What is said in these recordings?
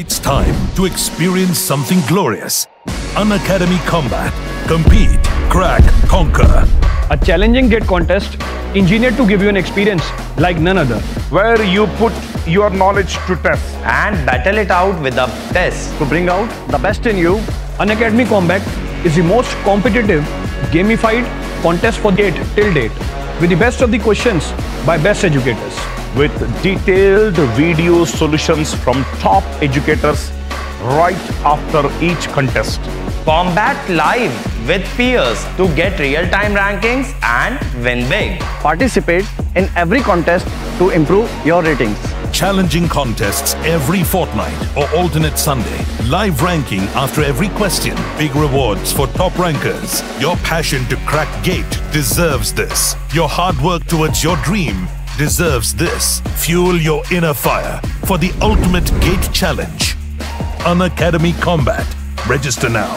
It's time to experience something glorious. Unacademy Combat. Compete, crack, conquer. A challenging GATE contest engineered to give you an experience like none other. Where you put your knowledge to test. And battle it out with a test. To bring out the best in you. Unacademy Combat is the most competitive, gamified contest for GATE till date. With the best of the questions by best educators. With detailed video solutions from top educators right after each contest. Combat live with peers to get real-time rankings and win big. Participate in every contest to improve your ratings. Challenging contests every fortnight or alternate Sunday. Live ranking after every question. Big rewards for top rankers. Your passion to crack GATE deserves this. Your hard work towards your dream deserves this. Fuel your inner fire for the ultimate GATE challenge. Unacademy Combat. Register now.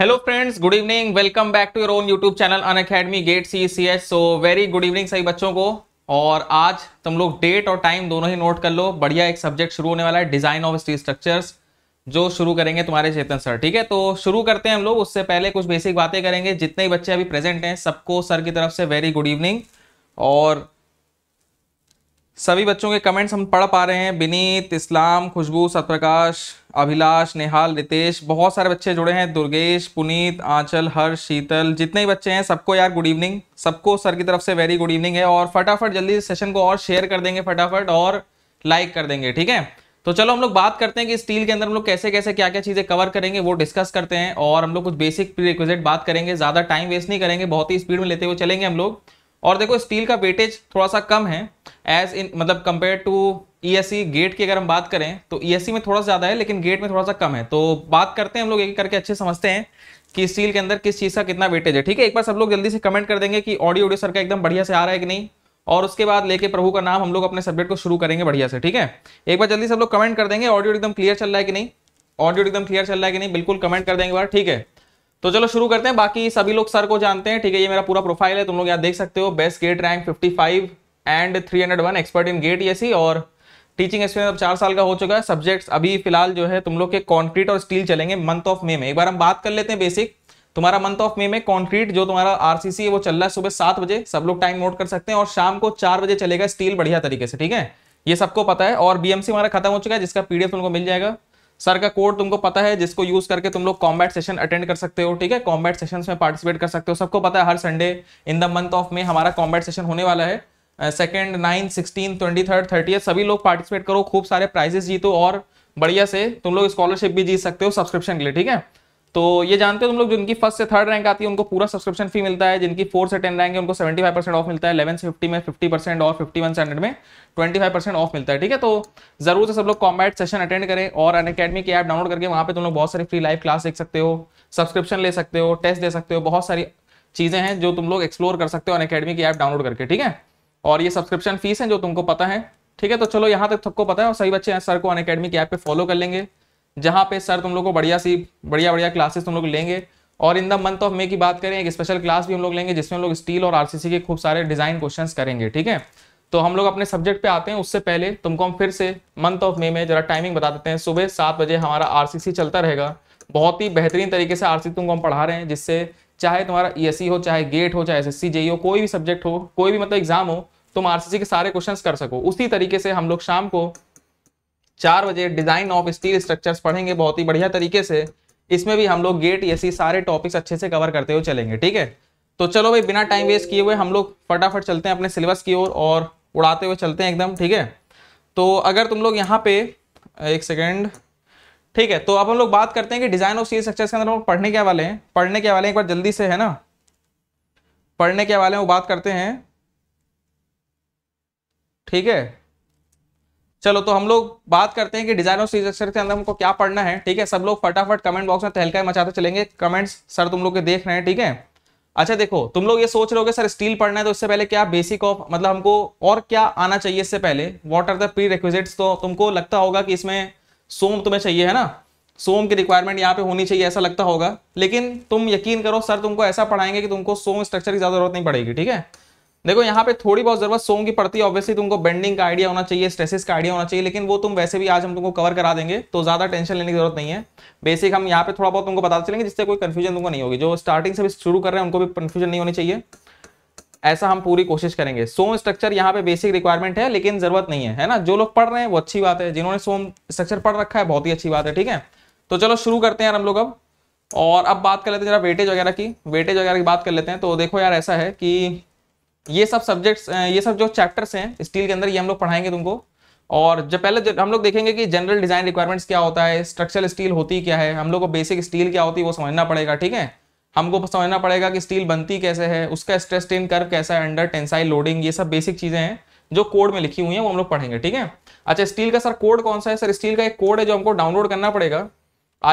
Hello friends, good evening. Welcome back to your own YouTube channel Unacademy GATE/ESE. So very good evening सभी बच्चों को. और आज तुम लोग date और time दोनों ही note कर लो. बढ़िया एक सब्जेक्ट शुरू होने वाला है, डिजाइन ऑफ स्टील स्ट्रक्चर्स, जो शुरू करेंगे तुम्हारे चेतन सर. ठीक है, तो शुरू करते हैं हम लोग. उससे पहले कुछ बेसिक बातें करेंगे. जितने बच्चे अभी प्रेजेंट हैं सबको सर की तरफ से वेरी गुड इवनिंग. और सभी बच्चों के कमेंट्स हम पढ़ पा रहे हैं. विनीत, इस्लाम, खुशबू, सतप्रकाश, अभिलाष, नेहाल, रितेश, बहुत सारे बच्चे जुड़े हैं. दुर्गेश, पुनीत, आंचल, हर्ष, शीतल, जितने बच्चे हैं सबको यार गुड इवनिंग. सबको सर की तरफ से वेरी गुड इवनिंग है. और फटाफट जल्दी सेशन को और शेयर कर देंगे फटाफट और लाइक कर देंगे. ठीक है, तो चलो हम लोग बात करते हैं कि स्टील के अंदर हम लोग कैसे कैसे क्या क्या चीज़ें कवर करेंगे वो डिस्कस करते हैं. और हम लोग कुछ बेसिक प्रीरिक्विजिट बात करेंगे. ज़्यादा टाइम वेस्ट नहीं करेंगे, बहुत ही स्पीड में लेते हुए चलेंगे हम लोग. और देखो स्टील का वेटेज थोड़ा सा कम है एज इन, मतलब कंपेयर टू ईएसई गेट की अगर हम बात करें तो ईएसई में थोड़ा सा ज़्यादा है लेकिन गेट में थोड़ा सा कम है. तो बात करते हैं हम लोग एक करके, अच्छे समझते हैं कि स्टील के अंदर किस चीज़ का कितना वेटेज है. ठीक है, एक बार सब लोग जल्दी से कमेंट कर देंगे कि ऑडियो सर का एकदम बढ़िया से आ रहा है कि नहीं. और उसके बाद लेके प्रभु का नाम हम लोग अपने सब्जेक्ट को शुरू करेंगे बढ़िया से. ठीक है, एक बार जल्दी सब लोग कमेंट कर देंगे. ऑडियो एकदम क्लियर चल रहा है कि नहीं, ऑडियो एकदम क्लियर चल रहा है कि नहीं, बिल्कुल कमेंट कर देंगे बार. ठीक है, तो चलो शुरू करते हैं. बाकी सभी लोग सर को जानते हैं. ठीक है, ये मेरा पूरा प्रोफाइल है, तुम लोग यहाँ देख सकते हो. Best gate rank 55 and 301 expert in GATE/ESE. और टीचिंग एक्सपीरियंस अब 4 साल का हो चुका है. सब्जेक्ट्स अभी फिलहाल जो है तुम लोग के कॉन्क्रीट और स्टील चलेंगे मंथ ऑफ मे में. एक बार हम बात कर लेते हैं बेसिक. तुम्हारा मंथ ऑफ मे में कॉन्क्रीट जो तुम्हारा RCC है वो चल रहा है सुबह 7 बजे. सब लोग टाइम नोट कर सकते हैं. और शाम को 4 बजे चलेगा स्टील बढ़िया तरीके से. ठीक है, ये सबको पता है. और BMC हमारा खत्म हो चुका है जिसका PDF तुमको मिल जाएगा. सर का कोड तुमको पता है जिसको यूज करके तुम लोग कॉम्बैट सेशन अटेंड कर सकते हो. ठीक है, कॉम्बैट सेशंस में पार्टिसिपेट कर सकते हो. सबको पता है हर Sunday in the month of May हमारा कॉम्बैट सेशन होने वाला है. 2nd, 9th, 16th, 23rd, 30th. सभी लोग पार्टिसिपेट करो, खूब सारे प्राइजेस जीतो. और बढ़िया से तुम लोग स्कॉलरशिप भी जीत सकते हो सब्सक्रिप्शन के लिए, ठीक है। तो ये जानते हो तुम लोग जिनकी फर्स्ट से थर्ड रैंक आती है उनको पूरा सब्सक्रिप्शन फी मिलता है, जिनकी 4 से 10 रैंक है उनको 75% ऑफ मिलता है, 11 से 50 में 50% और 51 से 100 में 25% ऑफ मिलता है, ठीक है। तो जरूर से सब लोग कॉम्बैट सेशन अटेंड करें और अनअकैडमी की ऐप डाउनलोड करके वहाँ पे तुम लोग बहुत सारी फ्री लाइव क्लास देख सकते हो, सब्सक्रिप्शन ले सकते हो, टेस्ट दे सकते हो, बहुत सारी चीज़ें हैं जो तुम लोग एक्सप्लोर कर सकते हो अनअकैडमी की ऐप डाउनलोड करके, ठीक है। और ये सब्सक्रिप्शन फीस है जो तुमको पता है, ठीक है। तो चलो यहाँ तक सबको पता है और सभी बच्चे सर को अनअकैडमी की ऐप पे फॉलो कर लेंगे जहाँ पे सर तुम लोग को बढ़िया क्लासेस तुम लोग लेंगे। और in the month of May की बात करें एक स्पेशल क्लास भी हम लोग लेंगे जिसमें हम लोग स्टील और आरसीसी के खूब सारे डिजाइन क्वेश्चंस करेंगे, ठीक है। तो हम लोग अपने सब्जेक्ट पे आते हैं, उससे पहले तुमको हम फिर से मंथ ऑफ मे में जरा टाइमिंग बता देते हैं। सुबह 7 बजे हमारा आरसीसी चलता रहेगा, बहुत ही बेहतरीन तरीके से आरसीसी तुमको हम पढ़ा रहे हैं, जिससे चाहे तुम्हारा ईएसई हो, चाहे गेट हो, चाहे एसएससी जेई हो, कोई भी सब्जेक्ट हो, कोई भी मतलब एग्जाम हो, तुम आरसीसी के सारे क्वेश्चंस कर सको। उसी तरीके से हम लोग शाम को 4 बजे डिजाइन ऑफ स्टील स्ट्रक्चर्स पढ़ेंगे बहुत ही बढ़िया तरीके से, इसमें भी हम लोग गेट ईएसई सारे टॉपिक्स अच्छे से कवर करते हुए चलेंगे, ठीक है। तो चलो भाई बिना टाइम वेस्ट किए हुए हम लोग फटाफट चलते हैं अपने सिलेबस की ओर और उड़ाते हुए चलते हैं एकदम, ठीक है। तो अगर तुम लोग यहाँ पे एक सेकेंड, ठीक है, तो अब हम लोग बात करते हैं कि डिजाइन ऑफ स्टील स्ट्रक्चर्स के अंदर हम लोग पढ़ने क्या वाले हैं एक बार जल्दी से, है ना, पढ़ने क्या वाले हैं वो बात करते हैं, ठीक है। चलो तो हम लोग बात करते हैं कि डिजाइन ऑफ स्टील स्ट्रक्चर के अंदर हमको क्या पढ़ना है, ठीक है। सब लोग फटाफट कमेंट बॉक्स में तहलका मचाते चलेंगे, कमेंट्स सर तुम लोग के देख रहे हैं, ठीक है। अच्छा देखो तुम लोग ये सोच रहे होगे सर स्टील पढ़ना है तो इससे पहले क्या बेसिक ऑफ मतलब हमको और क्या आना चाहिए इससे पहले, व्हाट आर द प्रीरिक्विजिट्स, तो तुमको लगता होगा कि इसमें सोम तुम्हें चाहिए, है ना, सोम की रिक्वायरमेंट यहाँ पे होनी चाहिए ऐसा लगता होगा, लेकिन तुम यकीन करो सर तुमको ऐसा पढ़ाएंगे कि तुमको सोम स्ट्रक्चर की ज्यादा जरूरत नहीं पड़ेगी, ठीक है। देखो यहाँ पे थोड़ी बहुत जरूरत सोम की पड़ती है, ऑब्वियसली तुमको बेंडिंग का आइडिया होना चाहिए, स्ट्रेसेस का आइडिया होना चाहिए, लेकिन वो तुम वैसे भी आज हम तुमको कवर करा देंगे, तो ज्यादा टेंशन लेने की जरूरत नहीं है। बेसिक हम यहाँ पे थोड़ा बहुत तुमको बताते चलेंगे जिससे कोई कंफ्यूजन तुमको नहीं होगी, जो स्टार्टिंग से भी शुरू कर रहे हैं उनको भी कंफ्यूजन नहीं होनी चाहिए, ऐसा हम पूरी कोशिश करेंगे। सोम स्ट्रक्चर यहाँ पे बेसिक रिक्वायरमेंट है लेकिन जरूरत नहीं है, है ना। जो लोग पढ़ रहे हैं वो अच्छी बात है, जिन्होंने सोम स्ट्रक्चर पढ़ रखा है बहुत ही अच्छी बात है, ठीक है। तो चलो शुरू करते हैं यार हम लोग अब, और अब बात कर लेते हैं जरा वेटेज वगैरह की बात कर लेते हैं। तो देखो यार ऐसा है कि ये सब सब्जेक्ट्स, ये सब जो चैप्टर्स हैं स्टील के अंदर ये हम लोग पढ़ाएंगे तुमको, और जब पहले हम लोग देखेंगे कि जनरल डिजाइन रिक्वायरमेंट्स क्या होता है, स्ट्रक्चरल स्टील होती क्या है, हम लोग को बेसिक स्टील क्या होती है वो समझना पड़ेगा, ठीक है। हमको समझना पड़ेगा कि स्टील बनती कैसे है, उसका स्ट्रेस स्ट्रेन कर्व कैसा है अंडर टेंसाइल लोडिंग, ये सब बेसिक चीज़ें हैं जो कोड में लिखी हुई हैं वो हम लोग पढ़ेंगे, ठीक है। अच्छा स्टील का सर कोड कौन सा है, सर स्टील का एक कोड है जो हमको डाउनलोड करना पड़ेगा,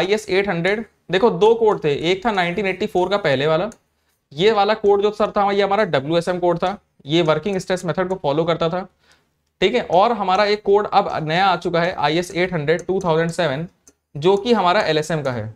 IS 800। देखो दो कोड थे, एक था 1984 का पहले वाला, ये वाला कोड जो सर था ये हमारा WSM कोड था, ये वर्किंग स्ट्रेस मेथड को फॉलो करता था, ठीक है। और हमारा एक कोड अब नया आ चुका है IS 800:2007 जो कि हमारा LSM का है,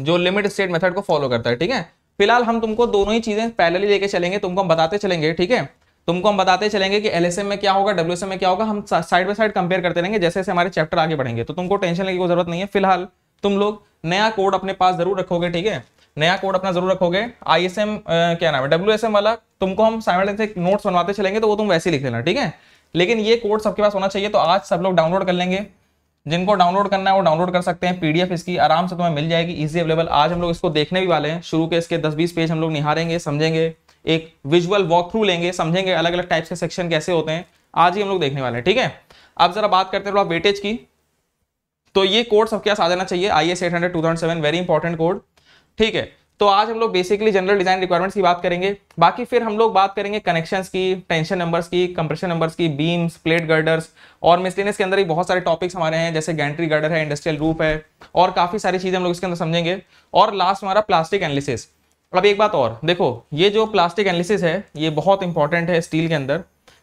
जो लिमिट स्टेट मेथड को फॉलो करता है, ठीक है। फिलहाल हम तुमको दोनों ही चीजें पैरेलली लेके चलेंगे, तुमको हम बताते चलेंगे, ठीक है। तुमको हम बताते चलेंगे कि LSM में क्या होगा, WSM में क्या होगा, हम साइड बाय साइड कंपेयर करते रहेंगे जैसे जैसे हमारे चैप्टर आगे बढ़ेंगे, तो तुमको टेंशन लेने की कोई जरूरत नहीं है। फिलहाल तुम लोग नया कोड अपने पास जरूर रखोगे, ठीक है, नया कोड अपना जरूर रखोगे। ISM क्या नाम है, WSM वाला तुमको हम साइमल्टेनियसली नोट्स बनवाते चलेंगे, तो वो तुम वैसे ही लिख लेना, ठीक है। लेकिन ये कोड सबके पास होना चाहिए, तो आज सब लोग डाउनलोड कर लेंगे, जिनको डाउनलोड करना है वो डाउनलोड कर सकते हैं। PDF इसकी आराम से तुम्हें मिल जाएगी, इजी अवेलेबल। आज हम लोग इसको देखने भी वाले हैं, शुरू के इसके 10-20 पेज हम लोग निहारेंगे, समझेंगे, एक विजुअल वॉक थ्रू लेंगे, समझेंगे अलग अलग टाइप्स के सेक्शन कैसे होते हैं, आज ही हम लोग देखने वाले हैं, ठीक है। अब जरा बात करते हैं थोड़ा वेटेज की, तो ये कोड सबके पास आ जाना चाहिए, IS 800:2007 वेरी इंपॉर्टेंट कोड, ठीक है। तो आज हम लोग बेसिकली जनरल डिजाइन रिक्वायरमेंट्स की बात करेंगे, बाकी फिर हम लोग बात करेंगे कनेक्शंस की, टेंशन नंबर्स की, कंप्रेशन नंबर्स की, बीम्स, प्लेट गर्डर्स, और मिसलेनियस के अंदर ही बहुत सारे टॉपिक्स हमारे हैं जैसे गैंट्री गर्डर है, इंडस्ट्रियल रूप है, और काफी सारी चीजें हम लोग इसके अंदर समझेंगे। और लास्ट हमारा प्लास्टिक एनालिसिस। अब एक बात और देखो, ये जो प्लास्टिक एनालिसिस है ये बहुत इंपॉर्टेंट है स्टील के अंदर,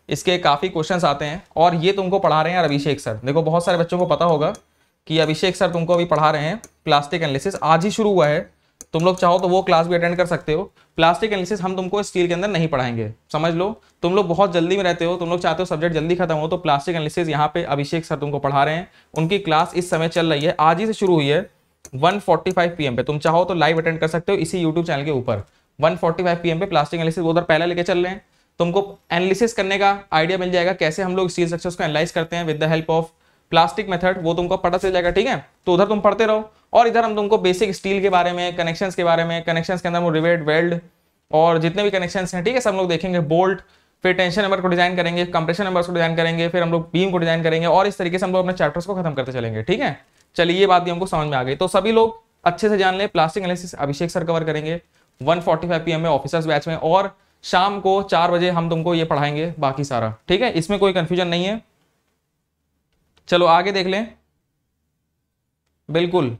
इसके काफी क्वेश्चन आते हैं और ये तुमको पढ़ा रहे हैं अभिषेक सर। देखो बहुत सारे बच्चों को पता होगा कि अभिषेक सर तुमको अभी पढ़ा रहे हैं प्लास्टिक एनालिसिस, आज ही शुरू हुआ है, तुम लोग चाहो तो वो क्लास भी अटेंड कर सकते हो। प्लास्टिक एनालिसिस हम तुमको स्टील के अंदर नहीं पढ़ाएंगे, समझ लो। तुम लोग बहुत जल्दी में रहते हो, तुम लोग चाहते हो सब्जेक्ट जल्दी खत्म हो, तो प्लास्टिक एनालिसिस यहाँ पे अभिषेक सर तुमको पढ़ा रहे हैं, उनकी क्लास इस समय चल रही है, आज ही से शुरू हुई है 1:45 PM पे, तुम चाहो तो लाइव अटेंड कर सकते हो इसी यूट्यूब चैनल के ऊपर। 1:45 PM पे प्लास्टिक एनालिसिस उधर पहला लेके चल रहे हैं, तुमको एनालिसिस करने का आइडिया मिल जाएगा कैसे हम लोग स्टील स्ट्रक्चर्स को एनालाइज करते हैं with the help of plastic method, वो तुमको पता चल जाएगा, ठीक है। तो उधर तुम पढ़ते रहो और इधर हम तुमको बेसिक स्टील के बारे में, कनेक्शंस के बारे में, कनेक्शंस के अंदर वो रिवेट, वेल्ड और जितने भी कनेक्शंस हैं, ठीक है, सब लोग देखेंगे, बोल्ट, फिर टेंशन नंबर को डिजाइन करेंगे, कंप्रेशन नंबर्स को डिजाइन करेंगे, फिर हम लोग बीम को डिजाइन करेंगे और इस तरीके से हम लोग अपने चैप्टर्स को खत्म करते चलेंगे। ठीक है, चलिए ये बात भी हमको समझ में आ गई। तो सभी लोग अच्छे से जान लें, plastic analysis Abhishek sir cover करेंगे 1:45 PM में ऑफिसर्स बैच में, और शाम को 4 बजे हम तुमको ये पढ़ाएंगे बाकी सारा। ठीक है, इसमें कोई कंफ्यूजन नहीं है। चलो आगे देख लें। बिल्कुल,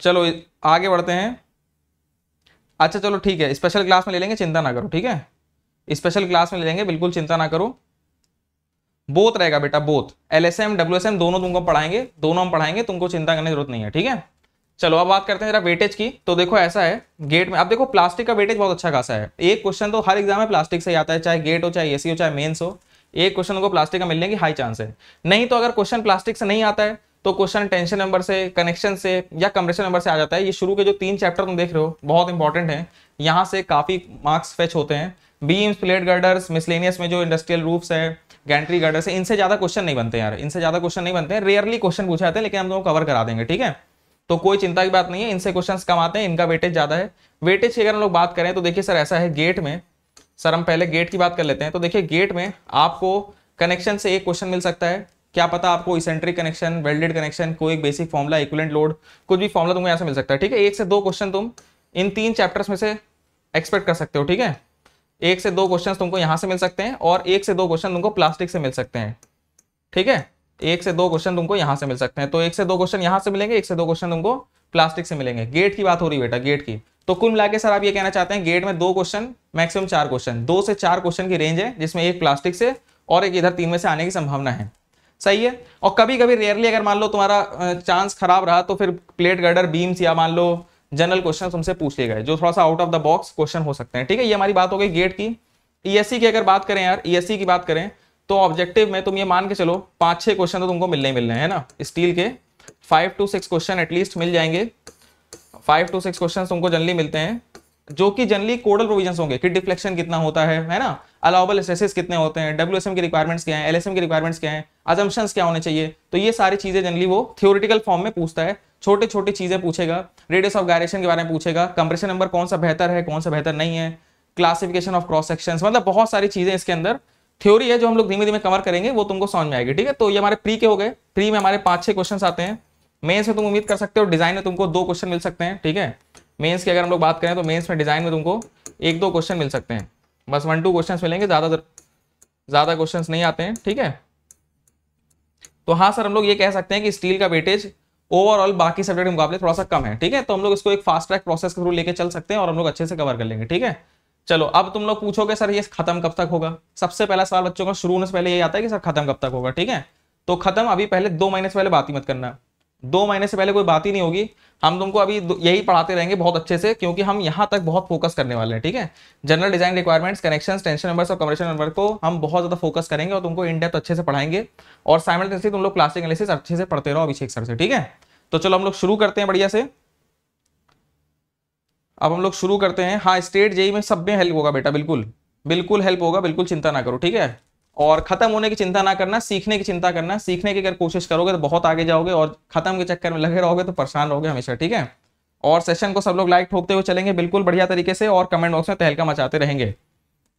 चलो आगे बढ़ते हैं। अच्छा चलो ठीक है, स्पेशल क्लास में ले लेंगे, चिंता ना करो। ठीक है, स्पेशल क्लास में ले लेंगे, बिल्कुल चिंता ना करो। बोथ रहेगा बेटा, बोथ LSM WSM दोनों तुमको पढ़ाएंगे, दोनों हम पढ़ाएंगे, तुमको चिंता करने की जरूरत नहीं है। ठीक है, चलो अब बात करते हैं जरा वेटेज की। तो देखो ऐसा है गेट में, अब देखो प्लास्टिक का वेटेज बहुत अच्छा खासा है, एक क्वेश्चन तो हर एग्जाम में प्लास्टिक से ही आता है, चाहे गेट हो, चाहे ESE हो, चाहे मेन्स हो, एक क्वेश्चन को प्लास्टिक का मिलने की हाई चांस है। नहीं तो अगर क्वेश्चन प्लास्टिक से नहीं आता है तो क्वेश्चन टेंशन नंबर से, कनेक्शन से या कंप्रेशन नंबर से आ जाता है। ये शुरू के जो 3 चैप्टर तुम देख रहे हो बहुत इंपॉर्टेंट है, यहाँ से काफी मार्क्स फेच होते हैं। बीम्स, प्लेट गर्डर्स, मिसलेनियस में जो इंडस्ट्रियल रूफ्स है, गैंट्री गर्डर्स है, इनसे ज्यादा क्वेश्चन नहीं बनते यार, इनसे ज्यादा क्वेश्चन नहीं बनते हैं, रेयरली क्वेश्चन पूछे जाते हैं, लेकिन हम लोग कवर करा देंगे। ठीक है, तो कोई चिंता की बात नहीं है, इनसे क्वेश्चन कम आते हैं, इनका वेटेज ज्यादा है। वेटेज की अगर हम लोग बात करें तो देखिए सर ऐसा है, गेट में सर हम पहले गेट की बात कर लेते हैं। तो देखिए गेट में आपको कनेक्शन से एक क्वेश्चन मिल सकता है, क्या पता आपको इसेंट्रिक कनेक्शन, वेल्डेड कनेक्शन, कोई एक बेसिक फॉर्मुला, इक्विवेलेंट लोड, कुछ भी फॉर्मुला तुमको यहाँ से मिल सकता है। ठीक है, 1 से 2 क्वेश्चन तुम इन 3 चैप्टर्स में से एक्सपेक्ट कर सकते हो। ठीक है, 1 से 2 क्वेश्चन तुमको यहाँ से मिल सकते हैं और 1 से 2 क्वेश्चन तुमको प्लास्टिक से मिल सकते हैं। ठीक है, 1 से 2 क्वेश्चन तुमको यहाँ से मिल सकते हैं। तो 1 से 2 क्वेश्चन यहाँ से मिलेंगे, 1 से 2 क्वेश्चन तुमको प्लास्टिक से मिलेंगे। गेट की बात हो रही है बेटा, गेट की। तो कुल मिला के सर आप ये कहना चाहते हैं गेट में 2 क्वेश्चन, मैक्सिमम 4 क्वेश्चन, 2 से 4 क्वेश्चन की रेंज है, जिसमें 1 प्लास्टिक से और 1 इधर 3 में से आने की संभावना है। सही है, और कभी कभी रेयरली अगर मान लो तुम्हारा चांस खराब रहा तो फिर प्लेट गर्डर, बीम्स या मान लो जनरल क्वेश्चन तुमसे पूछ लिए गए, जो थोड़ा सा out of the box question हो सकते हैं। ठीक है, ये हमारी बात हो गई गेट की। ESE की अगर बात करें यार, ESE की बात करें तो ऑब्जेक्टिव में तुम ये मान के चलो 5-6 क्वेश्चन तो तुमको मिलने हैं ना, स्टील के 5 to 6 क्वेश्चन एटलीस्ट मिल जाएंगे। 5 to 6 क्वेश्चन तुमको जनरली मिलते हैं, जो कि जनरली कोडल प्रोविजन होंगे कि डिफ्लेक्शन कितना होता है ना, अलाउबल स्ट्रेसेस कितने होते हैं, WSM की रिक्वायरमेंट्स क्या है, LSM की रिक्वायरमेंट्स क्या है, अजम्पशंस क्या होने चाहिए। तो ये सारी चीजें जनरली वो थ्योरेटिकल फॉर्म में पूछता है, छोटे छोटे चीजें पूछेगा, रेडियस ऑफ गायरेशन के बारे में पूछेगा, कंप्रेशन नंबर कौन सा बेहतर है, कौन सा बेहतर नहीं है, क्लासिफिकेशन ऑफ क्रॉस सेक्शंस, मतलब बहुत सारी चीजें इसके अंदर थ्योरी है जो हम लोग धीमे धीमे कवर करेंगे, वो तुमको समझ में आएगी। ठीक है, तो ये हमारे प्री के हो गए। प्री में हमारे 5-6 क्वेश्चन आते हैं। मेंस में तुम उम्मीद कर सकते हो डिजाइन में तुमको 2 क्वेश्चन मिल सकते हैं। ठीक है, मेंस की अगर हम लोग बात करें तो मेंस में डिजाइन में तुमको 1-2 क्वेश्चन मिल सकते हैं, बस 1-2 क्वेश्चन मिलेंगे, ज्यादा क्वेश्चन नहीं आते हैं। ठीक है, तो हाँ सर हम लोग ये कह सकते हैं कि स्टील का वेटेज ओवरऑल बाकी सब्जेक्ट के मुकाबले थोड़ा सा कम है। ठीक है, तो हम लोग इसको एक फास्ट ट्रैक प्रोसेस के थ्रू लेके चल सकते हैं और हम लोग अच्छे से कवर कर लेंगे। ठीक है, चलो अब तुम लोग पूछोगे सर ये खत्म कब तक होगा। सबसे पहला सवाल बच्चों का शुरू होने से पहले ये आता है कि सर खत्म कब तक होगा। ठीक है, तो खत्म अभी पहले 2 महीने से पहले बात ही मत करना, 2 महीने से पहले कोई बात ही नहीं होगी। हम तुमको अभी यही पढ़ाते रहेंगे बहुत अच्छे से, क्योंकि हम यहाँ तक बहुत फोकस करने वाले हैं। ठीक है, general design requirements, connections, tension numbers और कंप्रेशन नंबर को हम बहुत ज्यादा फोकस करेंगे और तुमको इन डेप्थ अच्छे से पढ़ाएंगे और साइमल्टेनियसली तुम लोग प्लास्टिक एनालिसिस अच्छे से पढ़ते रहो अभिषेक सर से। ठीक है, तो चलो हम लोग शुरू करते हैं बढ़िया से। अब हम लोग शुरू करते हैं। हाँ, स्टेट जेई में सब में हेल्प होगा बेटा, बिल्कुल बिल्कुल हेल्प होगा, बिल्कुल चिंता ना करो। ठीक है, और खत्म होने की चिंता ना करना, सीखने की चिंता करना। सीखने की अगर कोशिश करोगे तो बहुत आगे जाओगे और खत्म के चक्कर में लगे रहोगे तो परेशान रहोगे हमेशा। ठीक है, और सेशन को सब लोग लाइक ठोकते हुए चलेंगे बिल्कुल बढ़िया तरीके से और कमेंट बॉक्स में तहलका मचाते रहेंगे।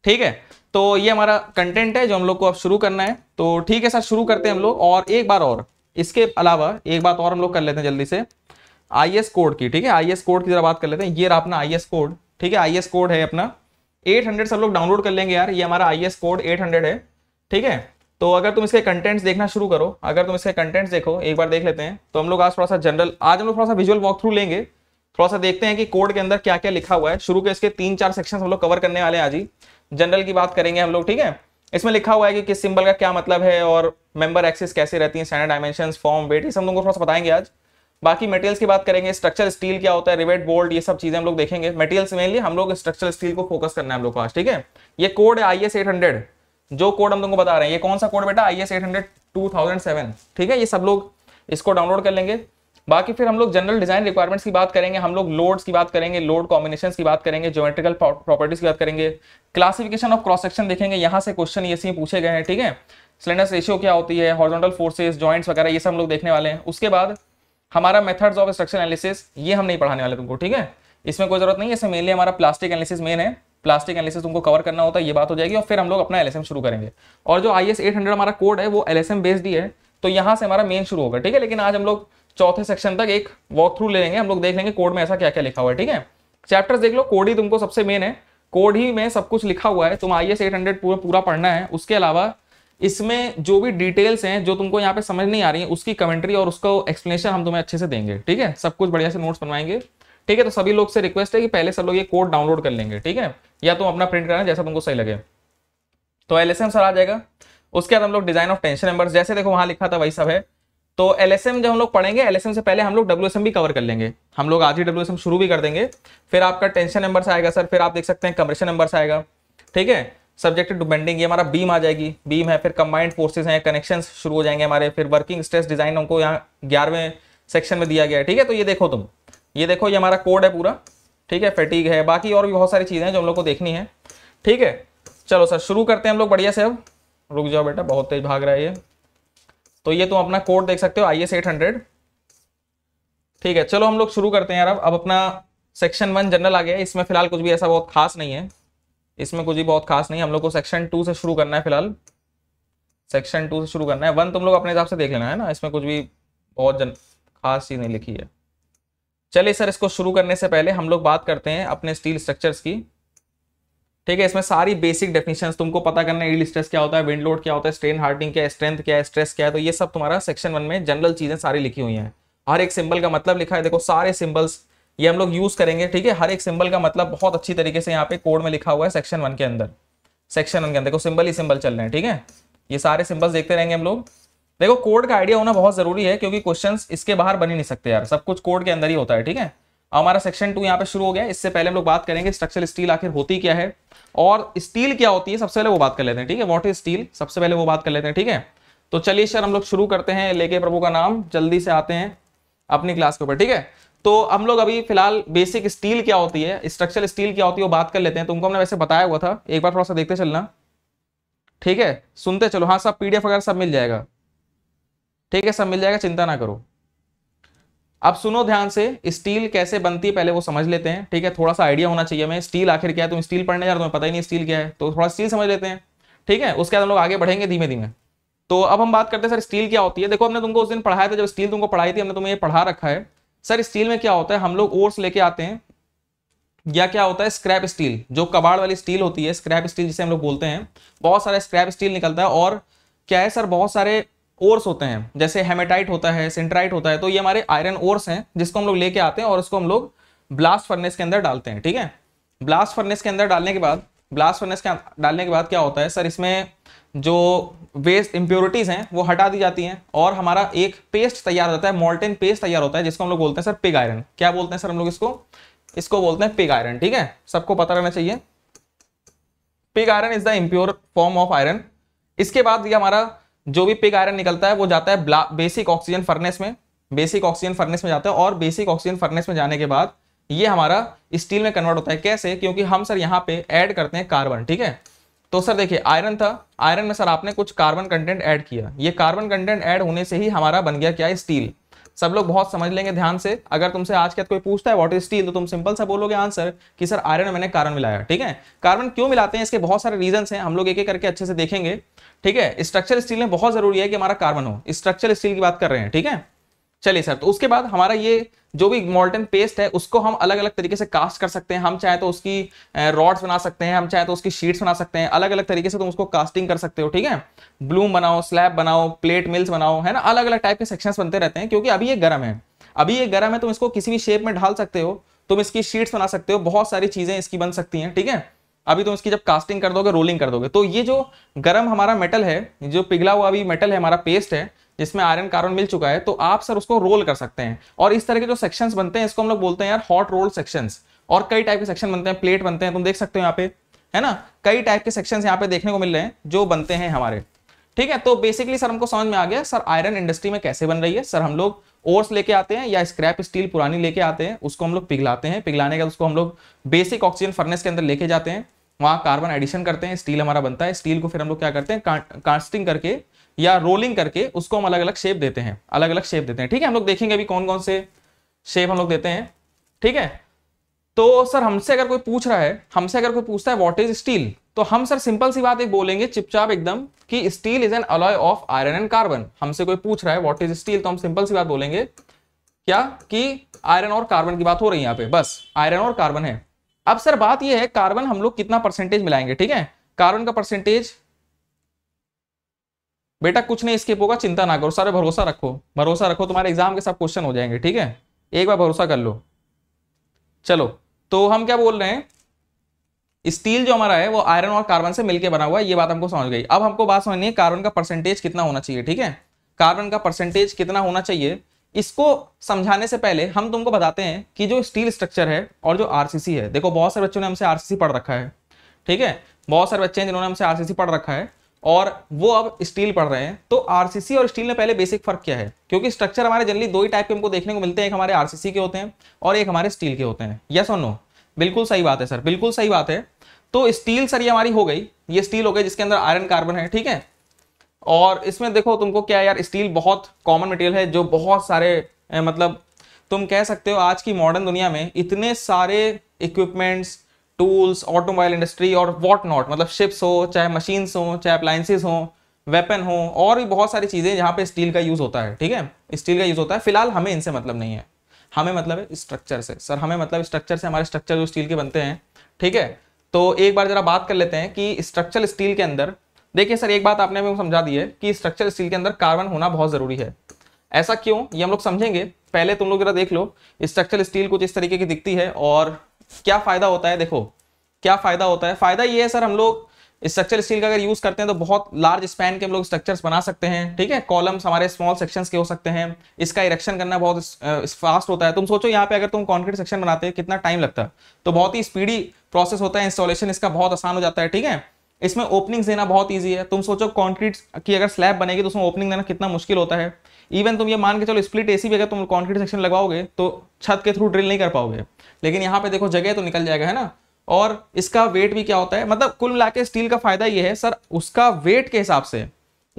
ठीक है, तो ये हमारा कंटेंट है जो हम लोग को अब शुरू करना है। तो ठीक है सर, शुरू करते हैं हम लोग। और एक बार और इसके अलावा एक बात और हम लोग कर लेते हैं जल्दी से, IS कोड की। ठीक है, IS कोड की जरा बात कर लेते हैं। ये रहा अपना IS कोड। ठीक है, IS कोड है अपना 800, सब लोग डाउनलोड कर लेंगे यार। ये हमारा IS कोड 800 है। ठीक है, तो अगर तुम इसके कंटेंट्स देखना शुरू करो, अगर तुम इसके कंटेंट्स देखो एक बार देख लेते हैं। तो हम लोग आज थोड़ा सा जनरल, आज हम लोग थोड़ा सा विजुअल वॉक थ्रू लेंगे, थोड़ा सा देखते हैं कि कोड के अंदर क्या क्या लिखा हुआ है। शुरू के इसके 3-4 सेक्शन हम लोग कवर करने वाले हैं आज ही। जनरल की बात करेंगे हम लोग। ठीक है, इसमें लिखा हुआ है कि किस सिंबल का क्या मतलब है और मेंबर एक्सिस कैसे रहती है, स्टैंडर्ड डायमेंशन, फॉर्म, वेट, ये सब हम लोग थोड़ा सा बताएंगे आज। बाकी मेटेरियल्स की बात करेंगे, स्ट्रक्चर स्टील क्या होता है, रिवेट, बोल्ट, ये सब चीजें हम लोग देखेंगे। मेटेरियल्स मेनली हम लोग स्ट्रक्चर स्टील को फोकस करना है हम लोग को आज। ठीक है, ये कोड है IS 800, जो कोड हम तुमको बता रहे हैं। ये कौन सा कोड बेटा? IS 800:2007। ठीक है, ये सब लोग इसको डाउनलोड कर लेंगे। बाकी फिर हम लोग जनरल डिजाइन रिक्वायरमेंट्स की बात करेंगे, हम लोग लोड्स की बात करेंगे, लोड कॉम्बिनेशंस की बात करेंगे, ज्योमेट्रिकल प्रॉपर्टीज की बात करेंगे, क्लासिफिकेशन ऑफ क्रॉस सेक्शन देखेंगे। यहाँ से क्वेश्चन ये पूछे गए हैं। ठीक है, स्लेंडनेस रेशियो क्या होती है, हॉरिजॉन्टल फोर्सेस, जॉइंट्स वगैरह, ये सब हम लोग देखने वाले हैं। उसके बाद हमारा मेथड्स ऑफ स्ट्रक्चरल एनालिसिस, ये हम नहीं पढ़ाने वाले तुमको। ठीक है, इसमें कोई जरूरत नहीं है, इसमें मेनली हमारा प्लास्टिक एनालिसिस मेन है। प्लास्टिक एनालिसिस तुमको कवर करना होता है, ये बात हो जाएगी। और फिर हम लोग अपना एलएसएम शुरू करेंगे। और जो आईएस 800 हमारा कोड है वो एलएसएम बेस्ड ही है, तो यहाँ से हमारा मेन शुरू होगा, ठीक है। लेकिन आज हम लोग चौथे सेक्शन तक एक वॉक थ्रू ले लेंगे, हम लोग देख लेंगे कोड में ऐसा क्या क्या लिखा हुआ है, ठीक है। चैप्टर्स देख लो, कोड ही तुमको सबसे मेन है, कोड ही में सब कुछ लिखा हुआ है। तुम आईएस 800 पूरा पढ़ना है। उसके अलावा इसमें जो भी डिटेल्स हैं जो तुमको यहाँ पे समझ नहीं आ रही है उसकी कमेंट्री और उसको एक्सप्लेनेशन हम तुम्हें अच्छे से देंगे, ठीक है। सब कुछ बढ़िया से नोट्स बनवाएंगे, ठीक है। तो सभी लोग से रिक्वेस्ट है कि पहले सब लोग ये कोड डाउनलोड कर लेंगे, ठीक है, या तुम अपना प्रिंट कराना जैसा तुमको सही लगे। तो एलएसएम सर आ जाएगा। उसके बाद हम लोग डिजाइन ऑफ टेंशन मेंबर्स, जैसे देखो वहां लिखा था वही सब है। तो एलएसएम जब हम लोग पढ़ेंगे, एलएसएम से पहले हम लोग डब्ल्यूएसएम भी कवर कर लेंगे। हम लोग आज ही डब्ल्यूएसएम शुरू भी कर देंगे। फिर आपका टेंशन मेंबर्स आएगा सर, फिर आप देख सकते हैं कंप्रेशन मेंबर्स आएगा, ठीक है। सब्जेक्टेड टू बेंडिंग ये हमारा बीम आ जाएगी, बीम है। फिर कंबाइंड फोर्सेज हैं, कनेक्शंस शुरू हो जाएंगे हमारे। फिर वर्किंग स्ट्रेस डिजाइन हमको यहाँ 11वें सेक्शन में दिया गया है, ठीक है। तो ये देखो तुम, ये देखो ये हमारा कोड है पूरा, ठीक है। फैटीग है, बाकी और भी बहुत सारी चीज़ें हैं जो हम लोग को देखनी है, ठीक है। चलो सर शुरू करते हैं हम लोग बढ़िया से। अब रुक जाओ बेटा, बहुत तेज भाग रहा है ये। तो ये तुम अपना कोड देख सकते हो IS 800, ठीक है। चलो हम लोग शुरू करते हैं यार। अब अपना सेक्शन 1 जनरल आ गया है। इसमें फिलहाल कुछ भी ऐसा बहुत खास नहीं है, इसमें कुछ भी बहुत खास नहीं है। हम लोग को सेक्शन 2 से शुरू करना है, फिलहाल सेक्शन 2 से शुरू करना है। 1 तुम लोग अपने हिसाब से देख लेना है ना, इसमें कुछ भी बहुत खास चीज़ नहीं लिखी है। चलिए सर, इसको शुरू करने से पहले हम लोग बात करते हैं अपने स्टील स्ट्रक्चर्स की, ठीक है। इसमें सारी बेसिक डेफिनेशंस तुमको पता करना है। यील्ड स्ट्रेस क्या होता है, विंड लोड क्या होता है, स्ट्रेन हार्डनिंग क्या है, स्ट्रेंथ क्या है, स्ट्रेस क्या है। तो ये सब तुम्हारा सेक्शन 1 में जनरल चीजें सारी लिखी हुई हैं। हर एक सिंबल का मतलब लिखा है, देखो सारे सिंबल्स ये हम लोग यूज करेंगे, ठीक है। हर एक सिंबल का मतलब बहुत अच्छी तरीके से यहाँ पे कोड में लिखा हुआ है सेक्शन 1 के अंदर। सेक्शन 1 के अंदर देखो सिंबल ही सिंबल चल रहे हैं, ठीक है। ये सारे सिंबल्स देखते रहेंगे हम लोग। देखो कोड का आइडिया होना बहुत जरूरी है क्योंकि क्वेश्चंस इसके बाहर बन ही नहीं सकते यार, सब कुछ कोड के अंदर ही होता है, ठीक है। हमारा सेक्शन 2 यहाँ पे शुरू हो गया। इससे पहले हम लोग बात करेंगे स्ट्रक्चरल स्टील आखिर होती क्या है और स्टील क्या होती है, सबसे पहले वो बात कर लेते हैं, ठीक है। व्हाट इज स्टील, सबसे पहले वो बात कर लेते हैं, ठीक है। तो चलिए सर हम लोग शुरू करते हैं, लेके प्रभु का नाम जल्दी से आते हैं अपनी क्लास के ऊपर, ठीक है। तो हम लोग अभी फिलहाल बेसिक स्टील क्या होती है, स्ट्रक्चरल स्टील क्या होती है वो बात कर लेते हैं। तुमको हमने वैसे बताया हुआ था, एक बार थोड़ा सा देखते चलना, ठीक है, सुनते चलो। हाँ सब PDF वगैरह सब मिल जाएगा, ठीक है, सब मिल जाएगा, चिंता ना करो। अब सुनो ध्यान से, स्टील कैसे बनती है पहले वो समझ लेते हैं, ठीक है। थोड़ा सा आइडिया होना चाहिए हमें स्टील आखिर क्या है। तुम स्टील पढ़ने जा रहे हो, तुम्हें पता ही नहीं स्टील क्या है, तो थोड़ा स्टील समझ लेते हैं, ठीक है। उसके बाद हम लोग आगे बढ़ेंगे धीमे धीमे। तो अब हम बात करते हैं सर स्टील क्या होती है। देखो हमने तुमको उस दिन पढ़ाया था, जब स्टील तुमको पढ़ाई थी हमने तुम्हें ये पढ़ा रखा है। सर स्टील में क्या होता है, हम लोग ओर्स लेके आते हैं या क्या होता है स्क्रैप स्टील, जो कबाड़ वाली स्टील होती है, स्क्रैप स्टील जिसे हम लोग बोलते हैं। बहुत सारा स्क्रैप स्टील निकलता है और क्या है सर बहुत सारे ओर्स होते हैं, जैसे हेमेटाइट होता है, सिंटराइट होता है। तो ये हमारे आयरन ओर्स हैं जिसको हम लोग लेके आते हैं और उसको हम लोग ब्लास्ट फर्नेस के अंदर डालते हैं, ठीक है। ब्लास्ट फर्नेस के अंदर डालने के बाद क्या होता है सर, इसमें जो वेस्ट इम्प्योरिटीज हैं वो हटा दी जाती हैं और हमारा एक पेस्ट तैयार होता है, मोल्टेन पेस्ट तैयार होता है, जिसको हम लोग बोलते हैं सर पिग आयरन। क्या बोलते हैं सर हम लोग इसको, इसको बोलते हैं पिग आयरन, ठीक है, सबको पता रहना चाहिए। Pig iron is the impure form of iron. इसके बाद ये हमारा जो भी पिग आयरन निकलता है वो जाता है बेसिक ऑक्सीजन फर्नेस में, बेसिक ऑक्सीजन फर्नेस में जाता है। और बेसिक ऑक्सीजन फर्नेस में जाने के बाद ये हमारा स्टील में कन्वर्ट होता है। कैसे, क्योंकि हम सर यहाँ पे ऐड करते हैं कार्बन, ठीक है। तो सर देखिए आयरन था, आयरन में सर आपने कुछ कार्बन कंटेंट ऐड किया, ये कार्बन कंटेंट ऐड होने से ही हमारा बन गया क्या है स्टील। सब लोग बहुत समझ लेंगे ध्यान से। अगर तुमसे आज के कोई पूछता है व्हाट इज स्टील, तो तुम सिंपल सा बोलोगे आंसर कि सर आयरन में मैंने कार्बन मिलाया, ठीक है। कार्बन क्यों मिलाते हैं, इसके बहुत सारे रीजंस हैं, हम लोग एक एक करके अच्छे से देखेंगे, ठीक है। स्ट्रक्चरल स्टील में बहुत जरूरी है कि हमारा कार्बन हो, स्ट्रक्चरल स्टील की बात कर रहे हैं, ठीक है। चलिए सर, तो उसके बाद हमारा ये जो भी मोल्टन पेस्ट है उसको हम अलग अलग तरीके से कास्ट कर सकते हैं। हम चाहे तो उसकी रॉड्स बना सकते हैं, हम चाहे तो उसकी शीट्स बना सकते हैं, अलग अलग तरीके से तुम उसको कास्टिंग कर सकते हो, ठीक है। ब्लूम बनाओ, स्लैब बनाओ, प्लेट मिल्स बनाओ, है ना, अलग अलग टाइप के सेक्शंस बनते रहते हैं। क्योंकि अभी ये गर्म है, अभी ये गर्म है, तुम इसको किसी भी शेप में ढाल सकते हो, तुम इसकी शीट्स बना सकते हो, बहुत सारी चीजें इसकी बन सकती हैं, ठीक है। अभी तुम इसकी जब कास्टिंग कर दोगे, रोलिंग कर दोगे, तो ये जो गर्म हमारा मेटल है, जो पिघला हुआ भी मेटल है, हमारा पेस्ट है जिसमें आयरन कार्बन मिल चुका है, तो आप सर उसको रोल कर सकते हैं। और इस तरह के जो सेक्शंस बनते हैं इसको हम लोग बोलते हैं यार हॉट रोल सेक्शंस। और कई टाइप के सेक्शन बनते हैं, प्लेट बनते हैं, तुम देख सकते हो यहाँ पे, है ना, कई टाइप के सेक्शंस यहाँ पे देखने को मिल रहे हैं जो बनते हैं हमारे, ठीक है। तो बेसिकली सर हमको समझ में आ गया सर आयरन इंडस्ट्री में कैसे बन रही है। सर हम लोग ओर्स लेके आते हैं या स्क्रैप स्टील पुरानी लेके आते हैं, उसको हम लोग पिघलाते हैं, पिघलाने के बाद उसको हम लोग बेसिक ऑक्सीजन फर्नेस के अंदर लेके जाते हैं, वहाँ कार्बन एडिशन करते हैं, स्टील हमारा बनता है। स्टील को फिर हम लोग क्या करते हैं, कास्टिंग करके या रोलिंग करके उसको हम अलग अलग शेप देते हैं, अलग अलग शेप देते हैं, ठीक है। हम लोग देखेंगे अभी कौन कौन से शेप हम लोग देते हैं, ठीक है। तो सर हमसे अगर कोई पूछ रहा है, हमसे अगर कोई पूछता है व्हाट इज स्टील, तो हम सर सिंपल सी बात एक बोलेंगे चिपचाप एकदम कि steel is an alloy of iron and carbon. हमसे कोई पूछ रहा है व्हाट इज स्टील, तो हम सिंपल सी बात बोलेंगे क्या कि आयरन और कार्बन की बात हो रही है यहाँ पे, बस आयरन और कार्बन है। अब सर बात यह है कार्बन हम लोग कितना परसेंटेज मिलाएंगे, ठीक है कार्बन का परसेंटेज बेटा कुछ नहीं स्किप होगा, चिंता ना करो सर, भरोसा रखो, भरोसा रखो, तुम्हारे एग्जाम के सब क्वेश्चन हो जाएंगे, ठीक है एक बार भरोसा कर लो। चलो तो हम क्या बोल रहे हैं, स्टील जो हमारा है वो आयरन और कार्बन से मिलके बना हुआ है, ये बात हमको समझ गई। अब हमको बात समझनी है कार्बन का परसेंटेज कितना होना चाहिए, ठीक है कार्बन का परसेंटेज कितना होना चाहिए। इसको समझाने से पहले हम तुमको बताते हैं कि जो स्टील स्ट्रक्चर है और जो आरसीसी है, देखो बहुत सारे बच्चों ने हमसे आरसीसी पढ़ रखा है, ठीक है बहुत सारे बच्चे हैं जिन्होंने हमसे आरसीसी पढ़ रखा है और वो अब स्टील पढ़ रहे हैं। तो आरसीसी और स्टील में पहले बेसिक फर्क क्या है, क्योंकि स्ट्रक्चर हमारे जनरली दो ही टाइप के हमको देखने को मिलते हैं, एक हमारे आरसीसी के होते हैं और एक हमारे स्टील के होते हैं। यस और नो, बिल्कुल सही बात है सर, बिल्कुल सही बात है। तो स्टील सर ये हमारी हो गई, ये स्टील हो गई जिसके अंदर आयरन कार्बन है, ठीक है और इसमें देखो तुमको क्या यार, स्टील बहुत कॉमन मटेरियल है जो बहुत सारे मतलब तुम कह सकते हो आज की मॉडर्न दुनिया में इतने सारे इक्विपमेंट्स, टूल्स, ऑटोमोबाइल इंडस्ट्री और वॉट नॉट, मतलब शिप्स हो, चाहे मशीन्स हो, चाहे अप्लायंसेस हो, वेपन हो और भी बहुत सारी चीजें जहाँ पे स्टील का यूज होता है, ठीक है स्टील का यूज होता है। फिलहाल हमें इनसे मतलब नहीं है, हमें मतलब है स्ट्रक्चर से सर, हमें मतलब स्ट्रक्चर से, हमारे स्ट्रक्चर जो स्टील के बनते हैं, ठीक है। तो एक बार जरा बात कर लेते हैं कि स्ट्रक्चर स्टील के अंदर, देखिए सर एक बात आपने हमें समझा दी है कि स्ट्रक्चर स्टील के अंदर कार्बन होना बहुत जरूरी है। ऐसा क्यों, ये हम लोग समझेंगे, पहले तुम लोग जरा देख लो स्ट्रक्चर स्टील कुछ इस तरीके की दिखती है और क्या फायदा होता है, देखो क्या फायदा होता है। फायदा ये है सर हम लोग स्ट्रक्चर स्टील का अगर यूज करते हैं तो बहुत लार्ज स्पैन के हम लोग स्ट्रक्चर्स बना सकते हैं, ठीक है कॉलम्स हमारे स्मॉल सेक्शंस के हो सकते हैं, इसका इरेक्शन करना बहुत फास्ट होता है। तुम सोचो यहाँ पे अगर तुम कॉन्क्रीट सेक्शन बनाते कितना टाइम लगता, तो बहुत ही स्पीडी प्रोसेस होता है, इंस्टॉलेशन इसका बहुत आसान हो जाता है, ठीक है इसमें ओपनिंग्स देना बहुत ईजी है। तुम सोचो कॉन्क्रीट की अगर स्लैब बनेगी तो उसमें ओपनिंग देना कितना मुश्किल होता है। इवन तुम ये मान के चलो स्प्लिट एसी भी अगर तुम कॉन्क्रीट सेक्शन लगाओगे तो छत के थ्रू ड्रिल नहीं कर पाओगे, लेकिन यहाँ पे देखो जगह तो निकल जाएगा, है ना। और इसका वेट भी क्या होता है, मतलब कुल मिला के स्टील का फायदा ये है सर, उसका वेट के हिसाब से,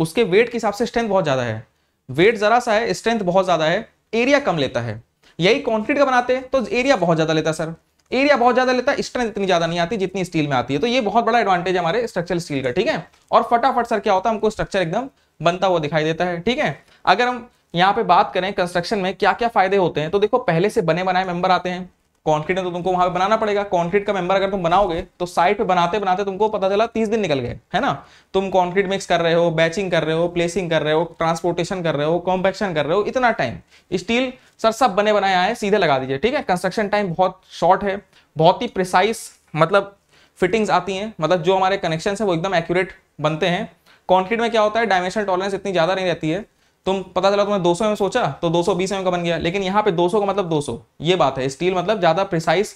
उसके वेट के हिसाब से स्ट्रेंथ बहुत ज्यादा है, वेट जरा सा है स्ट्रेंथ बहुत ज्यादा है, एरिया कम लेता है। यही कॉन्क्रीट का बनाते हैं तो एरिया बहुत ज्यादा लेता है सर, एरिया बहुत ज्यादा लेता है, स्ट्रेंथ इतनी ज्यादा नहीं आती जितनी स्टील में आती है। तो ये बहुत बड़ा एडवांटेज है हमारे स्ट्रक्चरल स्टील का, ठीक है। और फटाफट सर क्या होता है, हमको स्ट्रक्चर एकदम बनता हुआ दिखाई देता है, ठीक है। अगर हम यहाँ पे बात करें कंस्ट्रक्शन में क्या क्या फायदे होते हैं, तो देखो पहले से बने बनाए मेंबर आते हैं। कॉन्क्रीट में तो तुमको वहां पे बनाना पड़ेगा, कॉन्क्रीट का मेंबर अगर तुम बनाओगे तो साइट पे बनाते बनाते तुमको पता चला 30 दिन निकल गए, है ना। तुम कॉन्क्रीट मिक्स कर रहे हो, बैचिंग कर रहे हो, प्लेसिंग कर रहे हो, ट्रांसपोर्टेशन कर रहे हो, कॉम्पैक्शन कर रहे हो, इतना टाइम। स्टील सर सब बने बनाए आए, सीधे लगा दीजिए, ठीक है। कंस्ट्रक्शन टाइम बहुत शॉर्ट है, बहुत ही प्रिसाइज मतलब फिटिंग्स आती हैं, मतलब जो हमारे कनेक्शन है वो एकदम एक्यूरेट बनते हैं। कॉन्क्रीट में क्या होता है, डायमेंशनल टॉलरेंस इतनी ज्यादा नहीं रहती है, तुम पता चला तुमने 200 में सोचा तो 220 में का बन गया, लेकिन यहाँ पे 200 का मतलब 200, ये बात है। स्टील मतलब ज्यादा प्रिसाइज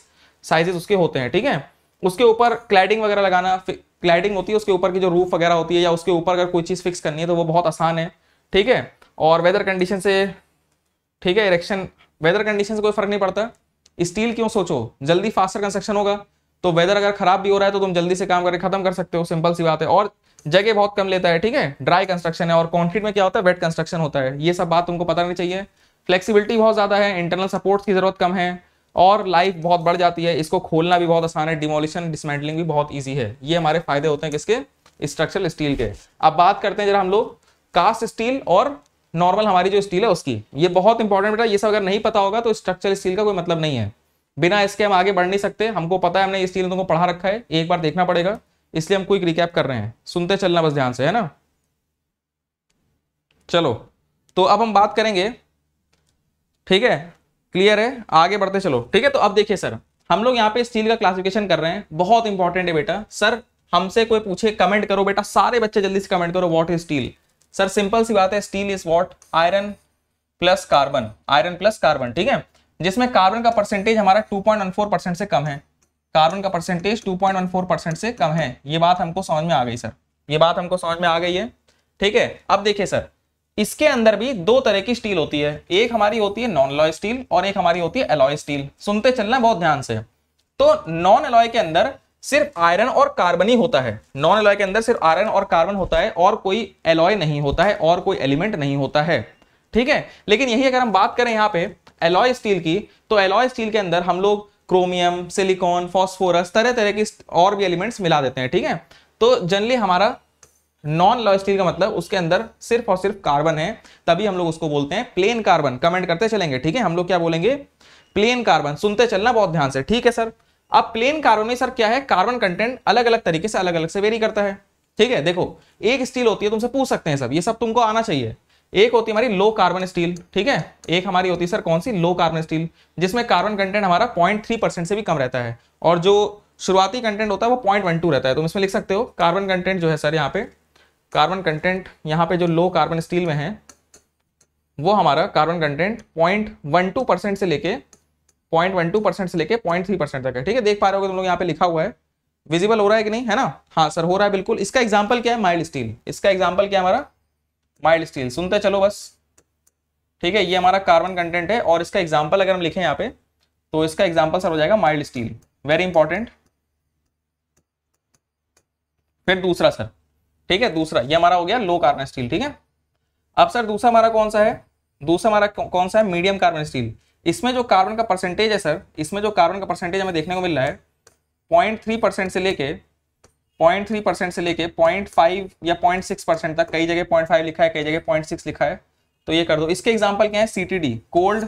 साइजेस उसके होते हैं, ठीक है। उसके ऊपर क्लैडिंग वगैरह लगाना, क्लैडिंग होती है उसके ऊपर की जो रूफ वगैरह होती है, या उसके ऊपर अगर कोई चीज फिक्स करनी है तो वो बहुत आसान है, ठीक है। और वेदर कंडीशन से, ठीक है, इरेक्शन वेदर कंडीशन से कोई फर्क नहीं पड़ता स्टील, क्यों सोचो जल्दी फास्टर कंस्ट्रक्शन होगा, तो वेदर अगर खराब भी हो रहा है तो तुम जल्दी से काम करके खत्म कर सकते हो, सिंपल सी बात है। और जगह बहुत कम लेता है, ठीक है, ड्राई कंस्ट्रक्शन है। और कॉन्क्रीट में क्या होता है, वेट कंस्ट्रक्शन होता है, ये सब बात तुमको पता नहीं चाहिए। फ्लेक्सिबिलिटी बहुत ज्यादा है, इंटरनल सपोर्ट्स की जरूरत कम है और लाइफ बहुत बढ़ जाती है, इसको खोलना भी बहुत आसान है, डिमोलिशन डिसमेंटलिंग भी बहुत ईजी है। ये हमारे फायदे होते हैं किसके, स्ट्रक्चरल स्टील के। अब बात करते हैं जरा हम लोग कास्ट स्टील और नॉर्मल हमारी जो स्टील है उसकी। ये बहुत इंपॉर्टेंट बेटा, ये सब अगर नहीं पता होगा तो स्ट्रक्चरल स्टील का कोई मतलब नहीं है, बिना इसके हम आगे बढ़ नहीं सकते। हमको पता है, हमने इस स्टील तुमको पढ़ा रखा है, एक बार देखना पड़ेगा, इसलिए हम क्विक रिकैप कर रहे हैं, सुनते चलना बस ध्यान से, है ना। चलो तो अब हम बात करेंगे, ठीक है, क्लियर है, आगे बढ़ते चलो, ठीक है। तो अब देखिए सर हम लोग यहाँ पे स्टील का क्लासिफिकेशन कर रहे हैं, बहुत इंपॉर्टेंट है बेटा। सर हमसे कोई पूछे, कमेंट करो बेटा, सारे बच्चे जल्दी से कमेंट करो, what is steel. Sir simple सी बात है, steel is what, iron plus carbon, iron plus carbon, ठीक है, जिसमें कार्बन का परसेंटेज हमारा 2.14% से कम है, कार्बन का परसेंटेज 2.14% से कम है। ये बात हमको समझ में आ गई सर, ये बात हमको समझ में आ गई है, ठीक है। अब देखिए सर इसके अंदर भी दो तरह की स्टील होती है, एक हमारी होती है नॉन अलॉय स्टील और एक हमारी होती है अलॉय स्टील। सुनते चलना बहुत ध्यान से। तो नॉन अलॉय के अंदर सिर्फ आयरन और कार्बन ही होता है, नॉन अलॉय के अंदर सिर्फ आयरन और कार्बन होता है और कोई अलॉय नहीं होता है और कोई एलिमेंट नहीं होता है, ठीक है। लेकिन यही अगर हम बात करें यहाँ पे अलॉय स्टील की, तो अलॉय स्टील के अंदर हम लोग क्रोमियम, सिलिकॉन, फॉस्फोरस, तरह तरह के और भी एलिमेंट्स मिला देते हैं। ठीक है, तो जनरली हमारा नॉन लॉय स्टील का मतलब उसके अंदर सिर्फ और सिर्फ कार्बन है, तभी हम लोग उसको बोलते हैं प्लेन कार्बन। कमेंट करते चलेंगे, ठीक है, हम लोग क्या बोलेंगे, प्लेन कार्बन। सुनते चलना बहुत ध्यान से, ठीक है सर। अब प्लेन कार्बन में सर क्या है, कार्बन कंटेंट अलग अलग तरीके से अलग से वेरी करता है। ठीक है, देखो एक स्टील होती है, तुमसे पूछ सकते हैं सब, ये सब तुमको आना चाहिए। एक होती है हमारी लो कार्बन स्टील, ठीक है, एक हमारी होती है सर कौन सी, लो कार्बन स्टील, जिसमें कार्बन कंटेंट हमारा 0.3% से भी कम रहता है और जो शुरुआती कंटेंट होता है वो 0.12 रहता है। तुम इसमें लिख सकते हो कार्बन कंटेंट जो है सर, यहाँ पे कार्बन कंटेंट, यहाँ पे जो लो कार्बन स्टील में है वो हमारा कार्बन कंटेंट 0.12% से लेके 0.3% तक है। ठीक है, देख पा रहे हो तुम लोग, यहाँ पे लिखा हुआ है, विजिबल हो रहा है कि नहीं, है ना। हाँ सर हो रहा है बिल्कुल। इसका एग्जाम्पल क्या है, माइल्ड स्टील। इसका एग्जाम्पल क्या है हमारा, माइल्ड स्टील। सुनते चलो बस, ठीक है, ये हमारा कार्बन कंटेंट है और इसका एग्जाम्पल अगर हम लिखें यहाँ पे तो इसका एग्जाम्पल सर हो जाएगा माइल्ड स्टील, वेरी इंपॉर्टेंट। फिर दूसरा सर, ठीक है, दूसरा ये हमारा हो गया लो कार्बन स्टील। ठीक है, अब सर दूसरा हमारा कौन सा है, दूसरा हमारा कौन सा है, मीडियम कार्बन स्टील। इसमें जो कार्बन का परसेंटेज है सर, इसमें जो कार्बन का परसेंटेज हमें देखने को मिल रहा है 0.3% से लेके 0.5 या 0.6% तक, कई जगह 0.5 लिखा है, कई जगह 0.6 लिखा है, तो ये कर दो। इसके एग्जाम्पल क्या है, CTD, cold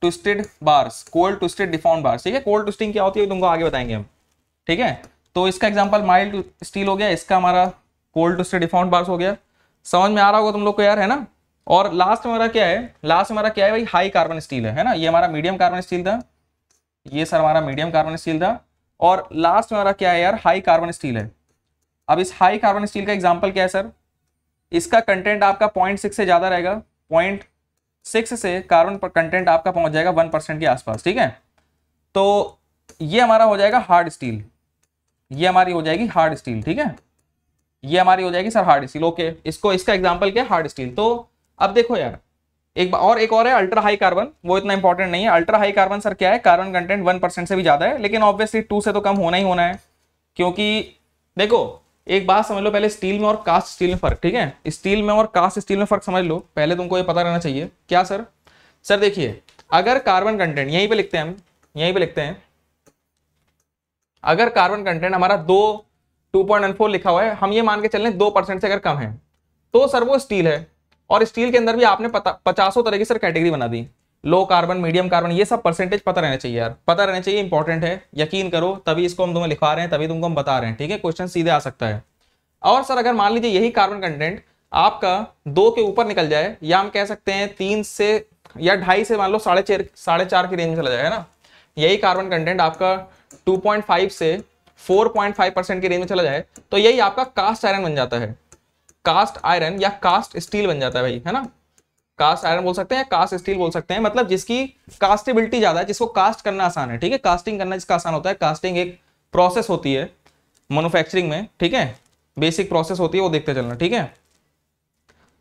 twisted bars, cold twisted deform bars. ठीक है, कोल्ड ट्विस्टिंग क्या होती है तुमको आगे बताएंगे हम, ठीक है। तो इसका एग्जाम्पल माइल्ड स्टील हो गया, इसका हमारा कोल्ड ट्विस्टेड डिफॉर्म बार्स हो गया। समझ में आ रहा होगा तुम लोग को यार, है ना। और लास्ट में हमारा क्या है, लास्ट में हमारा क्या है भाई, हाई कार्बन स्टील है ना। ये हमारा मीडियम कार्बन स्टील था, ये सर हमारा मीडियम कार्बन स्टील था, और लास्ट में हमारा क्या है यार, हाई कार्बन स्टील है। अब इस हाई कार्बन स्टील का एग्जाम्पल क्या है सर, इसका कंटेंट आपका 0.6 से ज़्यादा रहेगा, 0.6 से कार्बन पर कंटेंट आपका पहुंच जाएगा 1% के आसपास। ठीक है, तो ये हमारा हो जाएगा हार्ड स्टील, ये हमारी हो जाएगी हार्ड स्टील। ठीक है, ये हमारी हो जाएगी सर हार्ड स्टील, ओके। इसको, इसका एग्जाम्पल क्या है, हार्ड स्टील। तो अब देखो यार, एक और है अल्ट्रा हाई कार्बन, वो इतना इंपॉर्टेंट नहीं है। अल्ट्रा हाई कार्बन सर क्या है, कार्बन कंटेंट 1% से भी ज्यादा है, लेकिन ऑब्वियसली 2 से तो कम होना ही होना है, क्योंकि देखो एक बात समझ लो पहले, स्टील में और कास्ट स्टील में फर्क, ठीक है, स्टील में और कास्ट स्टील में फर्क समझ लो पहले, तुमको ये पता रहना चाहिए। क्या सर, सर देखिए अगर कार्बन कंटेंट, यहीं पर लिखते हैं हम, यहीं पर लिखते हैं, अगर कार्बन कंटेंट हमारा 2.14 लिखा हुआ है, हम ये मान के चल रहे हैं 2% से अगर कम है तो सर वो स्टील है। और स्टील के अंदर भी आपने 50 तरह की सर कैटेगरी बना दी, लो कार्बन, मीडियम कार्बन, ये सब परसेंटेज पता रहना चाहिए यार, पता रहना चाहिए, इंपॉर्टेंट है, यकीन करो, तभी इसको हम तुम्हें लिखवा रहे हैं, तभी तुमको हम बता रहे हैं। ठीक है, क्वेश्चन सीधे आ सकता है। और सर अगर मान लीजिए यही कार्बन कंटेंट आपका 2 के ऊपर निकल जाए, या हम कह सकते हैं 3 से या 2.5 से, मान लो 4.5 की रेंज में चला जाए, है ना, यही कार्बन कंटेंट आपका 2.5 से 4.5% की रेंज में चला जाए, तो यही आपका कास्ट आयरन बन जाता है, कास्ट आयरन या कास्ट स्टील बन जाता है भाई, है ना। कास्ट आयरन बोल सकते हैं या कास्ट स्टील बोल सकते हैं, मतलब जिसकी कास्टेबिलिटी ज्यादा है, जिसको कास्ट करना आसान है। ठीक है, कास्टिंग करना जिसका आसान होता है, कास्टिंग एक प्रोसेस होती है मैन्युफैक्चरिंग में, ठीक है, बेसिक प्रोसेस होती है, वो देखते चलना। ठीक है,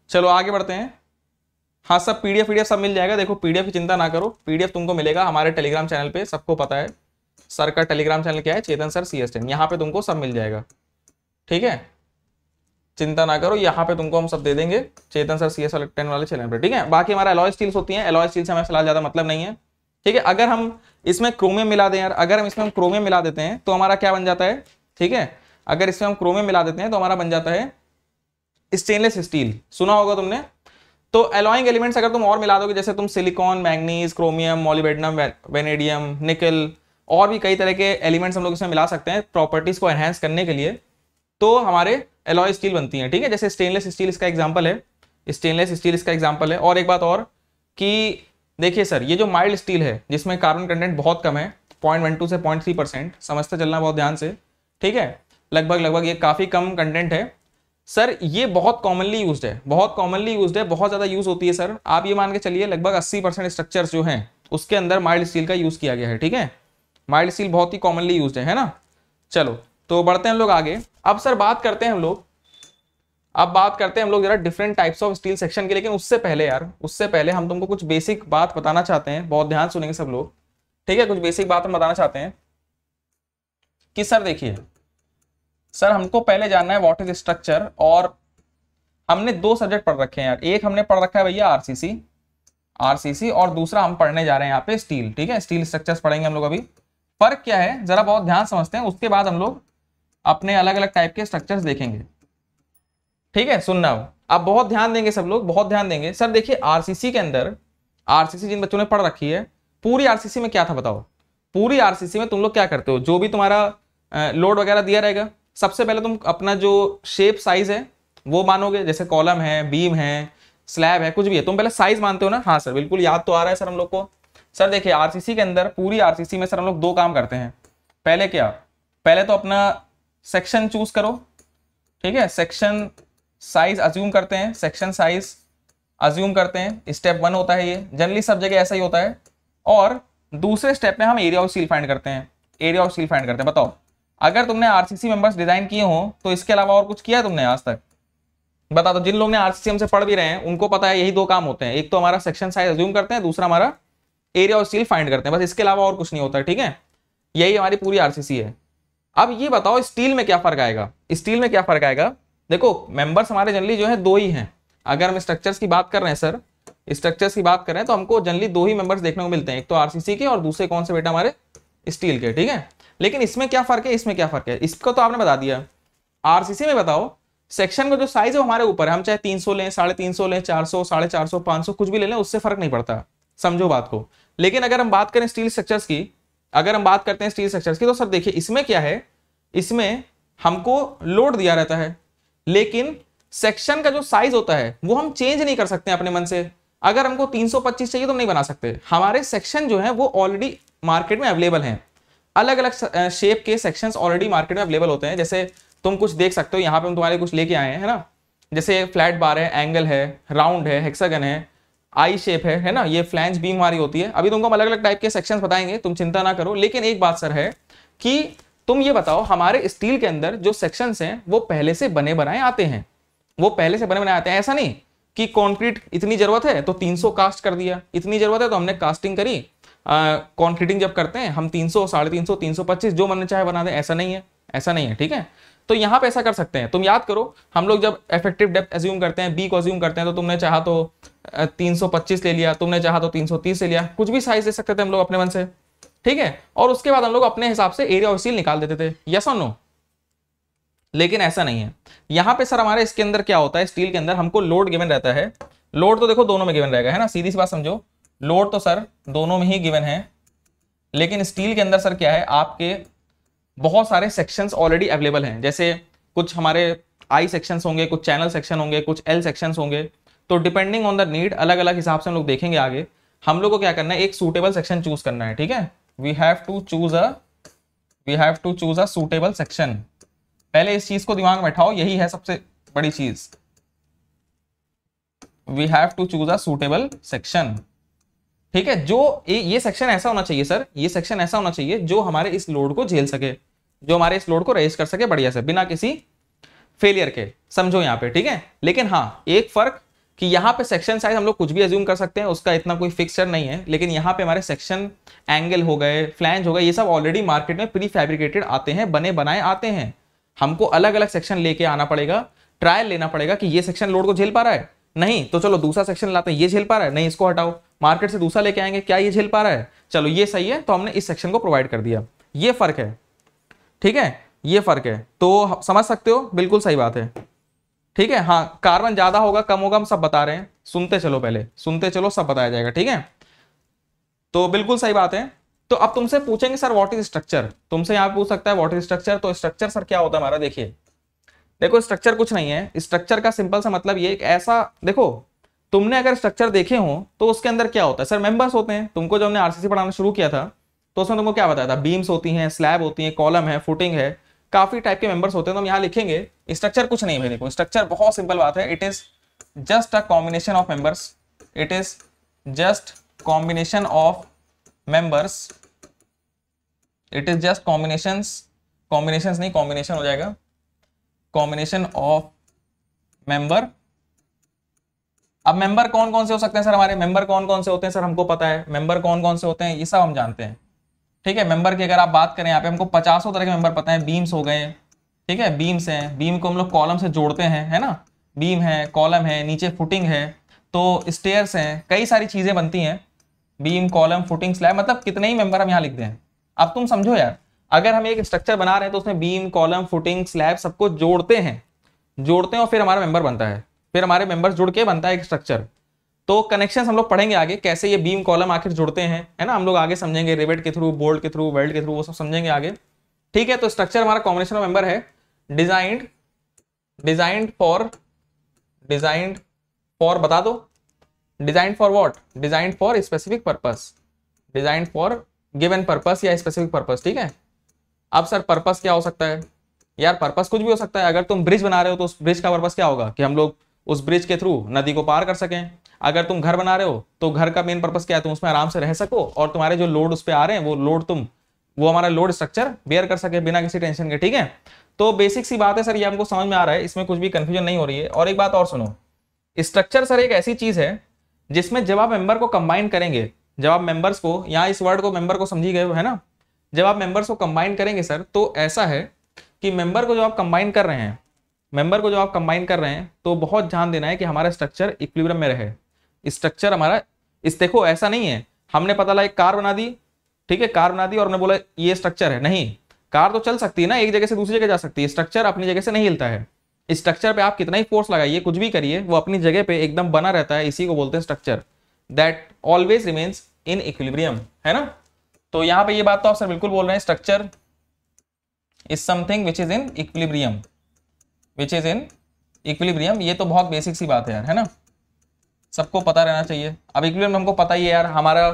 चलो आगे बढ़ते हैं। हाँ सब पीडीएफ वीडीएफ सब मिल जाएगा, देखो पीडीएफ की चिंता ना करो, पीडीएफ तुमको मिलेगा हमारे टेलीग्राम चैनल पर, सबको पता है सर का टेलीग्राम चैनल क्या है, चेतन सर CS10, यहाँ पे तुमको सब मिल जाएगा। ठीक है, चिंता ना करो, यहाँ पे तुमको हम सब दे देंगे, चेतन सर CS10 वाले चैनल पे। ठीक है, बाकी हमारा अलॉय स्टील्स होती हैं, अलॉय स्टील से हमें फिलहाल ज़्यादा मतलब नहीं है। ठीक है, अगर हम इसमें क्रोमियम मिला दें यार, अगर हम इसमें क्रोमियम मिला देते हैं तो हमारा क्या बन जाता है, ठीक है, अगर इसमें हम क्रोमियम मिला देते हैं तो हमारा बन जाता है स्टेनलेस स्टील, सुना होगा तुमने। तो अलॉइंग एलिमेंट्स अगर तुम और मिला दोगे, जैसे तुम silicon, manganese, chromium, molybdenum, vanadium, nickel, और भी कई तरह के एलिमेंट्स हम लोग इसमें मिला सकते हैं प्रॉपर्टीज़ को एनहेंस करने के लिए, तो हमारे एलॉय स्टील बनती हैं। ठीक है, जैसे स्टेनलेस स्टील इसका एग्जांपल है, स्टेनलेस स्टील इसका एग्जांपल है। और एक बात और कि देखिए सर, ये जो माइल्ड स्टील है जिसमें कार्बन कंटेंट बहुत कम है, 0.12 से 0.3%, समझते चलना बहुत ध्यान से, ठीक है, लगभग ये काफ़ी कम कंटेंट है सर, ये बहुत कॉमनली यूज है, बहुत ज़्यादा यूज़ होती है सर। आप ये मान के चलिए लगभग 80% स्ट्रक्चर्स जो हैं उसके अंदर माइल्ड स्टील का यूज़ किया गया है। ठीक है, माइल्ड स्टील बहुत ही कॉमनली यूज है ना। चलो तो बढ़ते हैं हम लोग आगे। अब सर बात करते हैं हम लोग, जरा different types of steel section के, लेकिन उससे पहले यार, हम तुमको कुछ बेसिक बात बताना चाहते हैं, बहुत ध्यान सुनेंगे सब लोग। ठीक है, कुछ बेसिक बात हम बताना चाहते हैं कि सर देखिए, सर हमको पहले जानना है व्हाट इज स्ट्रक्चर, और हमने 2 सब्जेक्ट पढ़ रखे हैं यार, एक हमने पढ़ रखा है भैया आरसीसी, और दूसरा हम पढ़ने जा रहे हैं यहाँ पे स्टील। ठीक है, स्टील स्ट्रक्चर्स पढ़ेंगे हम लोग अभी। फर्क क्या है जरा बहुत ध्यान समझते हैं, उसके बाद हम लोग अपने अलग अलग टाइप के स्ट्रक्चर्स देखेंगे। ठीक है, सुनना आप बहुत ध्यान देंगे, सब लोग बहुत ध्यान देंगे। सर देखिए आरसीसी के अंदर, आरसीसी जिन बच्चों ने पढ़ रखी है, पूरी आरसीसी में क्या था बताओ? पूरी आरसीसी में तुम लोग क्या करते हो, जो भी तुम्हारा लोड वगैरह दिया रहेगा, सबसे पहले तुम अपना जो शेप साइज है वो मानोगे, जैसे कॉलम है, बीम है, स्लैब है, कुछ भी है, तुम पहले साइज मानते हो ना। हाँ सर बिल्कुल याद तो आ रहा है सर हम लोग को। सर देखिए आरसीसी के अंदर, पूरी आरसीसी में सर हम लोग दो काम करते हैं। पहले क्या, पहले तो अपना सेक्शन चूज करो, ठीक है, सेक्शन साइज अज्यूम करते हैं, सेक्शन साइज अज्यूम करते हैं, स्टेप वन होता है ये, जनरली सब जगह ऐसा ही होता है। और दूसरे स्टेप में हम एरिया ऑफ सील फाइंड करते हैं, एरिया ऑफ सील फाइंड करते हैं। बताओ अगर तुमने आरसीसी मेंबर्स डिजाइन किए हो तो इसके अलावा और कुछ किया है तुमने आज तक? बता दो, जिन लोगों ने आरसीसी हमसे पढ़ भी रहे हैं उनको पता है यही दो काम होते हैं, एक तो हमारा सेक्शन साइज अज्यूम करते हैं, दूसरा हमारा एरिया ऑफ सील फाइंड करते हैं, बस इसके अलावा और कुछ नहीं होता है। ठीक है, यही हमारी पूरी आरसीसी है। अब ये बताओ स्टील में क्या फर्क आएगा, स्टील में क्या फर्क आएगा? देखो मेंबर्स हमारे जनरली जो है दो ही हैं, अगर हम स्ट्रक्चर्स की बात कर रहे हैं सर, स्ट्रक्चर्स की बात कर रहे हैं तो हमको जनरली दो ही मेंबर्स देखने को मिलते हैं, एक तो आरसीसी के और दूसरे कौन से बेटा हमारे स्टील के। ठीक है, लेकिन इसमें क्या फर्क है, इसमें क्या फर्क है, इसको तो आपने बता दिया। आरसीसी में बताओ सेक्शन का जो साइज है हमारे ऊपर, हम चाहे 300 लें, 350 लें, 400, 450, 500 कुछ भी ले लें, उससे फर्क नहीं पड़ता, समझो बात को। लेकिन अगर हम बात करें स्टील स्ट्रक्चर्स की, अगर हम बात करते हैं स्टील स्ट्रक्चर्स की, तो सर देखिए इसमें क्या है, इसमें हमको लोड दिया रहता है, लेकिन सेक्शन का जो साइज होता है वो हम चेंज नहीं कर सकते अपने मन से। अगर हमको 325 चाहिए तो नहीं बना सकते, हमारे सेक्शन जो है वो ऑलरेडी मार्केट में अवेलेबल हैं, अलग अलग शेप के सेक्शंस ऑलरेडी मार्केट में अवेलेबल होते हैं। जैसे तुम कुछ देख सकते हो, यहाँ पे हम तुम्हारे कुछ लेके आए हैं, है ना, जैसे फ्लैट बार है, एंगल है, राउंड है, हेक्सागन है, आई शेप है ना, ये फ्लैंज बीम हमारी होती है। अभी तुमको हम अलग अलग टाइप के सेक्शंस बताएंगे, तुम चिंता ना करो। लेकिन एक बात सर है कि तुम ये बताओ हमारे स्टील के अंदर जो सेक्शंस हैं वो पहले से बने बनाए आते हैं, वो पहले से बने बनाए आते हैं। ऐसा नहीं कि कॉन्क्रीट इतनी जरूरत है तो 300 कास्ट कर दिया, इतनी जरूरत है तो हमने कास्टिंग करी, कॉन्क्रीटिंग जब करते हैं हम 300, 350, 325 जो मन चाहे बना दें, ऐसा नहीं है, ऐसा नहीं है। ठीक है, तो यहाँ पे ऐसा कर सकते हैं। तुम याद करो हम लोग जब इफेक्टिव डेप्थ अज्यूम करते हैं, बी को अज्यूम करते हैं, तो तुमने चाहा तो 325 ले लिया, तुमने चाहा तो 330 ले लिया, कुछ भी साइज दे सकते थे हम लोग अपने मन से। ठीक है, और उसके बाद हम लोग अपने हिसाब से एरिया ऑफ सील निकाल देते थे, यस और नो। लेकिन ऐसा नहीं है, यहाँ पे सर हमारे इसके अंदर क्या होता है, स्टील के अंदर हमको लोड गिवन रहता है। लोड तो देखो दोनों में गिवन रहेगा, है ना, सीधी सी बात समझो, लोड तो सर दोनों में ही गिवन है। लेकिन स्टील के अंदर सर क्या है, आपके बहुत सारे सेक्शंस ऑलरेडी अवेलेबल हैं, जैसे कुछ हमारे आई सेक्शंस होंगे, कुछ चैनल सेक्शन होंगे, कुछ एल सेक्शंस होंगे, तो डिपेंडिंग ऑन द नीड अलग अलग हिसाब से हम लोग देखेंगे आगे। हम लोग को क्या करना है, एक सूटेबल सेक्शन चूज करना है। ठीक है, we have to choose a suitable section, पहले इस चीज को दिमाग में बैठाओ, यही है सबसे बड़ी चीज, we have to choose a suitable section. ठीक है, जो ये सेक्शन ऐसा होना चाहिए सर, ये सेक्शन ऐसा होना चाहिए जो हमारे इस लोड को झेल सके, जो हमारे इस लोड को रेस कर सके बढ़िया से, बिना किसी फेलियर के, समझो यहाँ पे। ठीक है, लेकिन हाँ एक फर्क कि यहाँ पे सेक्शन साइज हम लोग कुछ भी अज्यूम कर सकते हैं, उसका इतना कोई फिक्सर नहीं है। लेकिन यहाँ पे हमारे सेक्शन एंगल हो गए, फ्लैंज हो गए, ये सब ऑलरेडी मार्केट में प्री फैब्रिकेटेड आते हैं, बने बनाए आते हैं। हमको अलग अलग सेक्शन लेके आना पड़ेगा, ट्रायल लेना पड़ेगा कि ये सेक्शन लोड को झेल पा रहा है, नहीं तो चलो दूसरा सेक्शन लाते हैं, ये झेल पा रहा है, नहीं इसको हटाओ, मार्केट से दूसरा लेके आएंगे, क्या ये झेल पा रहा है, चलो ये सही है, तो हमने इस सेक्शन को प्रोवाइड कर दिया। ये फर्क है, ठीक है, ये फर्क है, तो समझ सकते हो, बिल्कुल सही बात है। ठीक है, हाँ कार्बन ज्यादा होगा कम होगा हम सब बता रहे हैं, सुनते चलो, पहले सुनते चलो, सब बताया जाएगा। ठीक है, तो बिल्कुल सही बात है। तो अब तुमसे पूछेंगे सर व्हाट इज स्ट्रक्चर, तुमसे यहाँ पूछ सकता है व्हाट इज स्ट्रक्चर। तो स्ट्रक्चर सर क्या होता है हमारा, देखिए देखो स्ट्रक्चर कुछ नहीं है, स्ट्रक्चर का सिंपल सा मतलब ये, एक ऐसा, देखो तुमने अगर स्ट्रक्चर देखे हो तो उसके अंदर क्या होता है सर, मेंबर्स होते हैं। तुमको जब हमने आरसीसी पढ़ाना शुरू किया था तो उसमें तुमको क्या बताया था, बीम्स होती हैं, स्लैब होती हैं, कॉलम है, फुटिंग है, काफी टाइप के मेंबर्स होते हैं। तो हम यहाँ लिखेंगे स्ट्रक्चर कुछ नहीं है, देखो स्ट्रक्चर बहुत सिंपल बात है, it is just a combination of members, it is just combination of members, it is just combinations नहीं कॉम्बिनेशन हो जाएगा, कॉम्बिनेशन ऑफ मेंबर। अब मेंबर कौन कौन से हो सकते हैं सर हमारे, मेंबर कौन कौन से होते हैं सर हमको पता है, मेंबर कौन कौन से होते हैं ये सब हम जानते हैं। ठीक है, मेंबर की अगर आप बात करें यहाँ पे हमको 50 तरह के मेंबर पता है, बीम्स हो गए, ठीक है, बीम्स हैं, बीम को हम लोग कॉलम से जोड़ते हैं, है ना, बीम है, कॉलम है, नीचे फुटिंग है, तो स्टेयर्स हैं, कई सारी चीजें बनती हैं, बीम, कॉलम, फुटिंग, स्लैब, मतलब कितने ही मेंबर हम यहाँ लिख दें। अब तुम समझो यार, अगर हम एक स्ट्रक्चर बना रहे हैं तो उसमें बीम, कॉलम, फुटिंग, स्लैब सबको जोड़ते हैं और फिर हमारा मेंबर बनता है, फिर हमारे मेंबर्स जुड़ के बनता है एक स्ट्रक्चर। तो कनेक्शन हम लोग पढ़ेंगे आगे, कैसे ये बीम कॉलम आखिर जुड़ते हैं, है ना, हम लोग आगे समझेंगे, रिवेट के थ्रू, बोल्ट के थ्रू, वेल्ड के थ्रू, वो सब समझेंगे आगे। ठीक है, तो स्ट्रक्चर हमारा कॉम्बिनेशन ऑफ मेंबर है, डिजाइंड फॉर बता दो, designed for what, designed for specific purpose, designed for given purpose या स्पेसिफिक पर्पस। ठीक है, अब सर पर्पस क्या हो सकता है यार, पर्पस कुछ भी हो सकता है। अगर तुम ब्रिज बना रहे हो तो उस ब्रिज का पर्पस क्या होगा कि हम लोग उस ब्रिज के थ्रू नदी को पार कर सकें। अगर तुम घर बना रहे हो तो घर का मेन पर्पस क्या है, तुम उसमें आराम से रह सको और तुम्हारे जो लोड उस पर आ रहे हैं वो हमारा लोड स्ट्रक्चर बेयर कर सके बिना किसी टेंशन के। ठीक है, तो बेसिक सी बात है सर, ये हमको समझ में आ रहा है, इसमें कुछ भी कंफ्यूजन नहीं हो रही है। और एक बात और सुनो, स्ट्रक्चर सर एक ऐसी चीज है जिसमें जब आप मेंबर को कंबाइन करेंगे, जब आप मेंबर्स को, यहाँ इस वर्ड को मेंबर को समझी गए हो, है ना, जब आप मेंबर्स को कंबाइन करेंगे सर, तो ऐसा है कि मेंबर को जो आप कंबाइन कर रहे हैं तो बहुत ध्यान देना है कि हमारा स्ट्रक्चर इक्विलिब्रियम में रहे। स्ट्रक्चर हमारा इस, देखो ऐसा नहीं है हमने पता लगा एक कार बना दी, ठीक है, कार बना दी और उन्होंने बोला ये स्ट्रक्चर है, नहीं, कार तो चल सकती है ना, एक जगह से दूसरी जगह जा सकती है, स्ट्रक्चर अपनी जगह से नहीं हिलता है। स्ट्रक्चर पे आप कितना ही फोर्स लगाइए, कुछ भी करिए, वो अपनी जगह पे एकदम बना रहता है, इसी को बोलते हैं structure, that always remains in equilibrium, है ना। तो यहाँ पे ये बात तो आप सर बिल्कुल बोल रहे हैं, structure is something which is in equilibrium, ये तो बहुत बेसिक सी बात है यार, है ना, सबको पता रहना चाहिए। अब इक्विलिब्रियम हमको पता ही है यार, हमारा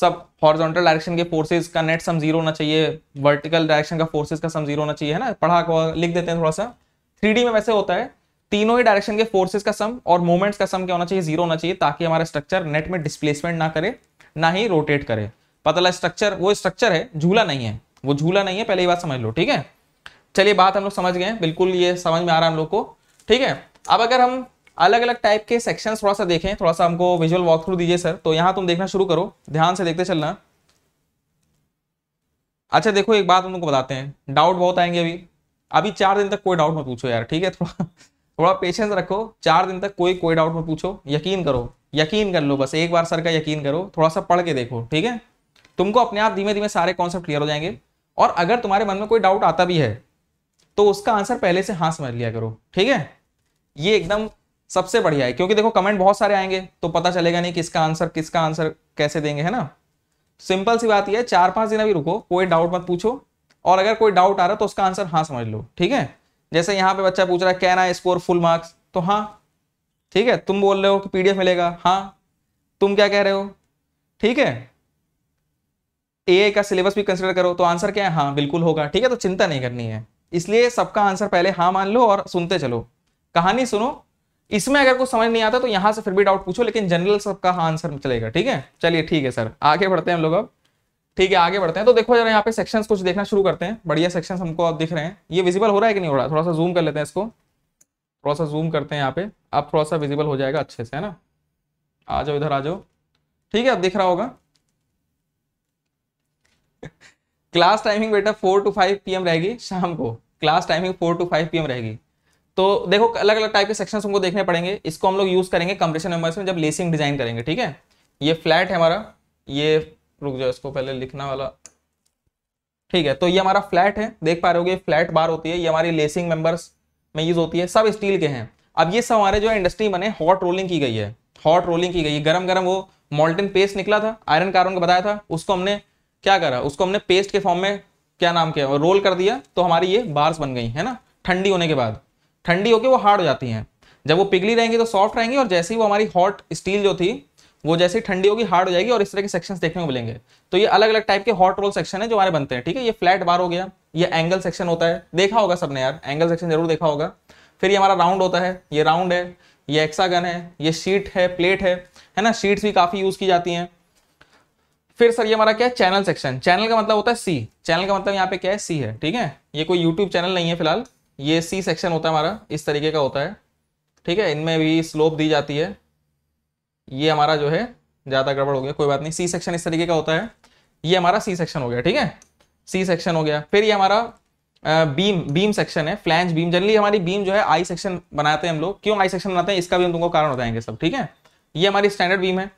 सब हॉरिजॉन्टल डायरेक्शन के फोर्सेस का नेट सम जीरो होना चाहिए, वर्टिकल डायरेक्शन का फोर्सेस का सम जीरो होना चाहिए, है ना, पढ़ा को लिख देते हैं थोड़ा सा, 3D में वैसे होता है, तीनों ही डायरेक्शन के फोर्सेस का सम और मोमेंट्स का सम क्या होना चाहिए, जीरो होना चाहिए, ताकि हमारा स्ट्रक्चर नेट में डिस्प्लेसमेंट ना करे, ना ही रोटेट करे। पता लगा स्ट्रक्चर वो स्ट्रक्चर है, झूला नहीं है, वो झूला नहीं है, पहले ये बात समझ लो। ठीक है, चलिए बात हम लोग समझ गए, बिल्कुल ये समझ में आ रहा है हम लोग को। ठीक है, अब अगर हम अलग अलग टाइप के सेक्शन थोड़ा सा देखें, थोड़ा सा हमको विजुअल वॉक थ्रू दीजिए सर, तो यहाँ तुम देखना शुरू करो, ध्यान से देखते चलना। अच्छा देखो एक बात हम लोग को बताते हैं, डाउट बहुत आएंगे, अभी 4 दिन तक कोई डाउट मत पूछो यार, ठीक है, थोड़ा पेशेंस रखो, 4 दिन तक कोई डाउट मत पूछो, यकीन करो, यकीन कर लो, बस एक बार सर का यकीन करो, थोड़ा सा पढ़ के देखो। ठीक है, तुमको अपने आप धीमे धीमे सारे कॉन्सेप्ट क्लियर हो जाएंगे, और अगर तुम्हारे मन में कोई डाउट आता भी है तो उसका आंसर पहले से हाँ समझ लिया करो। ठीक है, ये एकदम सबसे बढ़िया है, क्योंकि देखो कमेंट बहुत सारे आएंगे तो पता चलेगा नहीं किसका आंसर कैसे देंगे, है ना। सिंपल सी बात है, 4-5 दिन अभी रुको, कोई डाउट मत पूछो, और अगर कोई डाउट आ रहा है तो उसका आंसर हाँ समझ लो। ठीक है, जैसे यहाँ पे बच्चा पूछ रहा है can I score full marks, तो हाँ, ठीक है, तुम बोल रहे हो कि पीडीएफ मिलेगा, हाँ, तुम क्या कह रहे हो, ठीक है, एए का सिलेबस भी कंसिडर करो, तो आंसर क्या है, हाँ बिल्कुल होगा। ठीक है, तो चिंता नहीं करनी है, इसलिए सबका आंसर पहले हाँ मान लो और सुनते चलो, कहानी सुनो, इसमें अगर कुछ समझ नहीं आता तो यहाँ से फिर भी डाउट पूछो, लेकिन जनरल सबका हाँ आंसर चलेगा। ठीक है, चलिए, ठीक है सर, आगे बढ़ते हैं हम लोग अब। ठीक है, आगे बढ़ते हैं, तो देखो जरा यहाँ पे सेक्शंस कुछ देखना शुरू करते हैं, बढ़िया सेक्शंस हमको अब दिख रहे हैं, ये विजिबल हो रहा है कि नहीं हो रहा, थोड़ा सा जूम कर लेते हैं इसको, थोड़ा सा जूम करते हैं यहाँ पे, अब थोड़ा सा विजिबल हो जाएगा अच्छे से, है ना, आ जाओ इधर आ जाओ। ठीक है, अब दिख रहा होगा। क्लास टाइमिंग बेटा 4 to 5 PM रहेगी, शाम को क्लास टाइमिंग 4 to 5 PM रहेगी। तो देखो अलग अलग टाइप के सेक्शंस हमको देखने पड़ेंगे, इसको हम लोग यूज करेंगे कंप्रेशन मेंबर्स में जब लेसिंग डिजाइन करेंगे। ठीक है, ये फ्लैट है हमारा, ये रुक जाओ, इसको पहले लिखना वाला, ठीक है, तो ये हमारा फ्लैट है, देख पा रहे होगे, फ्लैट बार होती है, ये हमारी लेसिंग मेंबर्स में यूज होती है, सब स्टील के हैं। अब ये सब हमारे जो इंडस्ट्री बने हॉट रोलिंग की गई है, गरम गरम वो मॉल्टन पेस्ट निकला था, आयरन कार्बन का बताया था, उसको हमने क्या करा, उसको हमने पेस्ट के फॉर्म में क्या नाम किया, रोल कर दिया, तो हमारी ये बार्स बन गई, है ना, ठंडी होने के बाद, ठंडी होकर वो हार्ड हो जाती हैं, जब वो पिघली रहेंगी तो सॉफ्ट रहेंगी, और जैसे ही वो हमारी हॉट स्टील जो थी वो जैसे ठंडी होगी हार्ड हो जाएगी, और इस तरह के सेक्शंस देखने को मिलेंगे। तो ये अलग अलग टाइप के हॉट रोल सेक्शन है जो हमारे बनते हैं। ठीक है, ये फ्लैट बार हो गया, ये एंगल सेक्शन होता है, देखा होगा सबने यार, एंगल सेक्शन जरूर देखा होगा। फिर ये हमारा राउंड होता है, ये राउंड है, ये हेक्सागन है, ये शीट है, प्लेट है, है ना, शीट्स भी काफी यूज की जाती हैं। फिर सर ये हमारा क्या है, चैनल सेक्शन, चैनल का मतलब होता है सी, चैनल का मतलब यहाँ पे क्या है, सी है। ठीक है, ये कोई यूट्यूब चैनल नहीं है फिलहाल, ये सी सेक्शन होता है हमारा, इस तरीके का होता है। ठीक है, इनमें भी स्लोप दी जाती है, ये हमारा जो है ज्यादा गड़बड़ हो गया, कोई बात नहीं, सी सेक्शन इस तरीके का होता है, ये हमारा सी सेक्शन हो गया। ठीक है, सी सेक्शन हो गया। फिर ये हमारा बीम सेक्शन है, फ्लैंज बीम, जनरली हमारी बीम जो है आई सेक्शन बनाते हैं हम लोग, क्यों आई सेक्शन बनाते हैं इसका भी हम तुमको कारण बताएंगे सब। ठीक है, ये हमारी स्टैंडर्ड बीम है।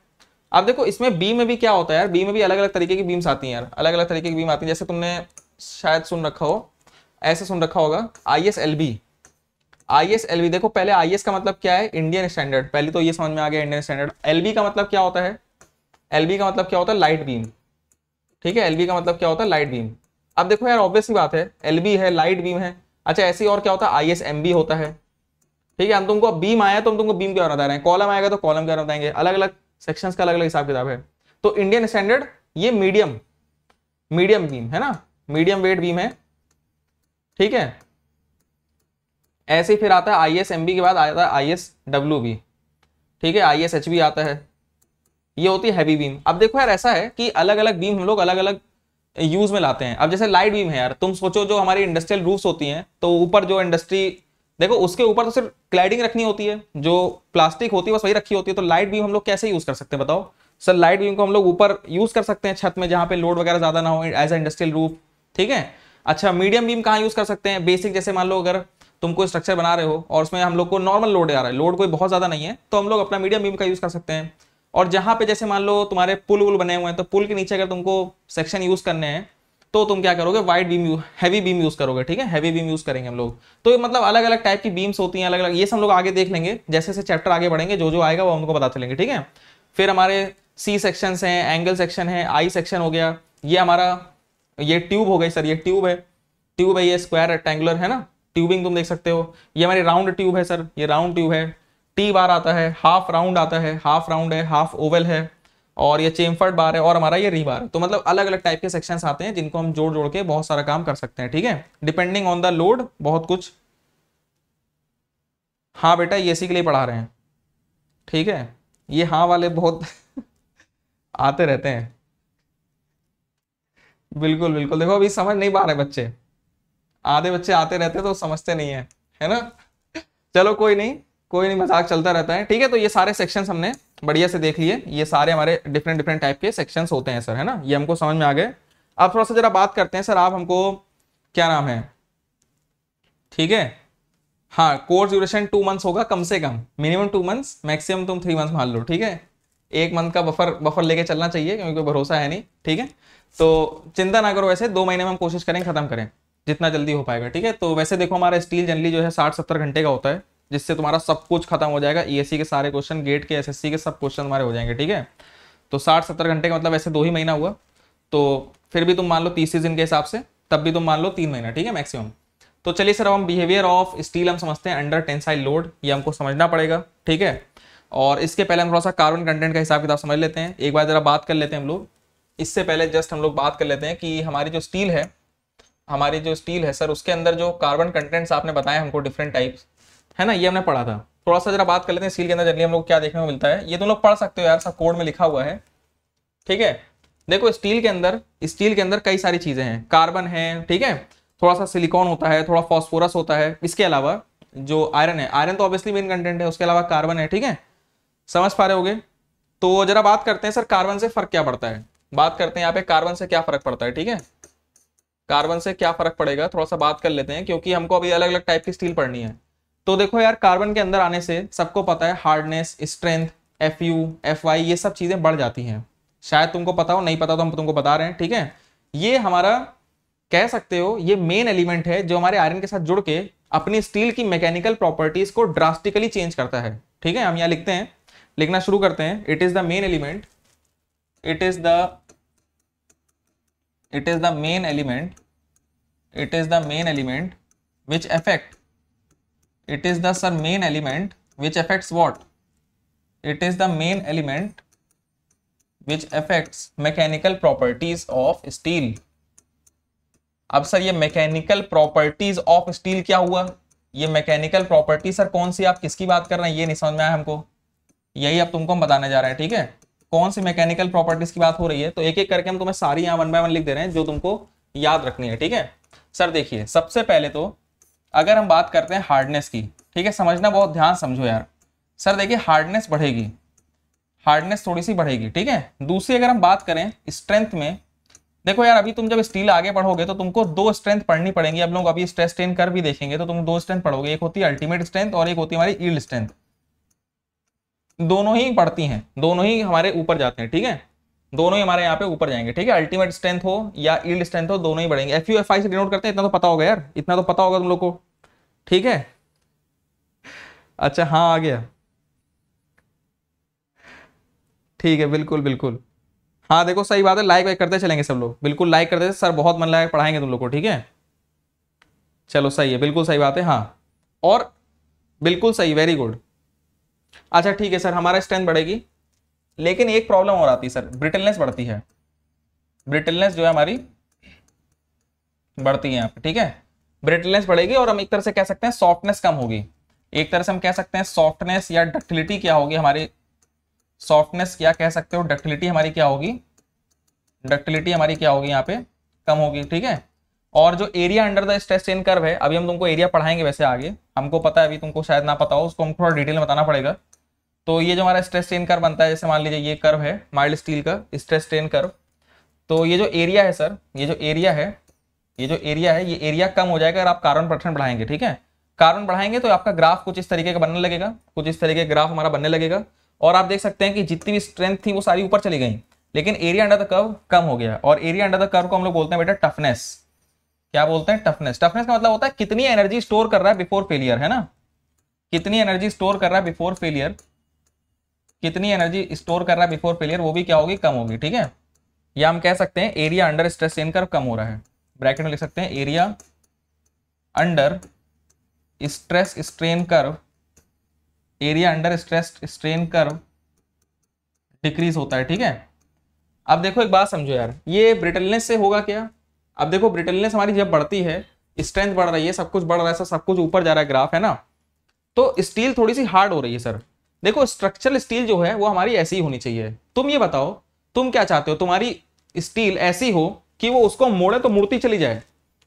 अब देखो इसमें बी में भी क्या होता है यार, बी में भी अलग अलग तरीके की बीम्स आती हैं यार, अलग अलग तरीके की बीम आती है। जैसे तुमने शायद सुन रखा हो, ऐसे सुन रखा होगा आई एस एल बी। देखो पहले आई एस का मतलब क्या है, इंडियन स्टैंडर्ड, पहले तो ये समझ में आ गया इंडियन स्टैंडर्ड। एल बी का मतलब क्या होता है, एल बी का मतलब क्या होता है, लाइट बीम, ठीक है, एल बी का मतलब क्या होता है, लाइट बीम। अब देखो यार ऑब्वियसली बात है, एल बी है, लाइट बीम है, अच्छा ऐसे और क्या होता है, आई एस एम बी होता है, ठीक है। हम तुमको बीम आया तो हम तुमको बीम क्या बता रहे हैं, कॉलम आएगा तो कॉलम क्या बताएंगे, अलग अलग सेक्शंस का अलग अलग हिसाब किताब है। तो इंडियन स्टैंडर्ड ये मीडियम बीम है ना, मीडियम वेट बीम है, ठीक है। ऐसे फिर आता है आईएसएमबी के बाद आता है आईएसडब्ल्यूबी, ठीक है, आईएसएचबी आता है, ये होती है हैवी बीम। अब देखो यार ऐसा है कि अलग अलग बीम हम लोग अलग अलग यूज में लाते हैं। अब जैसे लाइट बीम है यार, तुम सोचो जो हमारी इंडस्ट्रियल रूफ्स होती हैं तो ऊपर जो इंडस्ट्री देखो उसके ऊपर तो सिर्फ क्लैडिंग रखनी होती है, जो प्लास्टिक होती है बस वही रखी होती है। तो लाइट बीम हम लोग कैसे यूज कर सकते हैं बताओ सर, लाइट बीम को हम लोग ऊपर यूज कर सकते हैं छत में, जहां पे लोड वगैरह ज्यादा ना हो, एज ए इंडस्ट्रियल रूफ, ठीक है। अच्छा मीडियम बीम कहाँ यूज कर सकते हैं, बेसिक, जैसे मान लो अगर तुम कोई स्ट्रक्चर बना रहे हो और उसमें हम लोग को नॉर्मल लोड आ रहा है, लोड कोई बहुत ज्यादा नहीं है, तो हम लोग अपना मीडियम बीम का यूज कर सकते हैं। और जहां पे जैसे मान लो तुम्हारे पुल वुल बने हुए हैं, तो पुल के नीचे अगर तुमको सेक्शन यूज करने हैं तो तुम क्या करोगे, wide beam, heavy beam use करोगे, ठीक है, हैवी बीम यूज करेंगे हम लोग। तो मतलब अलग अलग टाइप की बीम्स होती हैं, अलग अलग, ये सब हम लोग आगे देख लेंगे, जैसे जैसे चैप्टर आगे बढ़ेंगे जो जो आएगा वो हमको पता चलेंगे, ठीक है। फिर हमारे सी सेक्शन हैं, एंगल सेक्शन है, आई सेक्शन हो गया, ये हमारा ये ट्यूब हो गई सर, ये ट्यूब है, ये स्क्वायर रेक्टेंगुलर है ना, ट्यूबिंग तुम देख सकते हो, ये हमारी राउंड ट्यूब है सर, ये राउंड ट्यूब है। टी बार आता है, हाफ राउंड आता है, हाफ राउंड है, हाफ ओवल है, और ये चेम्फर्ड बार है, और हमारा ये री बार। तो मतलब अलग अलग टाइप के सेक्शंस आते हैं जिनको हम जोड़ जोड़ के बहुत सारा काम कर सकते हैं, ठीक है, डिपेंडिंग ऑन द लोड बहुत कुछ। हाँ बेटा ये इसी के लिए पढ़ा रहे हैं, ठीक है, ये हाँ वाले बहुत आते रहते हैं, बिल्कुल बिल्कुल। देखो अभी समझ नहीं पा रहे बच्चे, आधे बच्चे आते रहते हैं तो समझते नहीं है, है ना। चलो कोई नहीं कोई नहीं, मजाक चलता रहता है, ठीक है। तो ये सारे सेक्शंस हमने बढ़िया से देख लिए, ये सारे हमारे डिफरेंट टाइप के सेक्शंस होते हैं सर, है ना, ये हमको समझ में आ गए। अब थोड़ा सा जरा बात करते हैं सर, आप हमको क्या नाम है, ठीक है, हाँ, कोर्स ड्यूरेशन 2 मंथ्स होगा कम से कम, मिनिमम 2 मंथ्स, मैक्सिमम तुम 3 मंथ्स मान लो, ठीक है, 1 मंथ का बफर लेके चलना चाहिए क्योंकि कोई भरोसा है नहीं, ठीक है। तो चिंता ना करो, वैसे 2 महीने में हम कोशिश करें खत्म करें जितना जल्दी हो पाएगा, ठीक है। तो वैसे देखो हमारा स्टील जनरली जो है 60-70 घंटे का होता है, जिससे तुम्हारा सब कुछ खत्म हो जाएगा, ईएससी के सारे क्वेश्चन, गेट के, एसएससी के सब क्वेश्चन तुम्हारे हो जाएंगे, ठीक है। तो 60-70 घंटे का मतलब वैसे 2 ही महीना हुआ, तो फिर भी तुम मान लो 30 दिन के हिसाब से, तब भी तुम मान लो 3 महीना, ठीक है, मैक्सिमम। तो चलिए सर अब हम बिहेवियर ऑफ स्टील हम समझते हैं अंडर टेंसाइल लोड, ये हमको समझना पड़ेगा, ठीक है। और इसके पहले हम थोड़ा सा कार्बन कंटेंट का हिसाब किताब समझ लेते हैं, एक बार जरा बात कर लेते हैं हम लोग। इससे पहले जस्ट हम लोग बात कर लेते हैं कि हमारी जो स्टील है सर उसके अंदर जो कार्बन कंटेंट्स आपने बताए हमको डिफरेंट टाइप्स, है ना, ये हमने पढ़ा था। थोड़ा सा जरा बात कर लेते हैं स्टील के अंदर जनरली हम लोग क्या देखने को मिलता है, ये तुम लोग पढ़ सकते हो यार, सब कोड में लिखा हुआ है, ठीक है। देखो स्टील के अंदर कई सारी चीजें हैं, कार्बन है, ठीक है, थोड़ा सा सिलिकॉन होता है, थोड़ा फॉस्फोरस होता है, इसके अलावा जो आयरन है, आयरन तो ऑब्वियसली मेन कंटेंट है, उसके अलावा कार्बन है, ठीक है, समझ पा रहे होगे। तो जरा बात करते हैं सर कार्बन से फर्क क्या पड़ता है, बात करते हैं यहाँ पे कार्बन से क्या फर्क पड़ता है, ठीक है, कार्बन से क्या फर्क पड़ेगा थोड़ा सा बात कर लेते हैं, क्योंकि हमको अभी अलग अलग टाइप की स्टील पढ़नी है। तो देखो यार कार्बन के अंदर आने से सबको पता है हार्डनेस, स्ट्रेंथ, FU, FY ये सब चीजें बढ़ जाती हैं, शायद तुमको पता हो, नहीं पता तो हम तुमको बता रहे हैं, ठीक है। ये हमारा कह सकते हो ये मेन एलिमेंट है जो हमारे आयरन के साथ जुड़ के अपनी स्टील की मैकेनिकल प्रॉपर्टीज को ड्रास्टिकली चेंज करता है, ठीक है। हम यहाँ लिखते हैं, लिखना शुरू करते हैं, It is the main element which affect. It is the sir main element which affects what? It is the main element which affects mechanical properties of steel. अब सर ये mechanical properties of steel क्या हुआ? ये mechanical properties sir कौन सी, आप किसकी बात कर रहे हैं ये नहीं समझ में आया हमको, यही अब तुमको हम बताने जा रहे हैं, ठीक है, कौन सी मैकेनिकल प्रॉपर्टीज की बात हो रही है। तो एक एक करके हम तुम्हें सारी यहाँ 1 by 1 लिख दे रहे हैं जो तुमको याद रखनी है, ठीक है। सर देखिए सबसे पहले तो अगर हम बात करते हैं हार्डनेस की, ठीक है, समझना बहुत ध्यान समझो यार। सर देखिए हार्डनेस बढ़ेगी, हार्डनेस थोड़ी सी बढ़ेगी, ठीक है। दूसरी अगर हम बात करें स्ट्रेंथ में, देखो यार अभी तुम जब स्टील आगे बढ़ोगे तो तुमको 2 स्ट्रेंथ पढ़नी पड़ेंगी, अब लोग अभी स्ट्रेस स्ट्रेन कर भी देखेंगे तो तुम 2 स्ट्रेंथ पढ़ोगे, एक होती है अल्टीमेट स्ट्रेंथ और एक होती है हमारी यील्ड स्ट्रेंथ। दोनों ही पढ़ती हैं, दोनों ही हमारे ऊपर जाते हैं, ठीक है, दोनों ही हमारे यहाँ पे ऊपर जाएंगे, ठीक है। अल्टीमेट स्ट्रेंथ हो या यील्ड स्ट्रेंथ हो, दोनों ही बढ़ेंगे। एफ यू एफ आई से डिनोट करते हैं, इतना तो पता होगा यार, इतना तो पता होगा तुम लोग को, ठीक है। अच्छा हाँ आ गया, ठीक है, बिल्कुल बिल्कुल, हाँ देखो सही बात है, लाइक वाइक करते चलेंगे सब लोग, बिल्कुल लाइक करते, सर बहुत मन लगा पढ़ाएंगे तुम लोग को, ठीक है, चलो सही है, बिल्कुल सही बात है, हाँ और बिल्कुल सही, वेरी गुड। अच्छा ठीक है सर, हमारा स्ट्रेंथ बढ़ेगी, लेकिन एक प्रॉब्लम और आती है सर, ब्रिटलनेस बढ़ती है, ब्रिटलनेस जो है हमारी बढ़ती है यहाँ पे, ठीक है, ब्रिटलनेस बढ़ेगी और हम एक तरह से कह सकते हैं सॉफ्टनेस कम होगी, एक तरह से हम कह सकते हैं सॉफ्टनेस या डक्टिलिटी क्या होगी हमारी, सॉफ्टनेस क्या कह सकते हो, डक्टिलिटी हमारी क्या होगी, डक्टिलिटी हमारी क्या होगी यहाँ पे कम होगी, ठीक है। और जो area under the stress strain curve है, अभी हम तुमको एरिया पढ़ाएंगे, वैसे आगे हमको पता है, अभी तुमको शायद ना पता हो, उसको हमको थोड़ा डिटेल में बताना पड़ेगा। तो ये जो हमारा स्ट्रेस चेन कर्व बनता है, जैसे मान लीजिए ये कर्व है माइल्ड स्टील का स्ट्रेस चेन कर्व, तो ये जो एरिया है सर, ये जो एरिया है, ये जो एरिया है, ये एरिया कम हो जाएगा अगर आप कार्बन परसेंट बढ़ाएंगे, ठीक है, कार्बन बढ़ाएंगे तो आपका ग्राफ कुछ इस तरीके का बनने लगेगा, कुछ इस तरीके का ग्राफ हमारा बनने लगेगा, और आप देख सकते हैं कि जितनी भी स्ट्रेंथ थी वो सारी ऊपर चली गई, लेकिन एरिया अंडर द कर्व कम हो गया। और एरिया अंडर द कर्व को हम लोग बोलते हैं बेटा टफनेस, क्या बोलते हैं, टफनेस। टफनेस का मतलब होता है कितनी एनर्जी स्टोर कर रहा है बिफोर फेलियर, है ना, कितनी एनर्जी स्टोर कर रहा है बिफोर फेलियर, कितनी एनर्जी स्टोर कर रहा है बिफोर फेलियर, वो भी क्या होगी, कम होगी, ठीक है। या हम कह सकते हैं area under stress strain curve कम हो रहा है, ब्रैकेट में लिख सकते हैं area under stress strain curve, area under stress strain curve decrease होता है, ठीक है। अब देखो एक बात समझो यार, ये ब्रिटलनेस से होगा क्या, अब देखो ब्रिटलनेस हमारी जब बढ़ती है, स्ट्रेंथ बढ़ रही है, सब कुछ बढ़ रहा है, सब कुछ ऊपर जा रहा है ग्राफ, है ना, तो स्टील थोड़ी सी हार्ड हो रही है सर। देखो स्ट्रक्चरल स्टील जो है वो हमारी ऐसी ही होनी चाहिए, तुम ये बताओ तुम क्या चाहते हो, तुम्हारी स्टील ऐसी हो कि वो उसको मोड़े तो मुड़ती चली जाए,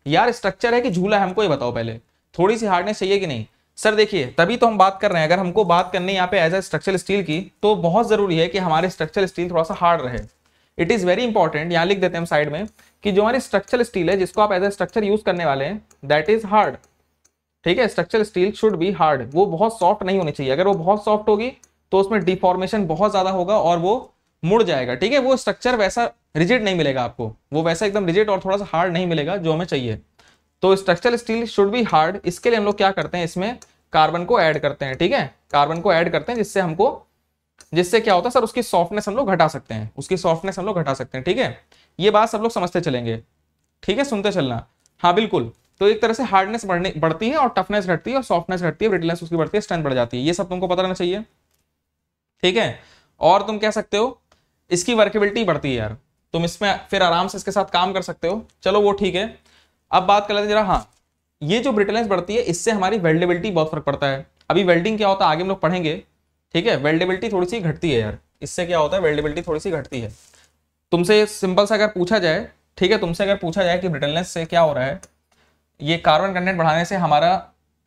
यार स्ट्रक्चर है कि झूला है, हमको ये बताओ पहले, थोड़ी सी हार्डनेस चाहिए कि नहीं। सर देखिए तभी तो हम बात कर रहे हैं, अगर हमको बात करनी यहाँ पे एज ए स्ट्रक्चरल स्टील की, तो बहुत जरूरी है कि हमारे स्ट्रक्चरल स्टील थोड़ा सा हार्ड रहे, इट इज़ वेरी इंपॉर्टेंट। यहाँ लिख देते हैं हम साइड में कि जो हमारी स्ट्रक्चरल स्टील है जिसको आप एज ए स्ट्रक्चर यूज करने वाले हैं, दैट इज हार्ड, ठीक है, structural steel should be hard, वो बहुत सॉफ्ट नहीं होनी चाहिए, अगर वो बहुत सॉफ्ट होगी तो उसमें डिफॉर्मेशन बहुत ज्यादा होगा और वो मुड़ जाएगा, ठीक है, वो स्ट्रक्चर वैसा रिजिड नहीं मिलेगा आपको, वो वैसा एकदम रिजिड और थोड़ा सा हार्ड नहीं मिलेगा जो हमें चाहिए। तो structural steel should be hard, इसके लिए हम लोग क्या करते हैं, इसमें कार्बन को ऐड करते हैं, ठीक है, कार्बन को ऐड करते हैं, जिससे हमको, जिससे क्या होता है सर, उसकी सॉफ्टनेस हम लोग घटा सकते हैं, उसकी सॉफ्टनेस हम लोग घटा सकते हैं, ठीक है, ये बात सब लोग समझते चलेंगे, ठीक है, सुनते चलना, हाँ बिल्कुल। तो एक तरह से हार्डनेस बढ़ती है और टफनेस घटती है और सॉफ्टनेस घटती है, ब्रिटलनेस उसकी बढ़ती है, स्ट्रेंथ बढ़ जाती है, ये सब तुमको पता रहना चाहिए, ठीक है। और तुम कह सकते हो इसकी वर्केबिलिटी बढ़ती है यार, तुम इसमें फिर आराम से इसके साथ काम कर सकते हो, चलो वो ठीक है। अब बात कर लेते हैं जरा, हाँ ये जो ब्रिटलनेस बढ़ती है इससे हमारी वेल्डेबिलिटी बहुत फर्क पड़ता है, अभी वेल्डिंग क्या होता है आगे हम लोग पढ़ेंगे, ठीक है, वेल्डेबिलिटी थोड़ी सी घटती है यार, इससे क्या होता है, वेल्डेबिलिटी थोड़ी सी घटती है। तुमसे सिंपल सा अगर पूछा जाए, ठीक है, तुमसे अगर पूछा जाए कि ब्रिटलनेस से क्या हो रहा है, ये कार्बन कंटेंट बढ़ाने से हमारा,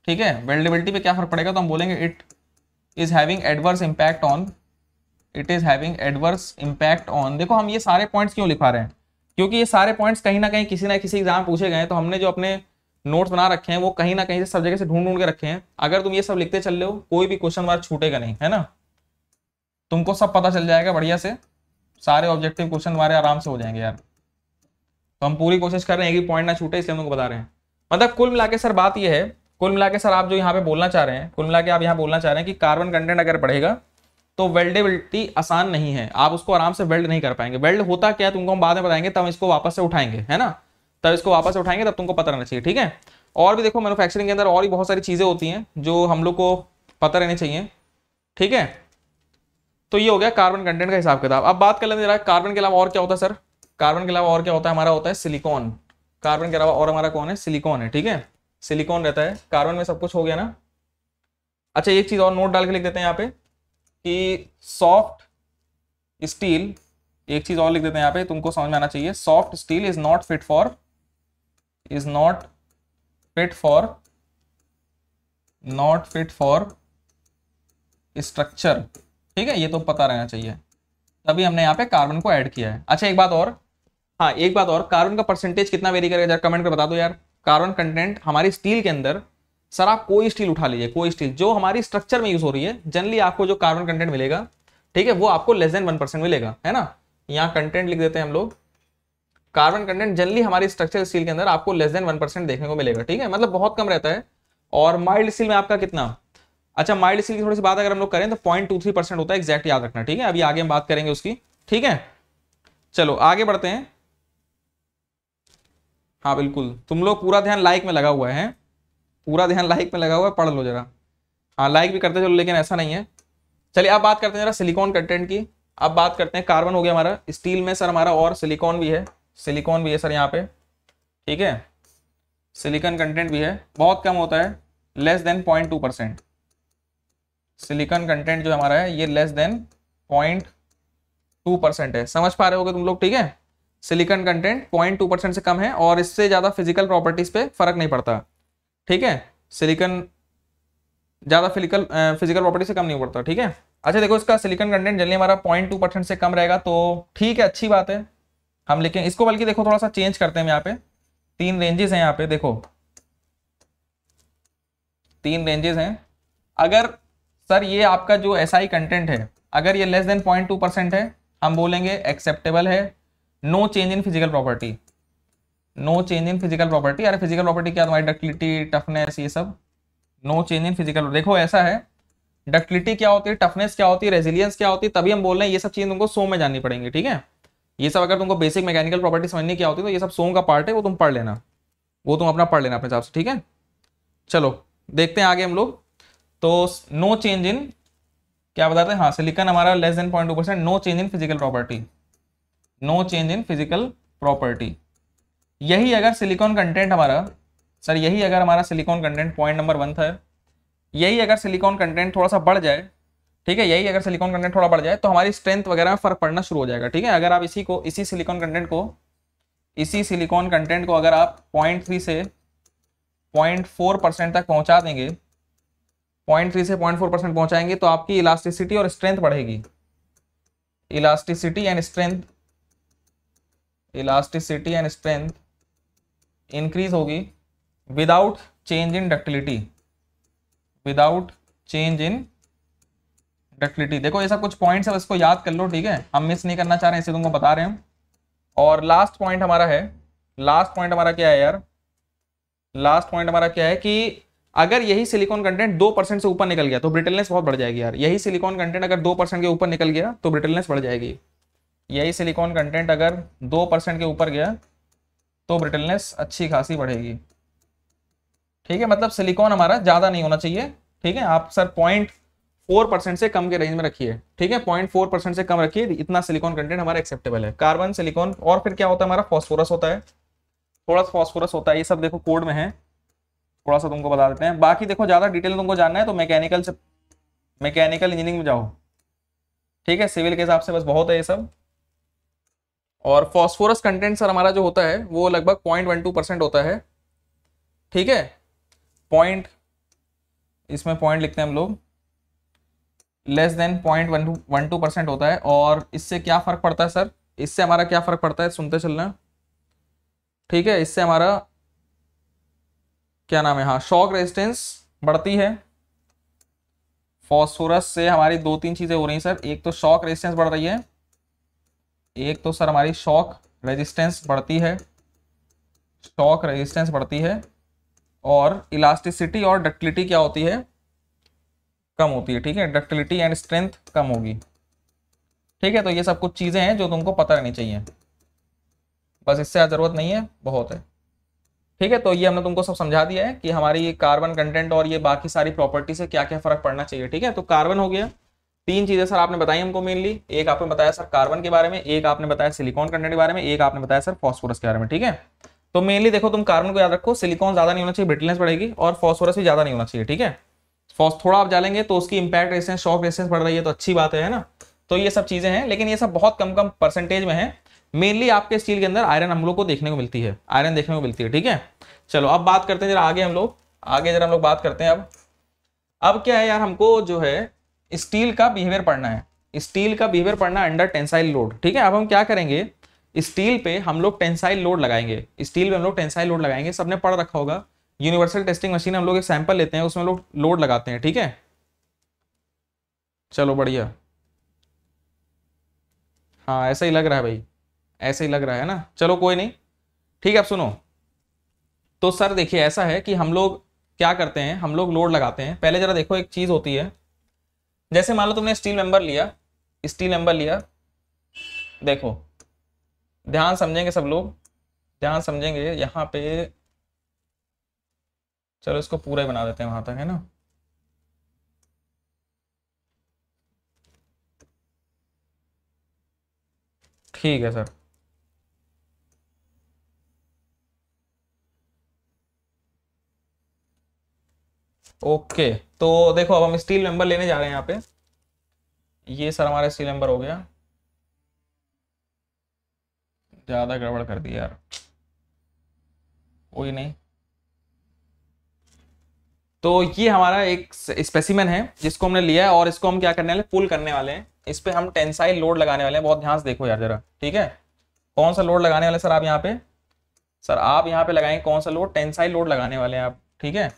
ठीक है, वेल्डेबिलिटी पे क्या फर्क पड़ेगा, तो हम बोलेंगे it is having adverse impact on, it is having adverse impact on. देखो हम ये सारे पॉइंट्स क्यों लिखा रहे हैं, क्योंकि ये सारे पॉइंट्स कहीं ना कहीं किसी ना किसी एग्जाम पूछे गए हैं, तो हमने जो अपने नोट्स बना रखे हैं वो कहीं ना कहीं सब जगह से ढूंढ ढूंढ के रखे हैं, अगर तुम ये सब लिखते चल रहे हो कोई भी क्वेश्चन मार्क छूटेगा नहीं, है ना, तुमको सब पता चल जाएगा बढ़िया से, सारे ऑब्जेक्टिव क्वेश्चन हमारे आराम से हो जाएंगे यार, तो हम पूरी कोशिश कर रहे हैं एक भी पॉइंट ना छूटे, इसलिए हम लोग बता रहे हैं। मतलब कुल मिला के सर बात यह है, कुल मिला के सर आप जो यहाँ पे बोलना चाह रहे हैं, कुल मिला के आप यहाँ बोलना चाह रहे हैं कि कार्बन कंटेंट अगर बढ़ेगा तो वेल्डेबिलिटी आसान नहीं है, आप उसको आराम से वेल्ड नहीं कर पाएंगे। वेल्ड होता क्या है तुमको हम बाद में बताएंगे, तब इसको वापस से उठाएंगे, है ना, तब इसको वापस से उठाएंगे, तब तुमको पता रहना चाहिए, ठीक है। और भी देखो मैनुफैक्चरिंग के अंदर और भी बहुत सारी चीज़ें होती हैं जो हम लोग को पता रहनी चाहिए, ठीक है। तो ये हो गया कार्बन कंटेंट का हिसाब किताब। अब बात कर लेते हैं कार्बन के अलावा और क्या होता है सर, कार्बन के अलावा और क्या होता है, हमारा होता है सिलिकॉन, कार्बन के अलावा और हमारा कौन है, सिलिकॉन है, ठीक है, सिलिकॉन रहता है, कार्बन में सब कुछ हो गया ना। अच्छा एक चीज़ और नोट डाल के लिख देते हैं यहाँ पे कि सॉफ्ट स्टील, एक चीज़ और लिख देते हैं यहाँ पे, तुमको समझ में आना चाहिए, soft steel is not fit for structure, ठीक है, ये तो पता रहना चाहिए, तभी हमने यहाँ पे कार्बन को ऐड किया है। अच्छा एक बात और, हाँ एक बात और, कार्बन का परसेंटेज कितना वेरी करेगा जरा कमेंट कर बता दो यार, कार्बन कंटेंट हमारी स्टील के अंदर सर आप कोई स्टील उठा लीजिए, कोई स्टील जो हमारी स्ट्रक्चर में यूज हो रही है, जनरली आपको जो कार्बन कंटेंट मिलेगा, ठीक है, वो आपको लेस देन 1% मिलेगा, है ना। यहाँ कंटेंट लिख देते हैं हम लोग, कार्बन कंटेंट जनरली हमारी स्ट्रक्चर स्टील के अंदर आपको लेस देन 1% देखने को मिलेगा, ठीक है, मतलब बहुत कम रहता है। और माइल्ड स्टील में आपका कितना, अच्छा माइल्ड स्टील की थोड़ी सी बात अगर हम लोग करें तो 0.23% होता है, एग्जैक्ट याद रखना, ठीक है, अभी आगे हम बात करेंगे उसकी, ठीक है। चलो आगे बढ़ते हैं, हाँ बिल्कुल, तुम लोग पूरा ध्यान लाइक में लगा हुआ है, पूरा ध्यान लाइक में लगा हुआ है, पढ़ लो जरा, हाँ लाइक भी करते चलो, लेकिन ऐसा नहीं है। चलिए अब बात करते हैं जरा सिलिकॉन कंटेंट की। अब बात करते हैं, कार्बन हो गया हमारा, स्टील में सर हमारा और सिलिकॉन भी है, सिलिकॉन भी है सर यहाँ पे, ठीक है, सिलिकॉन कंटेंट भी है, बहुत कम होता है, लेस देन 0.2%। सिलिकॉन कंटेंट जो हमारा है ये लेस देन 0.2% है, समझ पा रहे होगे तुम लोग, ठीक है। सिलिकॉन कंटेंट 0.2% से कम है और इससे ज़्यादा फिजिकल प्रॉपर्टीज पे फर्क नहीं पड़ता, ठीक है, सिलिकॉन ज़्यादा फिजिकल प्रॉपर्टी से कम नहीं पड़ता, ठीक है। अच्छा देखो, इसका सिलिकॉन कंटेंट जनरली हमारा 0.2% से कम रहेगा, तो ठीक है, अच्छी बात है, हम लिखेंगे इसको, बल्कि देखो थोड़ा सा चेंज करते हैं। यहाँ पे तीन रेंजेस हैं, यहाँ पे देखो तीन रेंजेस हैं। अगर सर ये आपका जो एसआई कंटेंट है, अगर ये लेस देन 0.2% है, हम बोलेंगे एक्सेप्टेबल है, no change in physical property, no change in physical property. अरे फिजिकल प्रॉपर्टी क्या, तुम्हारी डक्टिलिटी, टफनेस, ये सब, नो चेंज इन फिजिकल। देखो ऐसा है, डक्टिलिटी क्या होती है, टफनेस क्या होती है, रेजिलियंस क्या होती है, तभी हम बोल रहे हैं ये सब चीज़ तुमको सो में जाननी पड़ेंगी, ठीक है। ये सब अगर तुमको बेसिक मैकेनिकल प्रॉपर्टी समझनी क्या होती है तो ये सब सोम का पार्ट है, वो तुम पढ़ लेना, वो तुम अपना पढ़ लेना अपने हिसाब से, ठीक है। चलो देखते हैं आगे हम लोग, तो नो चेंज इन क्या बताते हैं, हाँ सिलिकॉन हमारा less than 0.2%, no change in physical property, no change in physical property. यही अगर सिलिकॉन कंटेंट हमारा सर, यही अगर हमारा सिलिकॉन कंटेंट पॉइंट नंबर 1 था, यही अगर सिलिकॉन कंटेंट थोड़ा सा बढ़ जाए, ठीक है, यही अगर सिलिकॉन कंटेंट थोड़ा बढ़ जाए तो हमारी स्ट्रेंथ वगैरह में फर्क पड़ना शुरू हो जाएगा, ठीक है। अगर आप इसी सिलिकॉन कंटेंट को अगर आप 0.3 से 0.4% तक पहुंचा देंगे, 0.3 से 0.4% पहुंचाएंगे तो आपकी इलास्टिसिटी और स्ट्रेंथ बढ़ेगी, इलास्टिसिटी एंड स्ट्रेंथ इंक्रीज होगी without change in ductility, without change in ductility. देखो ये सब कुछ पॉइंट्स है, इसको याद कर लो, ठीक है, हम मिस नहीं करना चाह रहे हैं, इसे तुमको बता रहे हैं हम। और लास्ट पॉइंट हमारा है, लास्ट पॉइंट हमारा क्या है यार, लास्ट पॉइंट हमारा क्या है कि अगर यही सिलिकॉन कंटेंट 2% से ऊपर निकल गया तो ब्रिटलनेस बहुत बढ़ जाएगी यार। यही सिलिकॉन कंटेंट अगर 2% के ऊपर निकल गया तो ब्रिटलनेस बढ़ जाएगी, यही सिलिकॉन कंटेंट अगर 2% के ऊपर गया तो ब्रिटलनेस अच्छी खासी बढ़ेगी, ठीक है। मतलब सिलिकॉन हमारा ज़्यादा नहीं होना चाहिए, ठीक है, आप सर 0.4% से कम के रेंज में रखिए, ठीक है, 0.4% से कम रखिए, इतना सिलिकॉन कंटेंट हमारा एक्सेप्टेबल है। कार्बन, सिलिकॉन और फिर क्या होता है हमारा, फॉस्फोरस होता है, थोड़ा सा फॉस्फोरस होता है, ये सब देखो कोड में है, थोड़ा सा तुमको बता देते हैं। बाकी देखो ज़्यादा डिटेल तुमको जानना है तो मैकेनिकल इंजीनियरिंग में जाओ, ठीक है, सिविल के हिसाब से बस बहुत है ये सब। और फॉस्फोरस कंटेंट सर हमारा जो होता है वो लगभग 0.12% होता है, ठीक है, पॉइंट, इसमें पॉइंट लिखते हैं हम लोग, लेस देन 0.12% होता है। और इससे क्या फ़र्क पड़ता है सर, इससे हमारा क्या फ़र्क पड़ता है, सुनते चलना, ठीक है, इससे हमारा क्या नाम है, हाँ शॉक रेजिस्टेंस बढ़ती है। फॉस्फोरस से हमारी 2-3 चीज़ें हो रही हैं सर, एक तो शॉक रेजिस्टेंस बढ़ रही है, एक तो सर हमारी शॉक रेजिस्टेंस बढ़ती है, शॉक रेजिस्टेंस बढ़ती है, और इलास्टिसिटी और डक्टिलिटी क्या होती है, कम होती है, ठीक है, डक्टिलिटी एंड स्ट्रेंथ कम होगी, ठीक है। तो ये सब कुछ चीज़ें हैं जो तुमको पता रहनी चाहिए, बस इससे ज़रूरत नहीं है, बहुत है, ठीक है। तो ये हमने तुमको सब समझा दिया है कि हमारी ये कार्बन कंटेंट और ये बाकी सारी प्रॉपर्टी से क्या क्या फ़र्क पड़ना चाहिए, ठीक है। तो कार्बन हो गया, 3 चीज़ें सर आपने बताई हमको मेनली, एक आपने बताया सर कार्बन के बारे में, एक आपने बताया सिलिकॉन कंटेंट के बारे में, एक आपने बताया सर फॉस्फोरस के बारे में, ठीक है। तो मेनली देखो तुम कार्बन को याद रखो, सिलिकॉन ज़्यादा नहीं होना चाहिए, ब्रिटलनेस बढ़ेगी, और फॉस्फोरस भी ज़्यादा नहीं होना चाहिए, ठीक है। फॉस थोड़ा आप डालेंगे तो उसकी इंपैक्ट रेजिस्टेंस, शॉक रेजिस्टेंस बढ़ रही है तो अच्छी बात है ना। तो ये सब चीज़ें हैं, लेकिन ये सब बहुत कम परसेंटेज में है, मेनली आपके स्टील के अंदर आयरन हम लोग को देखने को मिलती है, आयरन देखने को मिलती है, ठीक है। चलो अब बात करते हैं जरा आगे हम लोग, आगे जरा हम लोग बात करते हैं। अब क्या है यार, हमको जो है स्टील का बिहेवियर पढ़ना है, स्टील का बिहेवियर पढ़ना अंडर टेंसाइल लोड, ठीक है। अब हम क्या करेंगे, स्टील पे हम लोग टेंसाइल लोड लगाएंगे, सबने पढ़ रखा होगा यूनिवर्सल टेस्टिंग मशीन हम लोग एक सैंपल लेते हैं, उसमें लोग लोड लगाते हैं, ठीक है। चलो बढ़िया, हाँ ऐसा ही लग रहा है भाई, ऐसा ही लग रहा है ना, चलो कोई नहीं, ठीक है। आप सुनो तो सर देखिए ऐसा है कि हम लोग क्या करते हैं, हम लोग लोड लगाते हैं। पहले जरा देखो एक चीज होती है, जैसे मान लो तुमने स्टील मेंबर लिया, स्टील मेंबर लिया, देखो ध्यान समझेंगे सब लोग, ध्यान समझेंगे यहाँ पे, चलो इसको पूरा ही बना देते हैं वहां तक, है ना। ठीक है सर, ओके। तो देखो अब हम स्टील मेंबर लेने जा रहे हैं यहाँ पे, ये सर हमारा स्टील मेंबर हो गया, ज्यादा गड़बड़ कर दी यार, कोई नहीं। तो ये हमारा एक स्पेसिमेन है जिसको हमने लिया है, और इसको हम क्या करने वाले, पुल करने वाले हैं, इस पे हम टेंसाइल लोड लगाने वाले हैं। बहुत ध्यान से देखो यार जरा, ठीक है। कौन सा लोड लगाने वाले सर आप यहाँ पे, सर आप यहाँ पे लगाएंगे कौन सा लोड, टेंसाइल लोड लगाने वाले हैं आप, ठीक है।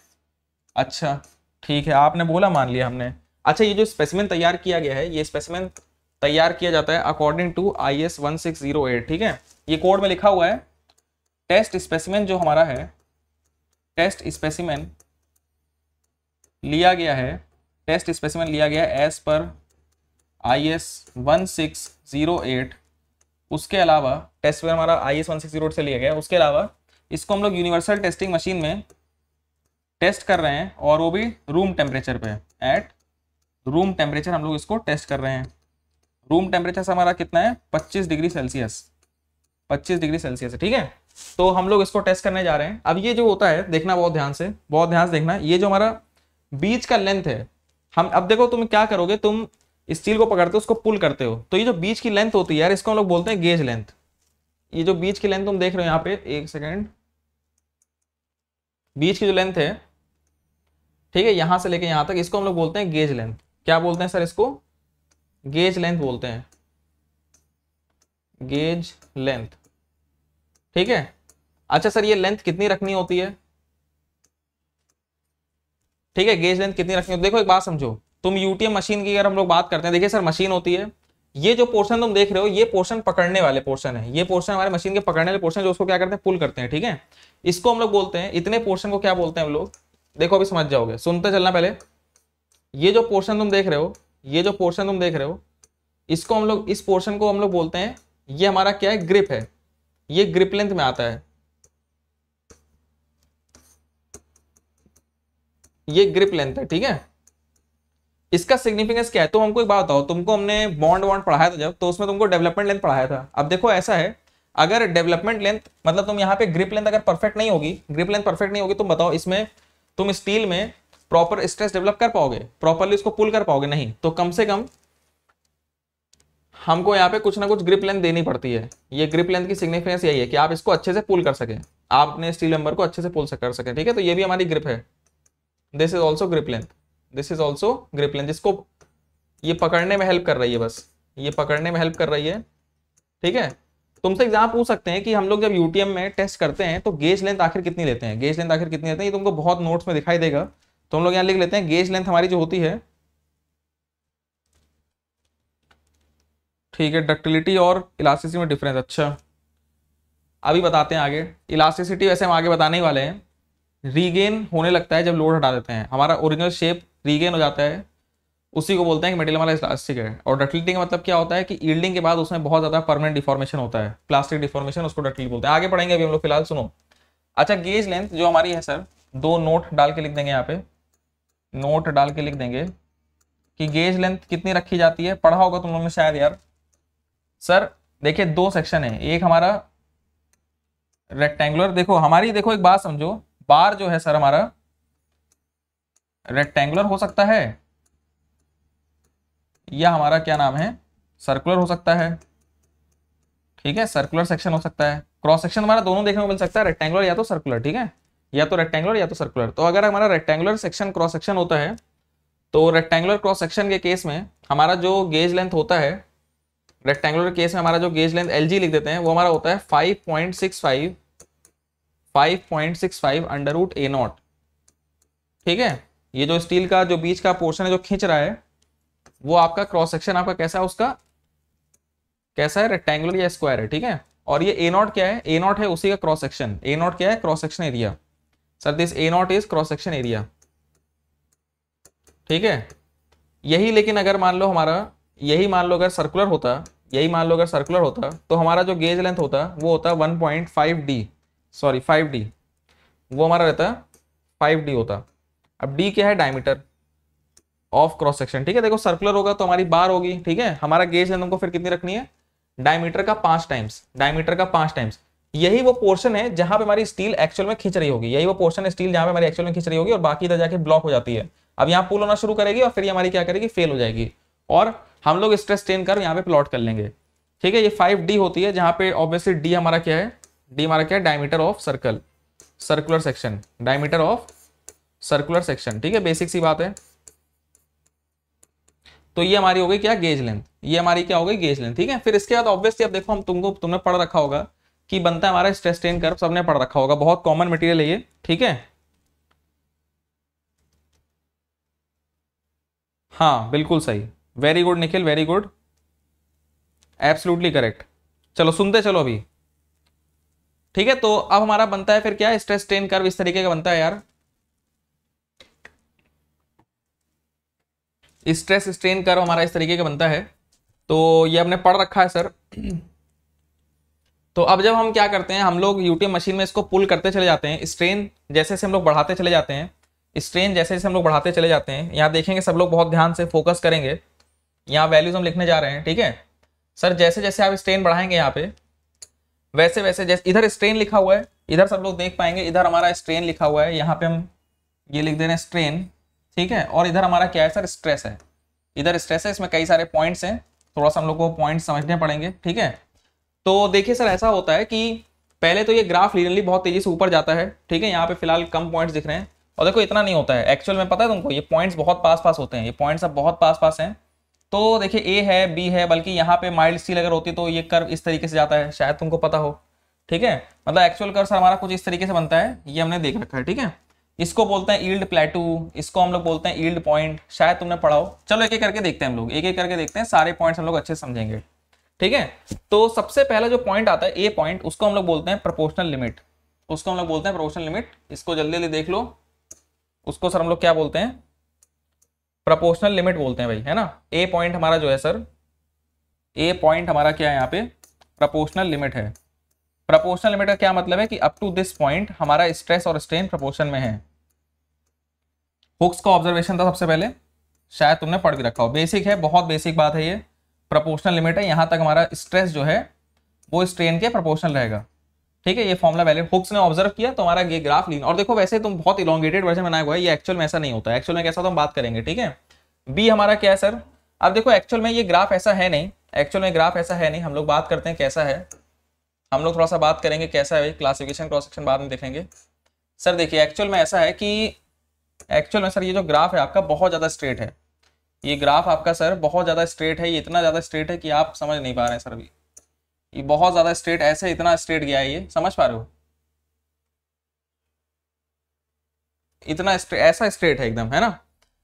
अच्छा ठीक है, आपने बोला, मान लिया हमने। अच्छा ये जो स्पेसिमेन तैयार किया गया है, ये स्पेसिमेन तैयार किया जाता है अकॉर्डिंग टू IS 1608, ठीक है। ये कोड में लिखा हुआ है, टेस्ट स्पेसिमेन जो हमारा है, टेस्ट स्पेसिमेन लिया गया है, टेस्ट स्पेसिमेन लिया गया है एज पर IS 1608। उसके अलावा टेस्ट में हमारा IS 1608 से लिया गया है, उसके अलावा इसको हम लोग यूनिवर्सल टेस्टिंग मशीन में टेस्ट कर रहे हैं, और वो भी रूम टेम्परेचर पे, एट रूम टेम्परेचर हम लोग इसको टेस्ट कर रहे हैं। रूम टेम्परेचर हमारा कितना है, 25 डिग्री सेल्सियस, 25 डिग्री सेल्सियस है, ठीक है। तो हम लोग इसको टेस्ट करने जा रहे हैं। अब ये जो होता है देखना, बहुत ध्यान से, बहुत ध्यान से देखना, ये जो हमारा बीच का लेंथ है, हम अब देखो तुम क्या करोगे, तुम स्टील को पकड़ते हो, उसको पुल करते हो, तो ये जो बीच की लेंथ होती है यार, इसको हम लोग बोलते हैं गेज लेंथ। ये जो बीच की लेंथ तुम देख रहे हो यहाँ पे, एक सेकेंड, बीच की जो लेंथ है, ठीक है, यहाँ से लेके यहाँ तक, इसको हम लोग बोलते हैं गेज लेंथ। क्या बोलते हैं सर इसको, गेज लेंथ बोलते हैं, गेज लेंथ, ठीक है। अच्छा सर ये लेंथ कितनी रखनी होती है, ठीक है, गेज लेंथ कितनी रखनी होती है। देखो एक बात समझो, तुम यूटीएम मशीन की अगर हम लोग बात करते हैं, देखिए सर मशीन होती है, ये जो पोर्शन तुम देख रहे हो, ये पोर्शन पकड़ने वाले पोर्शन है, ये पोर्शन हमारे मशीन के पकड़ने वाले पोर्शन, जो उसको क्या करते हैं, पुल करते हैं, ठीक है। इसको हम लोग बोलते हैं, इतने पोर्शन को क्या बोलते हैं हम लोग, देखो अभी समझ जाओगे, सुनते चलना पहले। ये जो पोर्शन तुम देख रहे हो, ये जो पोर्शन तुम देख रहे हो, इसको हम लोग, इस पोर्शन को हम लोग बोलते हैं, ये हमारा क्या है, ग्रिप है, ये ग्रिप लेंथ में आता है, ये ग्रिप लेंथ है, ठीक है। इसका सिग्निफिकेंस क्या है, तो हमको एक बात बताओ, तुमको हमने बॉन्ड वॉन्ड पढ़ाया था जब, तो उसमें तुमको डेवलपमेंट लेंथ पढ़ाया था। अब देखो ऐसा है, अगर डेवलपमेंट लेंथ मतलब तुम यहाँ पे ग्रिप लेंथ अगर परफेक्ट नहीं होगी, ग्रिप लेंथ परफेक्ट नहीं होगी, तुम बताओ इसमें तुम स्टील में प्रॉपर स्ट्रेस डेवलप कर पाओगे, प्रॉपरली उसको पुल कर पाओगे, नहीं। तो कम से कम हमको यहाँ पे कुछ ना कुछ ग्रिप लेंथ देनी पड़ती है। ये ग्रिप लेंथ की सिग्निफिकेंस यही है कि आप इसको अच्छे से पुल कर सके, आप अपने स्टील मेंबर को अच्छे से पुल कर सके, ठीक है। तो ये भी हमारी ग्रिप है, this is also grip length, this is also grip length, जिसको ये पकड़ने में हेल्प कर रही है, बस ये पकड़ने में हेल्प कर रही है, ठीक है। तुमसे एग्जाम पूछ सकते हैं कि हम लोग जब यूटीएम में टेस्ट करते हैं तो गेज लेंथ आखिर कितनी लेते हैं, गेज लेंथ आखिर कितनी लेते हैं, ये तुमको बहुत नोट्स में दिखाई देगा। तो हम लोग यहाँ लिख लेते हैं, गेज लेंथ हमारी जो होती है, ठीक है, डक्टिलिटी और इलास्टिसिटी में डिफरेंस। अच्छा अभी बताते हैं आगे, इलास्टिसिटी वैसे हम आगे बताने ही वाले हैं, रीगेन होने लगता है जब लोड हटा देते हैं, हमारा ओरिजिनल शेप रीगेन हो जाता है, उसी को बोलते हैं कि मटेरियल हमारा इलास्टिक है। और डक्टिलिटी का मतलब क्या होता है कि यील्डिंग के बाद उसमें बहुत ज़्यादा परमानेंट डिफॉर्मेशन होता है, प्लास्टिक डिफॉर्मेशन, उसको डक्टिलिटी बोलते हैं। आगे पढ़ेंगे अभी हम लोग, फिलहाल सुनो। अच्छा गेज लेंथ जो हमारी है सर, दो नोट डाल के लिख देंगे यहाँ पे, नोट डाल के लिख देंगे कि गेज लेंथ कितनी रखी जाती है। पढ़ा होगा तुम लोगों ने शायद यार। सर देखिए दो सेक्शन है, एक हमारा रेक्टेंगुलर, देखो हमारी, देखो एक बात समझो, बार जो है सर हमारा रेक्टेंगुलर हो सकता है, या हमारा क्या नाम है, सर्कुलर हो सकता है, ठीक है, सर्कुलर सेक्शन हो सकता है, क्रॉस सेक्शन हमारा दोनों देखने को मिल सकता है, रेक्टेंगुलर या तो सर्कुलर, ठीक है, या तो रेक्टेंगुलर या तो सर्कुलर। तो अगर हमारा रेक्टेंगुलर सेक्शन क्रॉस सेक्शन होता है, तो रेक्टेंगुलर क्रॉस सेक्शन के केस में हमारा जो गेज लेंथ होता है, रेक्टेंगुलर केस में हमारा जो गेज लेंथ LG लिख देते हैं, वो हमारा होता है 5.65 5.65 अंडररूट ए नॉट। ठीक है, ये जो स्टील का जो बीच का पोर्शन है जो खींच रहा है वो आपका क्रॉस सेक्शन आपका कैसा है, उसका कैसा है, रेक्टेंगुलर या स्क्वायर है। ठीक है, और ये ए नॉट क्या है, ए नॉट है उसी का क्रॉस सेक्शन। ए नॉट क्या है, cross section area. Sir this A naught is cross section area. ठीक है, यही लेकिन अगर मान लो हमारा, यही मान लो अगर सर्कुलर होता, यही मान लो अगर सर्कुलर होता तो हमारा जो गेज लेंथ होता वो होता 5D, वो हमारा रहता 5D होता। अब D क्या है, डायमीटर ऑफ क्रॉस सेक्शन। ठीक है, देखो सर्कुलर होगा तो हमारी बार होगी। ठीक है, हमारा गेज लेंथ हमको फिर कितनी रखनी है, डायमीटर का 5 टाइम्स, डायमीटर का 5 टाइम्स। यही वो पोर्शन है जहां पे हमारी स्टील एक्चुअल में खींच रही होगी, यही वो पोर्शन है स्टील जहां पे हमारी एक्चुअल में खींच रही होगी और बाकी इधर जाके ब्लॉक हो जाती है। अब यहाँ पुल होना शुरू करेगी और फिर ये हमारी क्या करेगी, फेल हो जाएगी और हम लोग स्ट्रेस ट्रेन कर यहाँ पे प्लॉट कर लेंगे। ठीक है, ये 5D होती है जहाँ पे ऑब्वियसली D हमारा क्या है, D हमारा क्या है, diameter of circle, circular section, diameter of circular section. ठीक है, बेसिक सी बात है। तो ये हमारी हो गई क्या, गेज लेंथ। ये हमारी क्या हो गई, गेज लेंथ। ठीक है, फिर इसके बाद ऑब्वियसली अब देखो हम तुमको, तुमने पढ़ रखा होगा कि बनता है हमारा स्ट्रेस ट्रेन कर्व, सबने पढ़ रखा होगा, बहुत कॉमन मटेरियल है ये। ठीक है, हाँ बिल्कुल सही, very good Nikhil, very good, absolutely correct. चलो सुनते चलो अभी। ठीक है, तो अब हमारा बनता है फिर क्या, स्ट्रेस स्ट्रेन कर्व इस तरीके का बनता है यार। स्ट्रेस स्ट्रेन कर्व हमारा इस तरीके का बनता है, तो ये हमने पढ़ रखा है सर। तो अब जब हम क्या करते हैं, हम लोग यूटीएम मशीन में इसको पुल करते चले जाते हैं, स्ट्रेन जैसे जैसे हम लोग बढ़ाते चले जाते हैं, स्ट्रेन जैसे जैसे हम लोग बढ़ाते चले जाते हैं। यहाँ देखेंगे सब लोग बहुत ध्यान से फोकस करेंगे, यहाँ वैल्यूज हम लिखने जा रहे हैं। ठीक है सर, जैसे जैसे आप स्ट्रेन बढ़ाएंगे यहाँ पे वैसे वैसे, जैसे इधर स्ट्रेन लिखा हुआ है, इधर सब लोग देख पाएंगे, इधर हमारा स्ट्रेन लिखा हुआ है, यहाँ पे हम ये लिख दे रहे हैं स्ट्रेन। ठीक है, और इधर हमारा क्या है सर, स्ट्रेस है, इधर स्ट्रेस है, इसमें कई सारे पॉइंट्स हैं, थोड़ा सा हम लोग को पॉइंट समझने पड़ेंगे। ठीक है, तो देखिए सर ऐसा होता है कि पहले तो ये ग्राफ लीनियरली बहुत तेजी से ऊपर जाता है। ठीक है, यहाँ पे फिलहाल कम पॉइंट्स दिख रहे हैं और देखो इतना नहीं होता है एक्चुअल में, पता है तुमको ये पॉइंट्स बहुत पास पास होते हैं, ये पॉइंट्स अब बहुत पास पास हैं। तो देखिए ए है, बी है, बल्कि यहाँ पे माइल्ड स्टील अगर होती तो ये कर्व इस तरीके से जाता है, शायद तुमको पता हो। ठीक है, मतलब एक्चुअल कर्व हमारा कुछ इस तरीके से बनता है, ये हमने देख रखा है। ठीक है, इसको बोलते हैं ईल्ड प्लेटू, इसको हम लोग बोलते हैं ईल्ड पॉइंट, शायद तुमने पढ़ा हो। चलो एक एक करके देखते हैं हम लोग, एक एक करके देखते हैं, सारे पॉइंट्स हम लोग अच्छे से समझेंगे। ठीक है, तो सबसे पहला जो पॉइंट आता है ए पॉइंट, उसको हम लोग बोलते हैं प्रोपोर्शनल लिमिट, उसको हम लोग बोलते हैं प्रोपोर्शनल लिमिट। इसको जल्दी जल्दी देख लो, उसको सर हम लोग क्या बोलते हैं, प्रोपोर्शनल लिमिट बोलते हैं भाई, है ना। ए पॉइंट हमारा जो है सर, ए पॉइंट हमारा क्या है, यहाँ पे प्रोपोर्शनल लिमिट है। प्रोपोर्शनल लिमिट का क्या मतलब है कि अप टू दिस पॉइंट हमारा स्ट्रेस और स्ट्रेन प्रोपोर्शन में है। हुक्स का ऑब्जर्वेशन था सबसे पहले, शायद तुमने पढ़ भी रखा हो, बेसिक है, बहुत बेसिक बात है ये। प्रोपोर्शनल लिमिट है, यहाँ तक हमारा स्ट्रेस जो है वो स्ट्रेन के प्रोपोर्शनल रहेगा। ठीक है, ये फॉर्मुला वैलिड, हुक्स ने ऑब्जर्व किया तो हमारा ये ग्राफ लीन। और देखो वैसे तुम बहुत इलॉन्गेटेड वर्जन बनाया हुआ है, ये एक्चुअल में ऐसा नहीं होता है, एक्चुअल में कैसा तो हम बात करेंगे। ठीक है, बी हमारा क्या है सर, अब देखो एक्चुअल में ये ग्राफ ऐसा है नहीं, एक्चुअल में ग्राफ ऐसा है नहीं, हम लोग बात करते हैं कैसा है, हम लोग थोड़ा सा बात करेंगे कैसा है, क्लासिफिकेशन क्रॉस सेक्शन बाद में देखेंगे। सर देखिए एक्चुअल में ऐसा है कि एक्चुअल में सर ये जो ग्राफ है आपका बहुत ज़्यादा स्ट्रेट है, ये ग्राफ आपका सर बहुत ज़्यादा स्ट्रेट है, ये इतना ज़्यादा स्ट्रेट है कि आप समझ नहीं पा रहे हैं सर अभी, ये बहुत ज्यादा स्ट्रेट, ऐसे इतना स्ट्रेट गया है, ये समझ पा रहे हो, इतना स्ट्रेट, ऐसा स्ट्रेट है एकदम, है ना,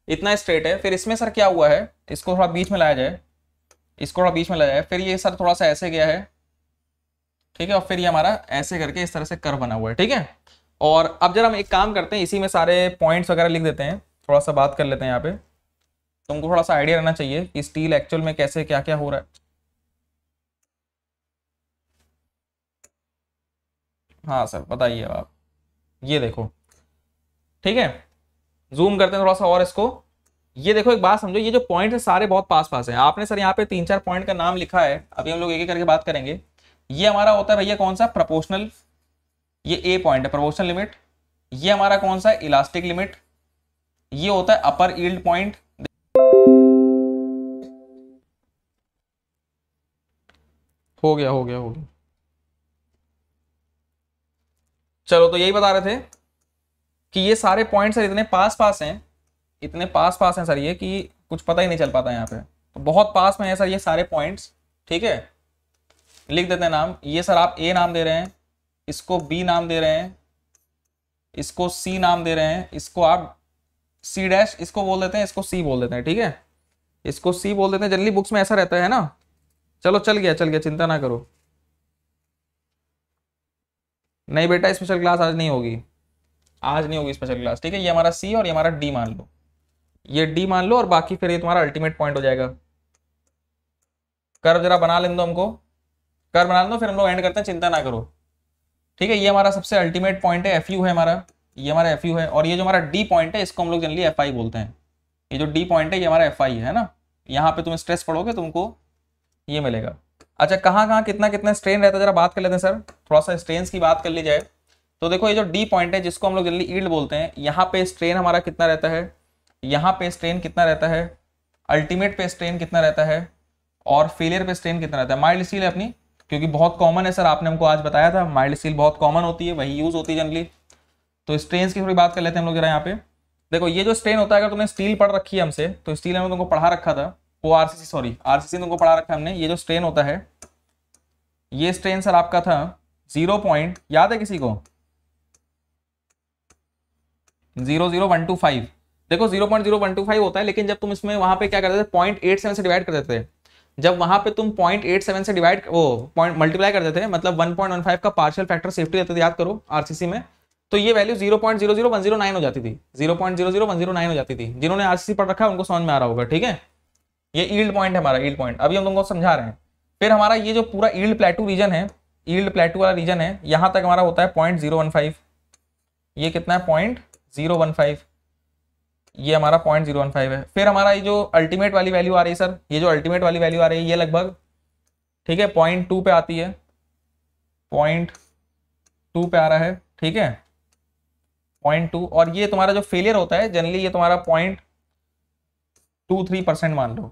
इतना स्ट्रेट है। फिर इसमें सर क्या हुआ है, इसको थोड़ा बीच में लाया जाए, इसको थोड़ा बीच में लाया जाए, फिर ये सर थोड़ा सा ऐसे गया है। ठीक है, और फिर ये हमारा ऐसे करके इस तरह से कर्व बना हुआ है। ठीक है, और अब जरा हम एक काम करते हैं, इसी में सारे पॉइंट्स वगैरह लिख देते हैं, थोड़ा सा बात कर लेते हैं। यहाँ पे तुमको थोड़ा सा आइडिया रहना चाहिए कि स्टील एक्चुअल में कैसे क्या क्या हो रहा है। हाँ सर बताइए आप, ये देखो। ठीक है, जूम करते हैं थोड़ा सा और इसको, ये देखो एक बात समझो, ये जो पॉइंट है सारे बहुत पास पास हैं। आपने सर यहाँ पे 3-4 पॉइंट का नाम लिखा है, अभी हम लोग एक एक करके बात करेंगे। ये हमारा होता है भैया कौन सा, प्रोपोर्शनल, ये ए पॉइंट है, प्रोपोर्शनल लिमिट। ये हमारा कौन सा, इलास्टिक लिमिट। ये होता है अपर यील्ड पॉइंट। हो गया हो गया हो गया, चलो तो यही बता रहे थे कि ये सारे पॉइंट सर इतने पास पास हैं, इतने पास पास हैं सर ये कि कुछ पता ही नहीं चल पाता है यहाँ पे, तो बहुत पास में है सर ये सारे पॉइंट्स। ठीक है, लिख देते हैं नाम, ये सर आप ए नाम दे रहे हैं, इसको बी नाम दे रहे हैं, इसको C नाम दे रहे हैं, इसको आप C डैश इसको बोल देते हैं, इसको C बोल देते हैं, ठीक है, इसको C बोल देते हैं। जनरली बुक्स में ऐसा रहता है ना। चलो चल गया, चिंता ना करो। नहीं बेटा स्पेशल क्लास आज नहीं होगी स्पेशल क्लास, ठीक है। ये हमारा C और ये हमारा D मान लो, ये D मान लो, और बाकी फिर ये तुम्हारा अल्टीमेट पॉइंट हो जाएगा। कर्व जरा बना लेने दो हमको, कर्व बना लेने दो, फिर हम लोग एंड करते हैं, चिंता ना करो, ठीक है। ये हमारा सबसे अल्टीमेट पॉइंट है, एफ यू है हमारा, ये हमारा एफ यू है। और ये जो हमारा डी पॉइंट है इसको हम लोग जनरली एफ आई बोलते हैं। ये जो डी पॉइंट है ये हमारा एफ आई है ना। यहाँ पे तुम स्ट्रेस पढ़ोगे तुमको ये मिलेगा। अच्छा कहाँ कितना स्ट्रेन रहता है जरा बात कर लेते हैं सर, थोड़ा सा स्ट्रेन की बात कर ली जाए तो देखो, ये जो डी पॉइंट है जिसको हम लोग जनरली ईल्ड बोलते हैं, यहाँ पे स्ट्रेन हमारा कितना रहता है, यहाँ पे स्ट्रेन कितना रहता है, अल्टीमेट पे स्ट्रेन कितना रहता है, और फेलियर पे स्ट्रेन कितना रहता है। माइल्ड स्टील है अपनी, क्योंकि बहुत कॉमन है सर, आपने हमको आज बताया था माइल्ड स्टील बहुत कॉमन होती है, वही यूज होती है जनरली। तो स्ट्रेन की थोड़ी बात कर लेते हैं हम लोग जरा। यहाँ पे देखो ये जो स्ट्रेन होता है, अगर तुमने स्टील पढ़ रखी है हमसे, तो स्टील हमने तुमको पढ़ा रखा था, वो आरसीसी तुमको पढ़ा रखा हमने। ये जो स्ट्रेन होता है, ये स्ट्रेन सर आपका था 0 पॉइंट, याद है किसी को, 0.0125। देखो 0.0125 होता है, लेकिन जब तुम इसमें वहां पे क्या करते थे, 0.87 से डिवाइड कर देते थे। जब वहां पे तुम 0.87 से डिवाइड मल्टीप्लाई कर देते थे, मतलब 1.15 का पार्शियल फैक्टर सेफ्टी रहता था, याद करो आरसीसी में, तो ये वैल्यू 0.00109 हो जाती थी, 0.00109 हो जाती थी। जिन्होंने आरसीसी पढ़ रखा है उनको समझ में आ रहा होगा, ठीक है। ये ईल्ड पॉइंट है हमारा, ईल्ड पॉइंट अभी हम तुमको समझा रहे हैं। फिर हमारा ये जो पूरा ईल्ड प्लेटू रीजन है, ईल्ड प्लेटू वाला रीजन है, यहाँ तक हमारा होता है 0.015। ये कितना है, 0.015, ये हमारा 0.015 है। फिर हमारा ये जो अल्टीमेट वाली वैल्यू आ रही है सर, ये जो अल्टीमेट वाली वैल्यू आ रही है, ये लगभग ठीक है 0.2 पे आती है, 0.2 पे आ रहा है, ठीक है 0.2। और ये तुम्हारा जो फेलियर होता है जनरली ये तुम्हारा 0.23% मान लो,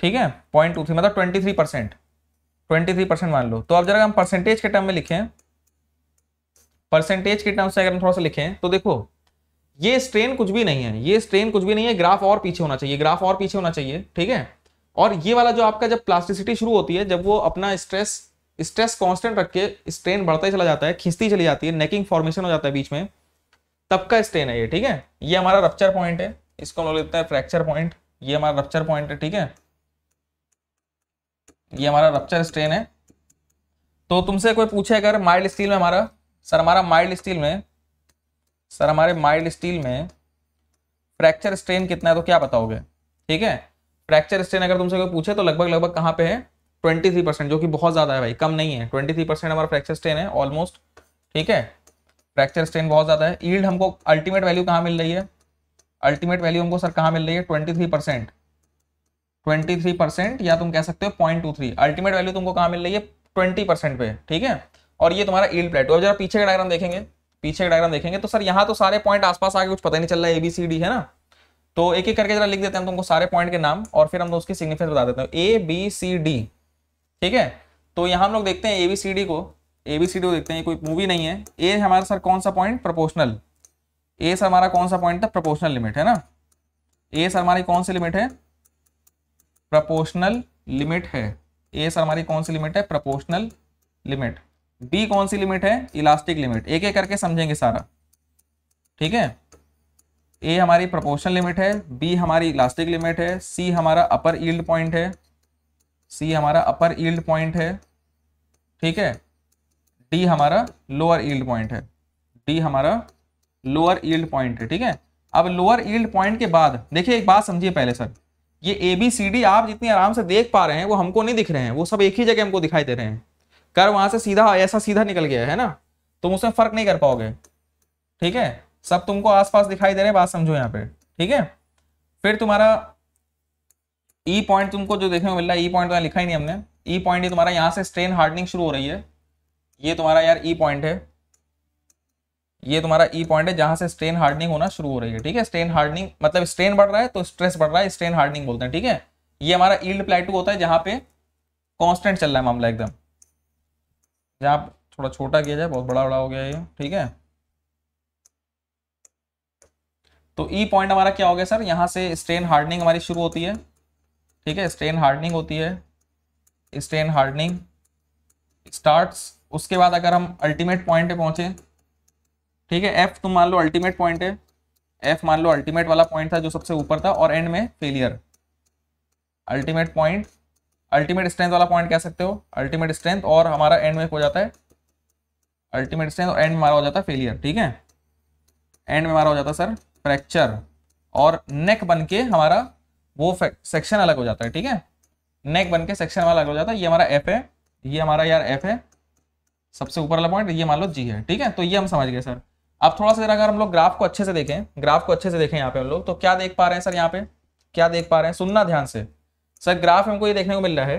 ठीक है 0.23 मतलब 23% मान लो। तो अब जरा हम परसेंटेज के टर्म में लिखें, परसेंटेज के टर्म से अगर हम थोड़ा सा लिखें तो देखो ये स्ट्रेन कुछ भी नहीं है, ये स्ट्रेन कुछ भी नहीं है, ग्राफ और पीछे होना चाहिए, ग्राफ और पीछे होना चाहिए, ठीक है। और ये वाला जो आपका जब प्लास्टिसिटी शुरू होती है, जब वो अपना स्ट्रेस कांस्टेंट रख के स्ट्रेन बढ़ता ही चला जाता है, खिंचती चली जाती है, नेकिंग फॉर्मेशन हो जाता है बीच में, तब का स्ट्रेन है ये, ठीक है। ये हमारा रप्चर पॉइंट है, इसको हम लोग लेते हैं फ्रैक्चर पॉइंट, ये हमारा रप्चर पॉइंट है, ठीक है, ये हमारा रप्चर स्ट्रेन है। तो तुमसे कोई पूछे अगर माइल्ड स्टील में हमारा सर, हमारा माइल्ड स्टील में सर, हमारे माइल्ड स्टील में फ्रैक्चर स्ट्रेन कितना है, तो क्या बताओगे, ठीक है। फ्रैक्चर स्ट्रेन अगर तुमसे कोई पूछे तो लगभग कहाँ पे है, 23%, जो कि बहुत ज़्यादा है भाई, कम नहीं है, 23% हमारा फ्रैक्चर स्ट्रेन है ऑलमोस्ट, ठीक है। फ्रैक्चर स्ट्रेन बहुत ज़्यादा है। ईल्ड हमको अल्टीमेट वैल्यू कहाँ मिल रही है, अल्टीमेट वैल्यू हमको सर कहाँ मिल रही है, 23%, या तुम कह सकते हो 0.23। अल्टीमेट वैल्यू तुमको कहाँ मिल रही है, 20% पे, ठीक है। और ये तुम्हारा ईल्ड प्लेटू। अब जरा पीछे का डायग्राम देखेंगे, पीछे डायग्राम देखेंगे तो सर यहाँ तो सारे पॉइंट आसपास आगे कुछ पता ही नहीं चल रहा है, ABCD है ना। तो एक एक करके जरा लिख देते हैं हम तुमको सारे पॉइंट के नाम, और फिर हम तो उसकी सिग्निफिकेंस बता देते हैं, ABCD, ठीक है। तो यहाँ हम लोग देखते हैं ABCD को देखते हैं, कोई मूवी नहीं है। ए हमारा सर कौन सा पॉइंट, प्रोपोर्शनल, ए सर हमारा कौन सा पॉइंट था, प्रोपोर्शनल लिमिट है ना। ए सर हमारी कौन सी लिमिट है, प्रोपोर्शनल लिमिट है। ए सर हमारी कौन सी लिमिट है, प्रोपोर्शनल लिमिट। बी कौन सी लिमिट है, इलास्टिक लिमिट। एक एक करके समझेंगे सारा, ठीक है। ए हमारी प्रोपोर्शनल लिमिट है, बी हमारी इलास्टिक लिमिट है, सी हमारा अपर यील्ड पॉइंट है, सी हमारा अपर यील्ड पॉइंट है, ठीक है। डी हमारा लोअर यील्ड पॉइंट है, डी हमारा लोअर यील्ड पॉइंट है, ठीक है। अब लोअर यील्ड पॉइंट के बाद देखिए एक बात समझिए पहले सर, ये ABCD आप जितनी आराम से देख पा रहे हैं वो हमको नहीं दिख रहे हैं, वो सब एक ही जगह हमको दिखाई दे रहे हैं। कर वहां से सीधा ऐसा सीधा निकल गया है ना, तुम उसमें फर्क नहीं कर पाओगे, ठीक है। सब तुमको आसपास दिखाई दे रहे हैं, बात समझो यहाँ पे, ठीक है। फिर तुम्हारा ई पॉइंट तुमको जो देखने को मिल रहा है, ई पॉइंट तो लिखा ही नहीं हमने, ई पॉइंट ये तुम्हारा यहाँ से स्ट्रेन हार्डनिंग शुरू हो रही है, ये तुम्हारा यार ई पॉइंट है, ये तुम्हारा ई पॉइंट है जहां से स्ट्रेन हार्डनिंग होना शुरू हो रही है, ठीक है। स्ट्रेन हार्डनिंग मतलब स्ट्रेन बढ़ रहा है तो स्ट्रेस बढ़ रहा है, स्ट्रेन हार्डनिंग बोलते हैं, ठीक है। ये हमारा यील्ड प्लेटू होता है जहां पे कांस्टेंट चल रहा है मामला एकदम, जहां थोड़ा छोटा किया जाए, बहुत बड़ा हो गया ये, ठीक है। तो ई पॉइंट हमारा क्या हो गया सर, यहाँ से स्ट्रेन हार्डनिंग हमारी शुरू होती है, ठीक है। स्ट्रेन हार्डनिंग होती है, स्ट्रेन हार्डनिंग स्टार्ट्स। उसके बाद अगर हम अल्टीमेट पॉइंट पे पहुंचे, ठीक है। एफ तुम मान लो अल्टीमेट पॉइंट है, एफ मान लो अल्टीमेट वाला पॉइंट था जो सबसे ऊपर था, और एंड में failure. Ultimate point, ultimate strength वाला पॉइंट कह सकते हो, अल्टीमेट स्ट्रेंथ, और हमारा एंड में हो जाता है अल्टीमेट स्ट्रेंथ, और एंड हमारा हो जाता है फेलियर। ठीक है, एंड में हमारा हो जाता है सर फ्रैक्चर, और नेक बन के हमारा वो सेक्शन अलग हो जाता है। ठीक है, नेक बन के सेक्शन अलग हो जाता है। ये हमारा एफ है, ये हमारा यार एफ है सबसे ऊपर वाला पॉइंट, ये मान लो जी है। ठीक है, तो ये हम समझ गए सर। अब थोड़ा सा जरा अगर हम लोग ग्राफ को अच्छे से देखें, ग्राफ को अच्छे से देखें यहाँ पे हम लोग, तो क्या देख पा रहे हैं सर, यहाँ पे क्या देख पा रहे हैं, सुनना ध्यान से सर। ग्राफ हमको ये देखने को मिल रहा है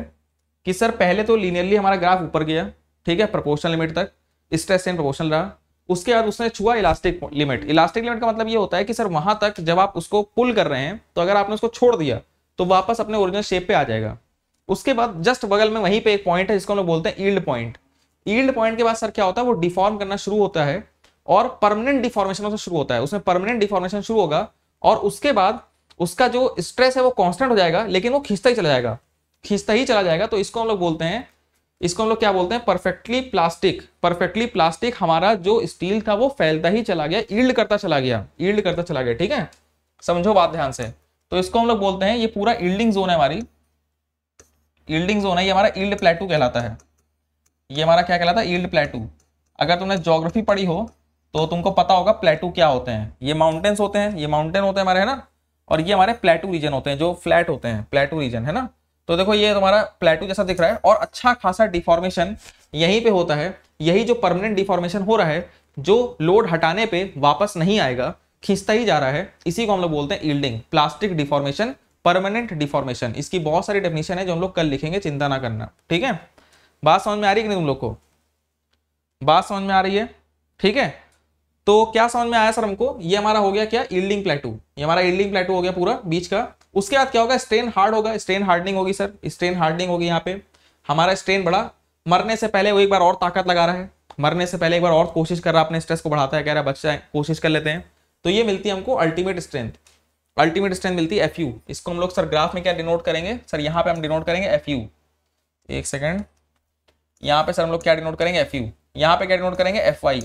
कि सर पहले तो लीनियरली हमारा ग्राफ ऊपर गया, ठीक है, प्रोपोर्शनल लिमिट तक, स्ट्रेस एंड प्रोपोर्शनल रहा। उसके बाद उसने छुआ इलास्टिक लिमिट। इलास्टिक लिमिट का मतलब ये होता है कि सर वहां तक जब आप उसको पुल कर रहे हैं, तो अगर आपने उसको छोड़ दिया तो वापस अपने ओरिजिनल शेप पे आ जाएगा। उसके बाद जस्ट बगल में वहीं पे एक पॉइंट है जिसको हम लोग बोलते हैं यील्ड पॉइंट। यील्ड पॉइंट के बाद सर क्या होता है, वो डिफॉर्म करना शुरू होता है, और परमानेंट डिफॉर्मेशन उसमें शुरू होता है, उसमें परमानेंट डिफॉर्मेशन शुरू होगा, और उसके बाद उसका जो स्ट्रेस है वो कॉन्स्टेंट हो जाएगा, लेकिन वो खींचता ही चला जाएगा, खींचता ही चला जाएगा। तो इसको हम लोग बोलते हैं, इसको हम लोग क्या बोलते हैं, परफेक्टली प्लास्टिक। परफेक्टली प्लास्टिक हमारा जो स्टील था वो फैलता ही चला गया, यील्ड करता चला गया, यील्ड करता चला गया। ठीक है, समझो बात ध्यान से। तो इसको हम लोग बोलते हैं, ये पूरा यील्डिंग जोन है, हमारी यील्डिंग जोन है, ये हमारा यील्ड प्लेटू कहलाता है। ये हमारा क्या कहलाता है, यील्ड प्लेटू। अगर तुमने ज्योग्राफी पढ़ी हो तो तुमको पता होगा प्लेटू क्या होते हैं। ये माउंटेन्स होते हैं, ये माउंटेन होते हैं हमारे, है ना, और ये हमारे प्लेटू रीजन होते हैं जो फ्लैट होते हैं, प्लेटू रीजन, है ना। तो देखो ये तुम्हारा प्लेटू जैसा दिख रहा है, और अच्छा खासा डिफॉर्मेशन यहीं पे होता है। यही जो परमानेंट डिफॉर्मेशन हो रहा है, जो लोड हटाने पे वापस नहीं आएगा, खींचता ही जा रहा है, इसी को हम लोग बोलते हैं yielding, plastic deformation, permanent deformation. इसकी बहुत सारी डेफिनेशन है जो हम लोग कल लिखेंगे, चिंता ना करना। ठीक है, बात समझ में आ रही है कि नहीं तुम लोग को, बात समझ में आ रही है? ठीक है, तो क्या समझ में आया सर हमको, ये हमारा हो गया क्या, यील्डिंग प्लेटू, ये हमारा यील्डिंग प्लेटू हो गया पूरा बीच का। उसके बाद क्या होगा, स्ट्रेन हार्ड होगा, स्ट्रेन हार्डनिंग होगी सर, स्ट्रेन हार्डनिंग होगी। यहाँ पे हमारा स्ट्रेन बढ़ा, मरने से पहले वो एक बार और ताकत लगा रहा है, मरने से पहले एक बार और कोशिश कर रहा है, अपने स्ट्रेस को बढ़ाता है, कह रहा है बच्चा कोशिश कर लेते हैं। तो ये मिलती है हमको अल्टीमेट स्ट्रेंथ, अल्टीमेट स्ट्रेंथ मिलती है एफ यू। इसको हम लोग सर ग्राफ में क्या डिनोट करेंगे सर, यहाँ पे हम डिनोट करेंगे एफ यू। एक सेकेंड, यहाँ पे सर हम लोग क्या डिनोट करेंगे, एफ यू। यहाँ पे क्या डिनोट करेंगे, एफ वाई।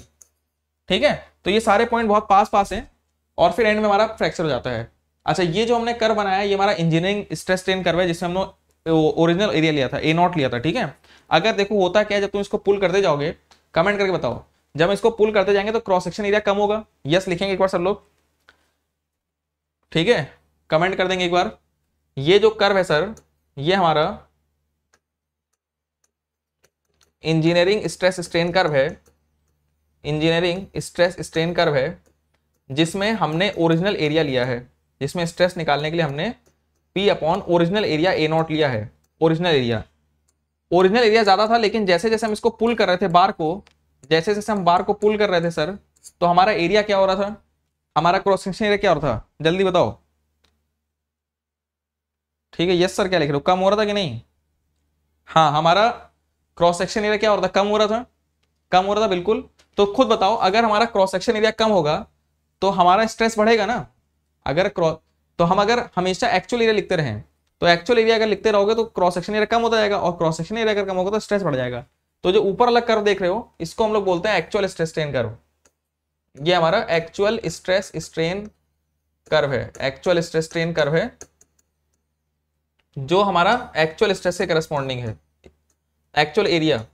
ठीक है, तो ये सारे पॉइंट बहुत पास पास हैं, और फिर एंड में हमारा फ्रैक्चर हो जाता है। अच्छा, ये जो हमने कर बनाया, ये हमारा इंजीनियरिंग स्ट्रेस स्ट्रेन कर्व है, जिसमें हमने ओरिजिनल एरिया लिया था, ए नॉट लिया था। ठीक है, अगर देखो होता क्या है, जब तुम इसको पुल करते जाओगे, कमेंट करके बताओ, जब हम इसको पुल करते जाएंगे तो क्रॉस सेक्शन एरिया कम होगा। यस लिखेंगे एक बार सब लोग, ठीक है, कमेंट कर देंगे एक बार। ये जो कर्व है सर, ये हमारा इंजीनियरिंग स्ट्रेस स्ट्रेन कर्व है, इंजीनियरिंग स्ट्रेस स्ट्रेन कर्व है, जिसमें हमने ओरिजिनल एरिया लिया है, जिसमें स्ट्रेस निकालने के लिए हमने P upon original area A naught लिया है। ओरिजिनल एरिया, ओरिजिनल एरिया ज़्यादा था, लेकिन जैसे जैसे हम इसको पुल कर रहे थे बार को, जैसे जैसे हम बार को पुल कर रहे थे सर, तो हमारा एरिया क्या हो रहा था, हमारा क्रॉस सेक्शन एरिया क्या हो रहा था, जल्दी बताओ। ठीक है, यस सर क्या लिख रहे हो, कम हो रहा था कि नहीं? हाँ, हमारा क्रॉस सेक्शन एरिया क्या हो रहा था, कम हो रहा था, कम हो रहा था, बिल्कुल। तो खुद बताओ, अगर हमारा क्रॉस सेक्शन एरिया कम होगा तो हमारा स्ट्रेस बढ़ेगा ना। अगर क्रॉस, तो हम अगर हमेशा एक्चुअल एरिया लिखते रहें, तो एक्चुअल एरिया अगर लिखते रहोगे तो क्रॉस सेक्शन एरिया कम होता जाएगा, और क्रॉस सेक्शन एरिया अगर कम होगा तो स्ट्रेस बढ़ जाएगा। तो जो ऊपर वाला कर्व देख रहे हो, इसको हम लोग बोलते हैं एक्चुअल स्ट्रेस स्ट्रेन कर्व। ये हमारा एक्चुअल स्ट्रेस स्ट्रेन कर्व है, एक्चुअल स्ट्रेस स्ट्रेन कर्व है, जो हमारा एक्चुअल स्ट्रेस से करस्पॉन्डिंग है। एक्चुअल एरिया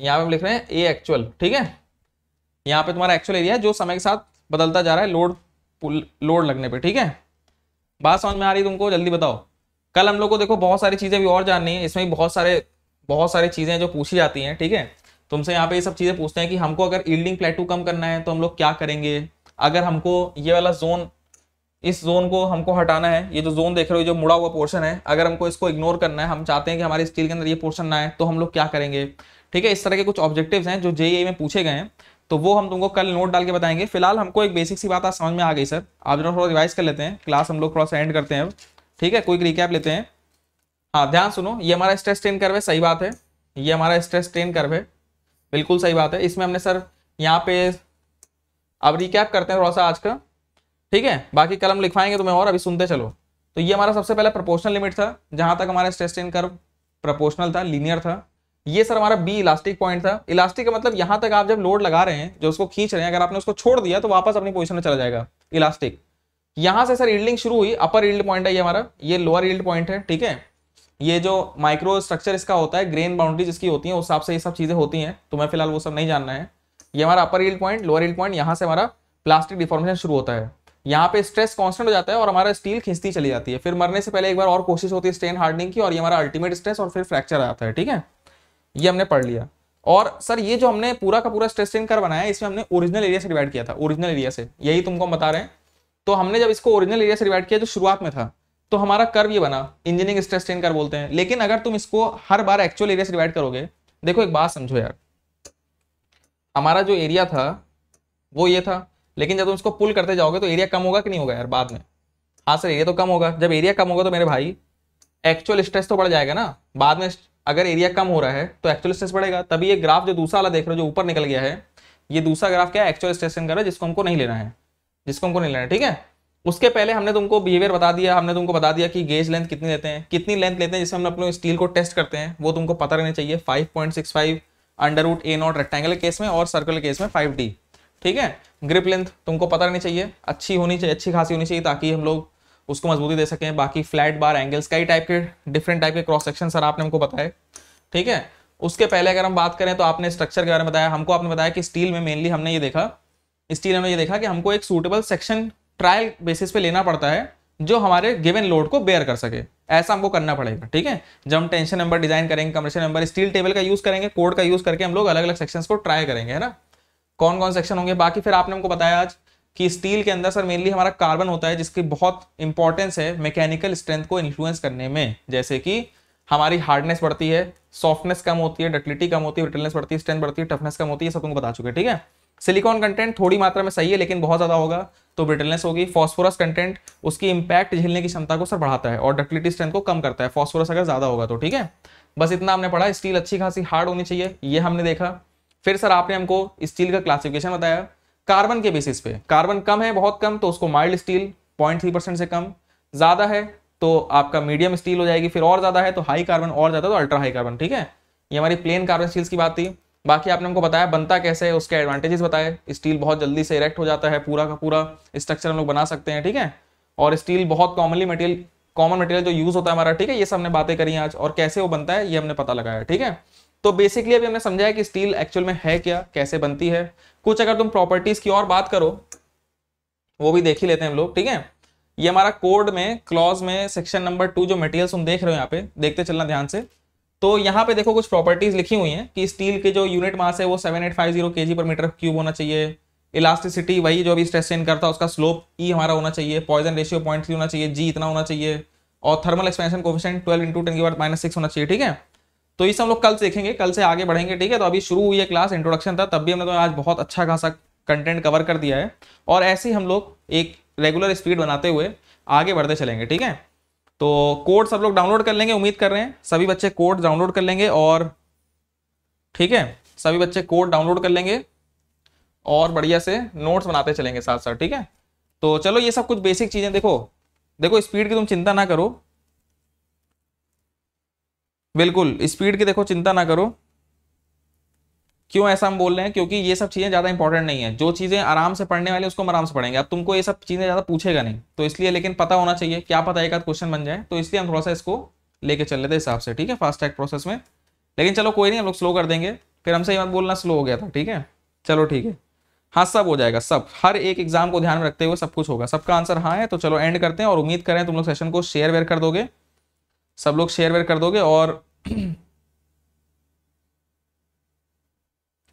यहाँ पे हम लिख रहे हैं ए एक्चुअल। ठीक है, यहाँ पे तुम्हारा एक्चुअल एरिया जो समय के साथ बदलता जा रहा है लोड लगने पे। ठीक है, बात समझ में आ रही है तुमको, जल्दी बताओ। कल हम लोग को देखो बहुत सारी चीज़ें भी और जाननी है, इसमें भी बहुत सारी चीज़ें जो पूछी जाती हैं। ठीक है, तुमसे यहाँ पे ये सब चीज़ें पूछते हैं कि हमको अगर यील्डिंग प्लेटू कम करना है तो हम लोग क्या करेंगे, अगर हमको ये वाला जोन, इस जोन को हमको हटाना है, ये जो जोन देख रहे हो, जो मुड़ा हुआ पोर्शन है, अगर हमको इसको इग्नोर करना है, हम चाहते हैं कि हमारे स्टील के अंदर ये पोर्शन ना आए, तो हम लोग क्या करेंगे। ठीक है, इस तरह के कुछ ऑब्जेक्टिव्स हैं जो जेईई में पूछे गए हैं, तो वो हम तुमको कल नोट डाल के बताएंगे। फिलहाल हमको एक बेसिक सी बात आज समझ में आ गई सर, आप जरा थोड़ा रिवाइज कर लेते हैं, क्लास हम लोग थोड़ा सा एंड करते हैं अब। ठीक है, कोई रिकैप लेते हैं। हाँ, ध्यान सुनो, ये हमारा स्ट्रेस स्ट्रेन कर्व है, सही बात है, ये हमारा स्ट्रेस स्ट्रेन कर्व है, बिल्कुल सही बात है। इसमें हमने सर यहाँ पे अब रिकैप करते हैं थोड़ा सा आज का। ठीक है, बाकी कल हम लिखवाएंगे तुम्हें, और अभी सुनते चलो। तो ये हमारा सबसे पहले प्रोपोर्शनल लिमिट था, जहाँ तक हमारा स्ट्रेस स्ट्रेन कर्व प्रोपोर्शनल था, लीनियर था। ये सर हमारा बी इलास्टिक पॉइंट था। इलास्टिक का मतलब यहां तक आप जब लोड लगा रहे हैं, जो उसको खींच रहे हैं, अगर आपने उसको छोड़ दिया तो वापस अपनी पोजीशन में चला जाएगा इलास्टिक। यहां से सर यील्डिंग शुरू हुई, अपर यील्ड पॉइंट है ये हमारा, ये लोअर यील्ड पॉइंट है, ठीक है। ये जो माइक्रो स्ट्रक्चर इसका होता है, ग्रेन बाउंड्री जिसकी होती है, उस हिसाब से ये सब चीजें होती हैं, तो मैं फिलहाल वो सब नहीं जानना है। ये हमारा upper yield point, lower yield point, यहाँ से हमारा प्लास्टिक डिफॉर्मेशन शुरू होता है। यहाँ पे स्ट्रेस कांस्टेंट हो जाता है और हमारा स्टील खींचती चली जाती है। फिर मरने से पहले एक बार और कोशिश होती है स्ट्रेन हार्डनिंग की, और ये हमारा अल्टीमेट स्ट्रेस, और फिर फ्रैक्चर आता है, ठीक है। ये हमने पढ़ लिया। और सर ये जो हमने पूरा का पूरा स्ट्रेस स्ट्रेन कर्व बनाया है, इसमें हमने ओरिजिनल एरिया से डिवाइड किया था, ओरिजिनल एरिया से, यही तुमको हम बता रहे हैं। तो हमने जब इसको ओरिजिनल एरिया से डिवाइड किया जो शुरुआत में था, तो हमारा कर्व ये बना, इंजीनियरिंग स्ट्रेस स्ट्रेन कर्व बोलते हैं। लेकिन अगर तुम इसको हर बार एक्चुअल एरिया से डिवाइड करोगे, देखो एक बात समझो यार, हमारा जो एरिया था वो ये था, लेकिन जब तुम इसको पुल करते जाओगे तो एरिया कम होगा कि नहीं होगा यार बाद में? हाँ सर एरिया तो कम होगा। जब एरिया कम होगा तो मेरे भाई एक्चुअल स्ट्रेस तो बढ़ जाएगा ना बाद में। अगर एरिया कम हो रहा है तो एक्चुअल स्ट्रेस बढ़ेगा, तभी ये ग्राफ जो दूसरा वाला देख रहे हो जो ऊपर निकल गया है, ये दूसरा ग्राफ क्या है, एक्चुअल स्ट्रेस स्ट्रेन कर्व, जिसको हमको नहीं लेना है, जिसको हमको नहीं लेना है, ठीक है। उसके पहले हमने तुमको बिहेवियर बता दिया, हमने तुमको बता दिया कि गेज लेंथ कितनी लेते हैं, कितनी लेंथ लेते हैं जिससे हम अपने स्टील को टेस्ट करते हैं, वो तुमको पता रहना चाहिए, 5.65 under root A naught rectangular case में, और सर्कुलर केस में 5d, ठीक है। ग्रिप लेंथ तुमको पता रहनी चाहिए, अच्छी होनी चाहिए, अच्छी खासी होनी चाहिए, ताकि हम लोग उसको मजबूती दे सकें। बाकी फ्लैट बार एंगल्स, कई टाइप के डिफरेंट टाइप के क्रॉस सेक्शन सर आपने हमको बताया, ठीक है। उसके पहले अगर हम बात करें तो आपने स्ट्रक्चर के बारे में बताया हमको, आपने बताया कि स्टील में मेनली हमने ये देखा, स्टील में ये देखा कि हमको एक सूटेबल सेक्शन ट्रायल बेसिस पे लेना पड़ता है जो हमारे गिवन लोड को बेयर कर सके, ऐसा हमको करना पड़ेगा, ठीक है। जब हम टेंशन नंबर डिजाइन करेंगे, कंप्रेशन नंबर, स्टील टेबल का यूज करेंगे, कोड का यूज करके हम लोग अलग अलग सेक्शंस को ट्राई करेंगे, है ना, कौन कौन सेक्शन होंगे। बाकी फिर आपने हमको बताया आज कि स्टील के अंदर सर मेनली हमारा कार्बन होता है, जिसकी बहुत इंपॉर्टेंस है मैकेनिकल स्ट्रेंथ को इन्फ्लुएंस करने में, जैसे कि हमारी हार्डनेस बढ़ती है, सॉफ्टनेस कम होती है, डक्टिलिटी कम होती है, ब्रिटलनेस बढ़ती है, स्ट्रेंथ बढ़ती है, टफनेस कम होती है, सब तुमको बता चुके हैं, ठीक है। सिलिकॉन कंटेंट थोड़ी मात्रा में सही है लेकिन बहुत ज्यादा होगा तो ब्रिटलनेस होगी। फॉस्फोरस कंटेंट उसकी इंपैक्ट झेलने की क्षमता को सर बढ़ाता है और डक्टिलिटी स्ट्रेंथ को कम करता है, फॉस्फोरस अगर ज्यादा होगा तो, ठीक है। बस इतना हमने पढ़ा, स्टील अच्छी खासी हार्ड होनी चाहिए, ये हमने देखा। फिर सर आपने हमको स्टील का क्लासिफिकेशन बताया कार्बन के बेसिस पे, कार्बन कम है, बहुत कम, तो उसको माइल्ड स्टील, 0.3% से कम, ज्यादा है तो आपका मीडियम स्टील हो जाएगी, फिर और ज्यादा है तो हाई कार्बन, और ज्यादा तो अल्ट्रा हाई कार्बन, ठीक है। ये हमारी प्लेन कार्बन स्टील्स की बात थी। बाकी आपने हमको बताया बनता कैसे है, उसके एडवांटेजेस बताए, स्टील बहुत जल्दी से इरेक्ट हो जाता है, पूरा का पूरा स्ट्रक्चर हम लोग बना सकते हैं, ठीक है। और स्टील बहुत कॉमनली मटेरियल, कॉमन मटेरियल जो यूज होता है हमारा, ठीक है। ये सब हमने बातें करी आज, और कैसे वो बनता है ये हमने पता लगाया, ठीक है। तो बेसिकली अभी हमने समझाया कि स्टील एक्चुअल में है क्या, कैसे बनती है। कुछ अगर तुम प्रॉपर्टीज की और बात करो वो भी देख ही लेते हैं हम लोग, ठीक है। ये हमारा कोड में क्लॉज में सेक्शन नंबर 2 जो मटेरियल्स तुम देख रहे हो यहाँ पे, देखते चलना ध्यान से, तो यहाँ पे देखो कुछ प्रॉपर्टीज लिखी हुई हैं कि स्टील के जो यूनिट मास है वो 7850 kg/m³ होना चाहिए, इलास्टिसिटी वही जो अभी स्ट्रेस स्ट्रेन कर्व था उसका स्लोप ई हमारा होना चाहिए, पॉइजन रेशियो 0.3 होना चाहिए, जी इतना होना चाहिए, और थर्मल एक्सपेंशन कोफिशिएंट 12 × 10⁻⁶ होना चाहिए, ठीक है। तो ये सब हम लोग कल देखेंगे, कल से आगे बढ़ेंगे, ठीक है। तो अभी शुरू हुई है क्लास, इंट्रोडक्शन था, तब भी हमने तो आज बहुत अच्छा खासा कंटेंट कवर कर दिया है, और ऐसे ही हम लोग एक रेगुलर स्पीड बनाते हुए आगे बढ़ते चलेंगे, ठीक है। तो कोड सब लोग डाउनलोड कर लेंगे, उम्मीद कर रहे हैं सभी बच्चे कोड डाउनलोड कर लेंगे, और ठीक है सभी बच्चे कोड डाउनलोड कर लेंगे और बढ़िया से नोट्स बनाते चलेंगे साथ साथ, ठीक है। तो चलो ये सब कुछ बेसिक चीजें, देखो देखो स्पीड की तुम चिंता ना करो, बिल्कुल स्पीड की देखो चिंता ना करो, क्यों ऐसा हम बोल रहे हैं, क्योंकि ये सब चीजें ज्यादा इंपॉर्टेंट नहीं है, जो चीजें आराम से पढ़ने वाले उसको हम आराम से पढ़ेंगे, अब तुमको ये सब चीजें ज्यादा पूछेगा नहीं, तो इसलिए, लेकिन पता होना चाहिए, क्या पता एक आध क्वेश्चन बन जाए, तो इसलिए हम थोड़ा सा इसको लेके चल लेते हैं हिसाब से, ठीक है, फास्ट ट्रैक प्रोसेस में। लेकिन चलो कोई नहीं, हम लोग स्लो कर देंगे, फिर हमसे ये मत बोलना स्लो हो गया था, ठीक है, चलो ठीक है, हाँ सब हो जाएगा, सब हर एक एग्जाम को ध्यान में रखते हुए सब कुछ होगा, सबका आंसर हाँ है। तो चलो एंड करते हैं, और उम्मीद करें तुम लोग सेशन को शेयर वेयर कर दोगे, सब लोग शेयर वेयर कर दोगे, और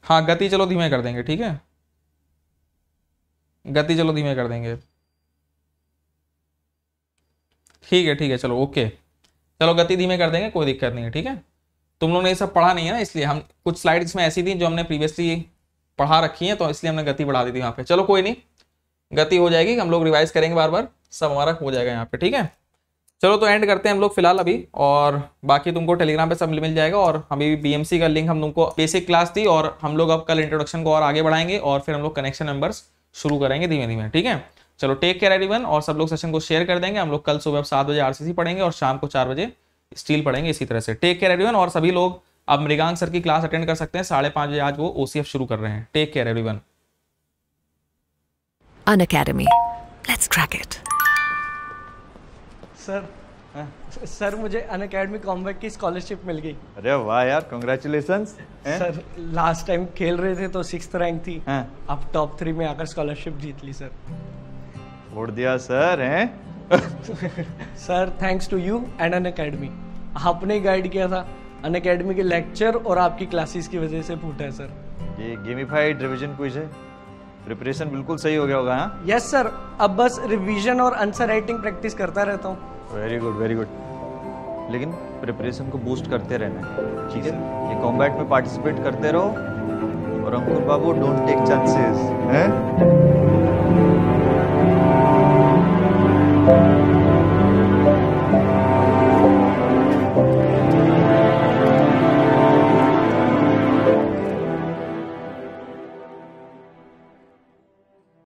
हाँ गति चलो धीमे कर देंगे, ठीक है, गति चलो धीमे कर देंगे, ठीक है, ठीक है, चलो ओके, चलो गति धीमे कर देंगे, कोई दिक्कत नहीं है, ठीक है। तुम लोगों ने ये सब पढ़ा नहीं है ना, इसलिए हम कुछ स्लाइड्स में ऐसी थी जो हमने प्रीवियसली पढ़ा रखी है, तो इसलिए हमने गति बढ़ा दी थी यहाँ पे, चलो कोई नहीं, गति हो जाएगी, हम लोग रिवाइज करेंगे बार बार, सब हमारा हो जाएगा यहाँ पे, ठीक है। चलो तो एंड करते हैं हम लोग फिलहाल अभी, और बाकी तुमको टेलीग्राम पे सब मिल जाएगा, और हमें भी बीएमसी का लिंक, हम तुमको बेसिक क्लास थी, और हम लोग अब कल इंट्रोडक्शन को और आगे बढ़ाएंगे, और फिर हम लोग कनेक्शन नंबर्स शुरू करेंगे धीमे धीमे, ठीक है। चलो टेक केयर एवरीवन, और सब लोग सेशन को शेयर कर देंगे, हम लोग कल सुबह 7 बजे RCC पढ़ेंगे और शाम को 4 बजे स्टील पढ़ेंगे, इसी तरह से टेक केयर एवरीवन, और सभी लोग आप मृगांक सर की क्लास अटेंड कर सकते हैं 5:30 बजे, आज वो ओसीएफ शुरू कर रहे हैं। Take care everyone. Unacademy, let's crack it. Sir मुझे अनअकैडमी कॉम्बैट की स्कॉलरशिप मिल गई। अरे वाह यार, कांग्रेचुलेशंस। सर लास्ट टाइम खेल रहे थे तो 6th रैंक थी, अब टॉप 3 में आकर स्कॉलरशिप जीत ली सर। छोड़ दिया सर हैं। Sir thanks to you and Unacademy, आपने गाइड किया था। अनअकैडमी के लेक्चर और आपकी क्लासेस की वजह से फूटा है सर। ये गेमिफाइड रिवीजन क्विज है, प्रिपरेशन बिल्कुल सही हो गया होगा। हाँ यस सर, अब बस रिवीजन और आंसर राइटिंग प्रैक्टिस करता रहता हूँ। वेरी गुड वेरी गुड, लेकिन प्रिपरेशन को बूस्ट करते रहना, ठीक है? ये कॉम्बैट में पार्टिसिपेट करते रहो, और अंकुर बाबू डोंट टेक चांसेस हैं।